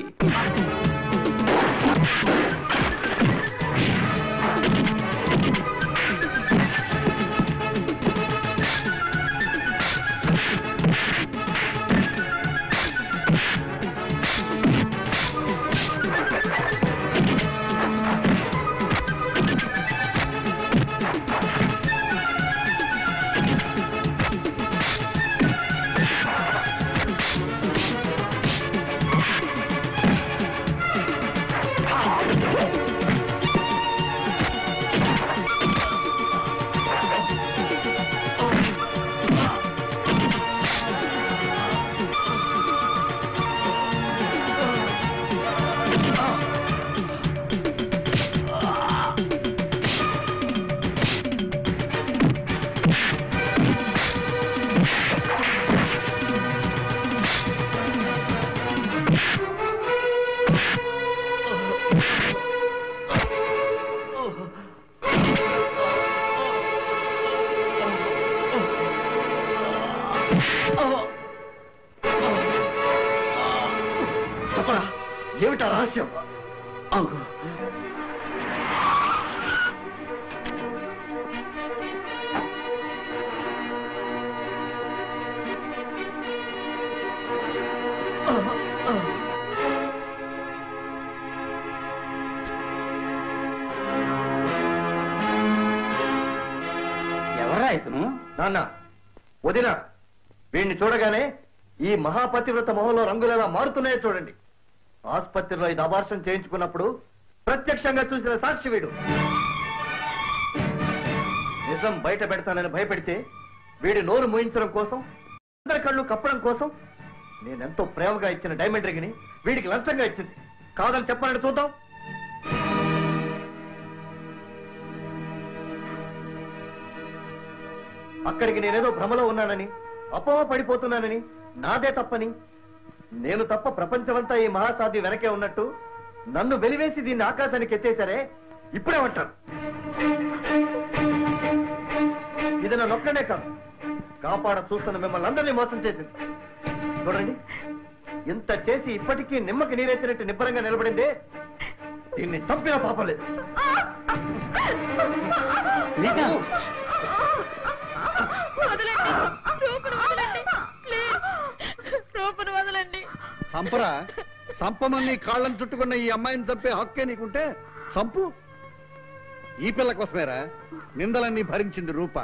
చెప్పరా ఏమిటా రహస్యం? నాన్న వదినా, వీడిని చూడగానే ఈ మహాపతివ్రత మొహంలో రంగులేలా మారుతున్నాయో చూడండి. ఆసుపత్రిలో ఇది అబార్షన్ చేయించుకున్నప్పుడు ప్రత్యక్షంగా చూసిన సాక్షి వీడు. నిజం బయట పెడతానని భయపెడితే వీడి నోరు మూయించడం కోసం, అందరి కళ్ళు కప్పడం కోసం నేనెంతో ప్రేమగా ఇచ్చిన డైమండ్ రింగ్ని వీడికి లంచంగా ఇచ్చింది. కాదని చెప్పాలని చూద్దాం. అక్కడికి నేనేదో భ్రమలో ఉన్నానని, అపోహ పడిపోతున్నానని, నాదే తప్పని, నేను తప్ప ప్రపంచమంతా ఈ మహాసాధి వెనకే ఉన్నట్టు నన్ను వెలివేసి దీన్ని ఆకాశానికి ఎత్తేసారే. ఇప్పుడేమంటారు? ఇది నన్ను ఒక్కనే కాదు, కాపాడ చూస్తున్న మిమ్మల్ని అందరినీ మోసం చేసింది. చూడండి, ఇంత చేసి ఇప్పటికీ నిమ్మకి నీరేసినట్టు నిబ్బరంగా నిలబడిందే, దీన్ని చంపిన పాపం లేదు. చంపరా, చంపమని కాళ్ళను చుట్టుకున్న ఈ అమ్మాయిని చంపే హక్కే నీకుంటే చంపు. ఈ పిల్ల కోసమేరా నిందలన్నీ భరించింది రూప.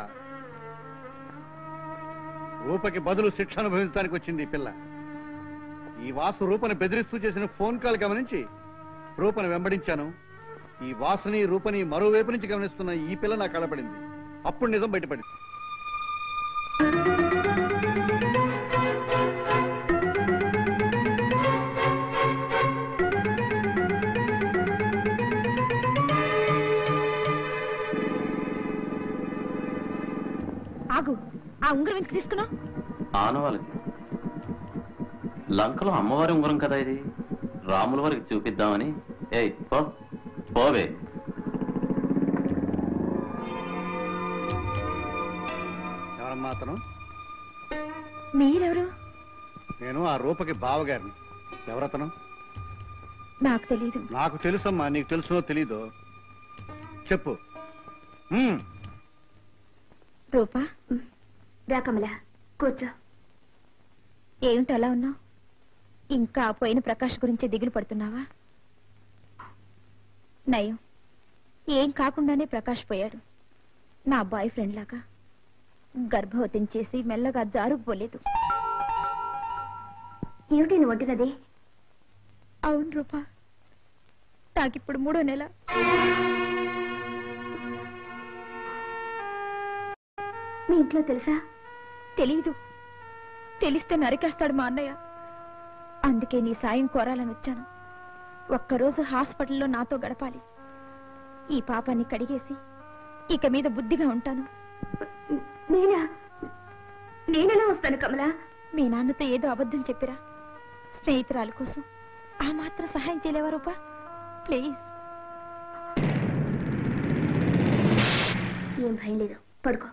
రూపకి బదులు శిక్ష అనుభవించడానికి వచ్చింది ఈ పిల్ల. ఈ వాసు రూపని బెదిరిస్తూ చేసిన ఫోన్ కాల్ గమనించి రూపను వెంబడించాను. ఈ వాసుని రూపని మరోవైపు నుంచి గమనిస్తున్న ఈ పిల్ల నా కలపడింది. అప్పుడు నిజం బయటపడింది. ఆగు, ఆ ఉంగరం ఎందుకు తీసుకున్నావు? ఆనవాళ్ళది. లంకలో అమ్మవారి ఉంగరం కదా ఇది, రాముల వారికి చూపిద్దామని. ఏ పోవే, మాత్రం మీరెవరు? నేను ఆ రూపకి బావగారిని. ఎవరతను? నాకు తెలీదు. నాకు తెలుసమ్మా, నీకు తెలుసునో తెలీదో చెప్పు. రూపా రా కమలా, కూర్చో. ఏమిటి అలా ఉన్నావు? ఇంకా పోయిన ప్రకాష్ గురించి దిగులు పడుతున్నావా? నయం, ఏం కాకుండానే ప్రకాష్ పోయాడు. నా బాయ్ ఫ్రెండ్ లాగా గర్భవతిని చేసి మెల్లగా జారుకుపోలేదు. ఏమిటి నువ్వు వంటినది? అవును రూపా, నాకిప్పుడు మూడో నెల. మీ ఇంట్లో తెలుసా? తెలీదు, తెలిస్తే నరికేస్తాడు మా అన్నయ్య. అందుకే నీ సాయం కోరాలని వచ్చాను. ఒక్కరోజు హాస్పిటల్లో నాతో గడపాలి. ఈ పాపాన్ని కడిగేసి ఇక మీద బుద్ధిగా ఉంటాను. నేనెలా వస్తాను కమలా? మీ నాన్నతో ఏదో అబద్ధం చెప్పిరా స్నేహితురాలు కోసం. ఆ మాత్రం సహాయం చేయలేవా రూపా? ప్లీజ్. ఏం భయం లేదు, పడుకో.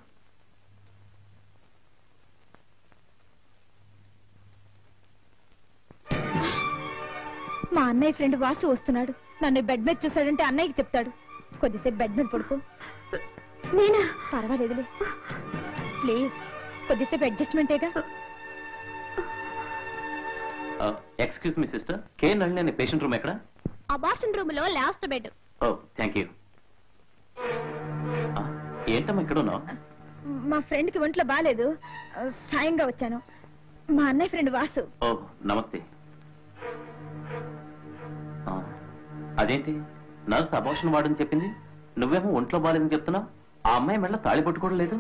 మా అన్నయ్య ఫ్రెండ్ వాసు వస్తున్నాడు. నన్ను బెడ్ మీద చూశాడంటే అన్నయ్యకి చెప్తాడు. కొద్దిసేపు బెడ్ మీద పడుకో. నేనా? పర్వాలేదులే, ప్లీజ్ కొద్దిసేపు అడ్జస్ట్మెంటేగా. Excuse me sister, K Nalini patient room ఎక్కడ? అబార్షన్ రూమ్ లో లాస్ట్ బెడ్. Oh thank you. ఏంటమ్మా ఇక్కడ ఉన్నావు? మా ఫ్రెండ్ కి ఒంట్లో బాలేదు, సాయంగా వచ్చాను. మా అన్నయ్య ఫ్రెండ్ వాసు. ఓ నమస్తే. అదేంటి నర్స్ అబార్షన్ వాడని చెప్పింది, నువ్వేమో ఒంట్లో బాలేదని చెప్తున్నావు? ఆ అమ్మాయి మెళ్ళ తాళి పట్టుకోవడం లేదు.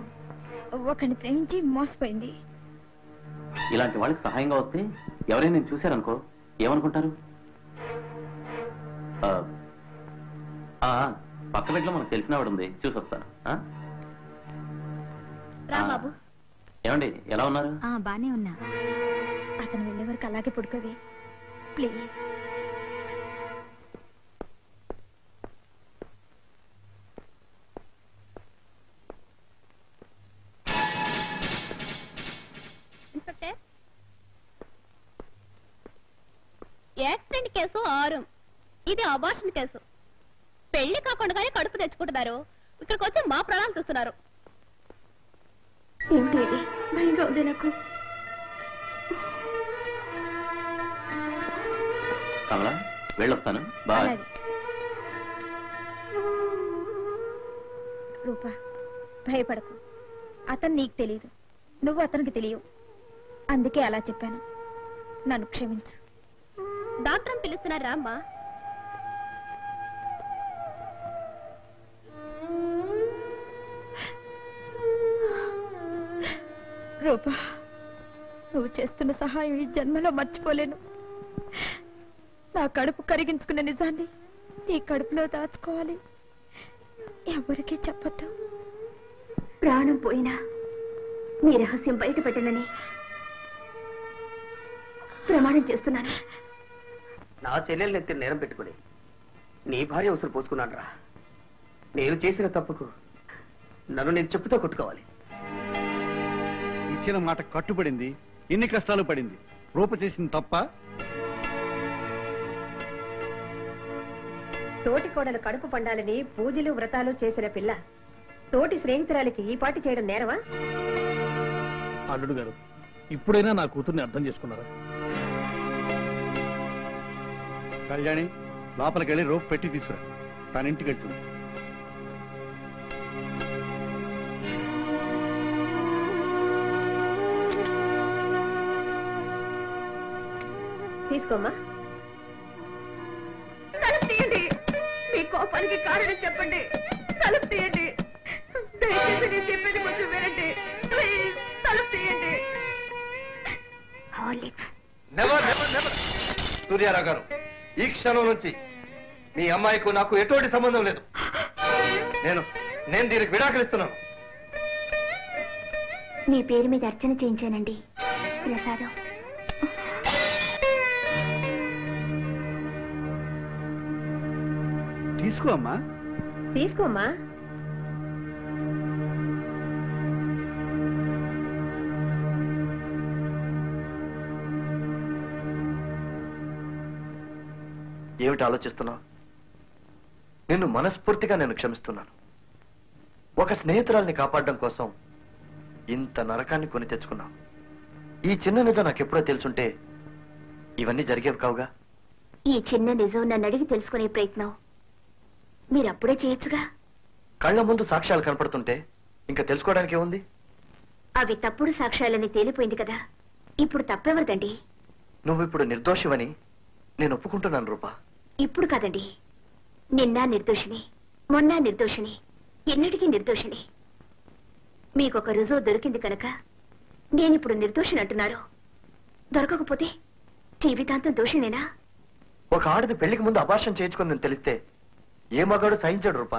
ఒకరిని ప్రేమించి మోసపోయింది. ఇలాంటి వాళ్ళకి సహాయంగా వస్తే ఎవరైనా నేను చూశారనుకో ఏమనుకుంటారు? పక్క బెడ్లో మనకు తెలిసిన వాడు ఉంది, చూసొస్తాను. ఏమండి ఎలా ఉన్నారు? బానే ఉన్నా. అతను వెళ్ళే వరకు అలాగే పడుకోవే ప్లీజ్. వారం ఇది అబార్షన్ కేసు. పెళ్లి కాకుండానే కడుపు తెచ్చుకుంటున్నారు. ఇక్కడికి వచ్చి మా ప్రాణాలు తీస్తున్నారు. ఏంటిది? భయంగా ఉంది నాకు. కమలా వెళ్ళొస్తాను. బాయ్. రూపా భయపడకు. అతను నీకు తెలియదు, నువ్వు అతనికి తెలియవు. అందుకే అలా చెప్పాను. నన్ను క్షమించు. డాక్టర్ పిలుస్తున్నారు రామ్మా. రూపా నువ్వు చేస్తున్న సహాయం ఈ జన్మలో మర్చిపోలేను. నా కడుపు కరిగించుకున్న నిజాన్ని నీ కడుపులో దాచుకోవాలి. ఎవరికీ చెప్పొద్దు. ప్రాణం పోయినా నీ రహస్యం బయట పెట్టనని ప్రమాణం చేస్తున్నాను. నా చెల్లెలు నెత్తి నేరం పెట్టుకుని నీ భార్య అవసరం పోసుకున్నాను రా. నేను చేసిన తప్పుకు నన్ను నేను చెప్పుతో కొట్టుకోవాలి. ఇచ్చిన మాట కట్టుబడింది. ఎన్ని కష్టాలు పడింది. రూప చేసిన తప్ప. తోటి కోడలు కడుపు పండాలని పూజలు వ్రతాలు చేసిన పిల్ల తోటి స్నేహితురాలకి ఈ పాటి చేయడం నేరమా? అల్లుడు గారు ఇప్పుడైనా నా కూతుర్ని అర్థం చేసుకున్నారా? కళ్యాణి లోపలికెళ్ళి రూప పెట్టి తీసుకురా. తన ఇంటికి వెళ్తుంది. తీసుకోమ్మా. తలుపు తీయండి. మీ కోపానికి కారణం చెప్పండి. తలుపు తీయండి. దయచేసి నేను చెప్పేది కొంచెం వినండి. ప్లీజ్ తలుపు తీయండి. సూర్యారావు గారు ఈ క్షణం నుంచి మీ అమ్మాయికు నాకు ఎటువంటి సంబంధం లేదు. నేను నేను దీనికి విడాకులిస్తున్నాను. మీ పేరు మీద అర్చన చేయించానండి ప్రసాదం. తీసుకో అమ్మా. తీసుకోమ్మా. ఏమిటి ఆలోచిస్తున్నావు? నిన్ను మనస్ఫూర్తిగా నేను క్షమిస్తున్నాను. ఒక స్నేహితురాల్ని కాపాడడం కోసం ఇంత నరకాన్ని కొని తెచ్చుకున్నావు. ఈ చిన్న నిజం నాకెప్పుడో తెలుసుంటే ఇవన్నీ జరిగేవి కావుగా. ఈ చిన్న నిజం నన్ను అడిగి తెలుసుకునే ప్రయత్నం మీరప్పుడే చేయొచ్చుగా. కళ్ళ ముందు సాక్ష్యాలు కనపడుతుంటే ఇంకా తెలుసుకోవడానికి ఏముంది? అవి తప్పుడు సాక్ష్యాలని తేలిపోయింది కదా. ఇప్పుడు తప్పెవరిదండి? నువ్విప్పుడు నిర్దోషివని నేను ఒప్పుకుంటున్నాను రూపా. ఇప్పుడు కాదండి, నిన్న నిర్దోషిని, మొన్న నిర్దోషిని, ఎన్నిటికీ నిర్దోషిని. మీకొక రుజువు దొరికింది కనుక నేనిప్పుడు నిర్దోషిని అంటున్నారు. దొరకకపోతే జీవితాంతం దోషినేనా? ఒక ఆడది పెళ్లికి ముందు అబార్షన్ చేయించుకుందని తెలిస్తే ఏ మగాడు సహించాడు రూపా?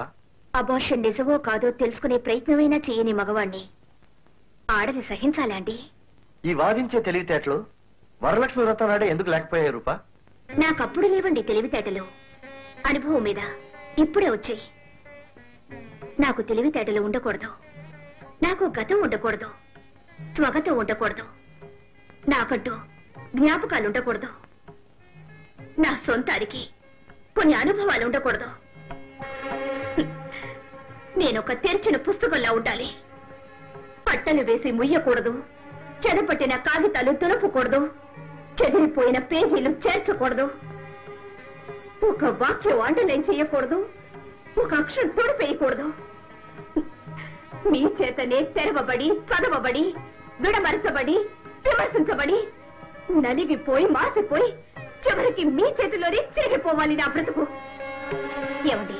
అబార్షన్ నిజమో కాదో తెలుసుకునే ప్రయత్నమైనా చేయని మగవాణ్ణి ఆడది సహించాలా అండి? ఈ వాదించే తెలివితేటలు వరలక్ష్మి వ్రతం నాడే ఎందుకు లేకపోయాయి రూపా? నాకప్పుడు లేవండి తెలివితేటలు. అనుభవం మీద ఇప్పుడే వచ్చాయి. నాకు తెలివితేటలు ఉండకూడదు. నాకు గతం ఉండకూడదు. స్వగతం ఉండకూడదు. నాకంటూ జ్ఞాపకాలు ఉండకూడదు. నా సొంతానికి కొన్ని అనుభవాలు ఉండకూడదు. నేనొక తెరిచిన పుస్తకంలా ఉండాలి. పట్టలు వేసి ముయ్యకూడదు. చెదపట్టిన కాగితాలు తులపకూడదు. చెదిరిపోయిన పేజీలు చేర్చకూడదు. ఒక వాక్యం అండర్లైన్ చేయకూడదు. ఒక అక్షరం తోడిపేయకూడదు. మీ చేతనే తెరవబడి, చదవబడి, విడమరచబడి, విమర్శించబడి, నలిగిపోయి, మాసిపోయి, చివరికి మీ చేతిలోనే చేరిపోవాలి నా బ్రతుకు. ఏమండి,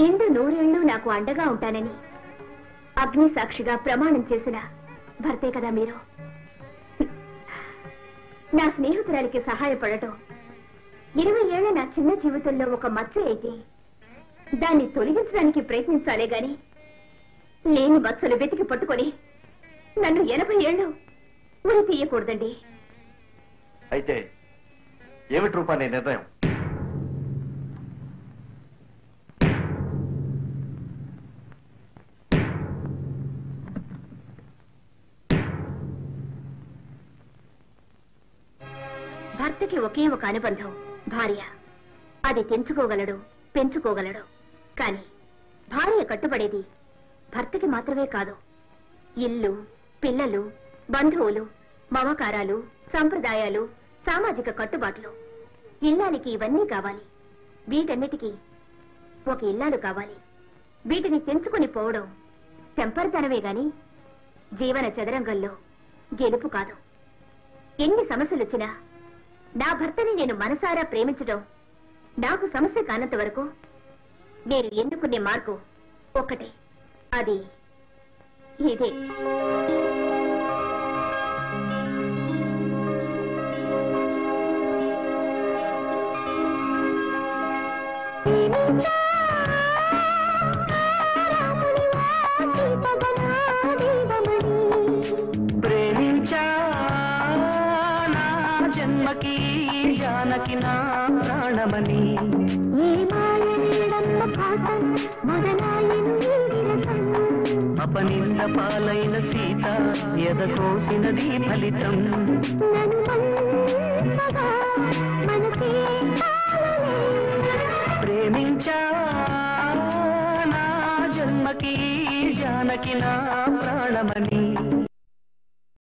నిండు నూరేళ్లు నాకు అండగా ఉంటానని అగ్ని సాక్షిగా ప్రమాణం చేసిన భర్తే కదా మీరు. నా స్నేహితురాలికి సహాయపడటం ఇరవై ఏళ్ల నా చిన్న జీవితంలో ఒక మచ్చ అయితే దాన్ని తొలగించడానికి ప్రయత్నించాలే గాని లేని మచ్చలు వెతికి పట్టుకొని నన్ను ఎనభై ఏళ్ళు ఉరి తీయకూడదండి. అయితే ఏమిటి రూపా నీ నిర్ణయం? భర్తకి ఒకే ఒక అనుబంధం భార్య అది తెంచుకోగలడు పెంచుకోగలడు కానీ భార్య కట్టుబడేది భర్తకి మాత్రమే కాదు. ఇల్లు, పిల్లలు, బంధువులు, మమకారాలు, సంప్రదాయాలు, సామాజిక కట్టుబాట్లు, ఇల్లానికి ఇవన్నీ కావాలి. వీటన్నిటికీ ఒక ఇల్లాలు కావాలి. వీటిని తెంచుకుని పోవడం తెంపరితనమే గాని జీవన చదరంగంలో గెలుపు కాదు. ఎన్ని సమస్యలు వచ్చినా నా భర్తని నేను మనసారా ప్రేమించడం నాకు సమస్య కానంత వరకు నేను ఎన్నుకునే మార్గం ఒక్కటే, అది ఇదే. प्रेमिंचा ना जन्म की जानकी ना प्राणमणि अपनिंद पालैन सीता यदकोसिनदी फलितं प्रेमिंचा ना जन्म की जानकी ना प्राणमणि.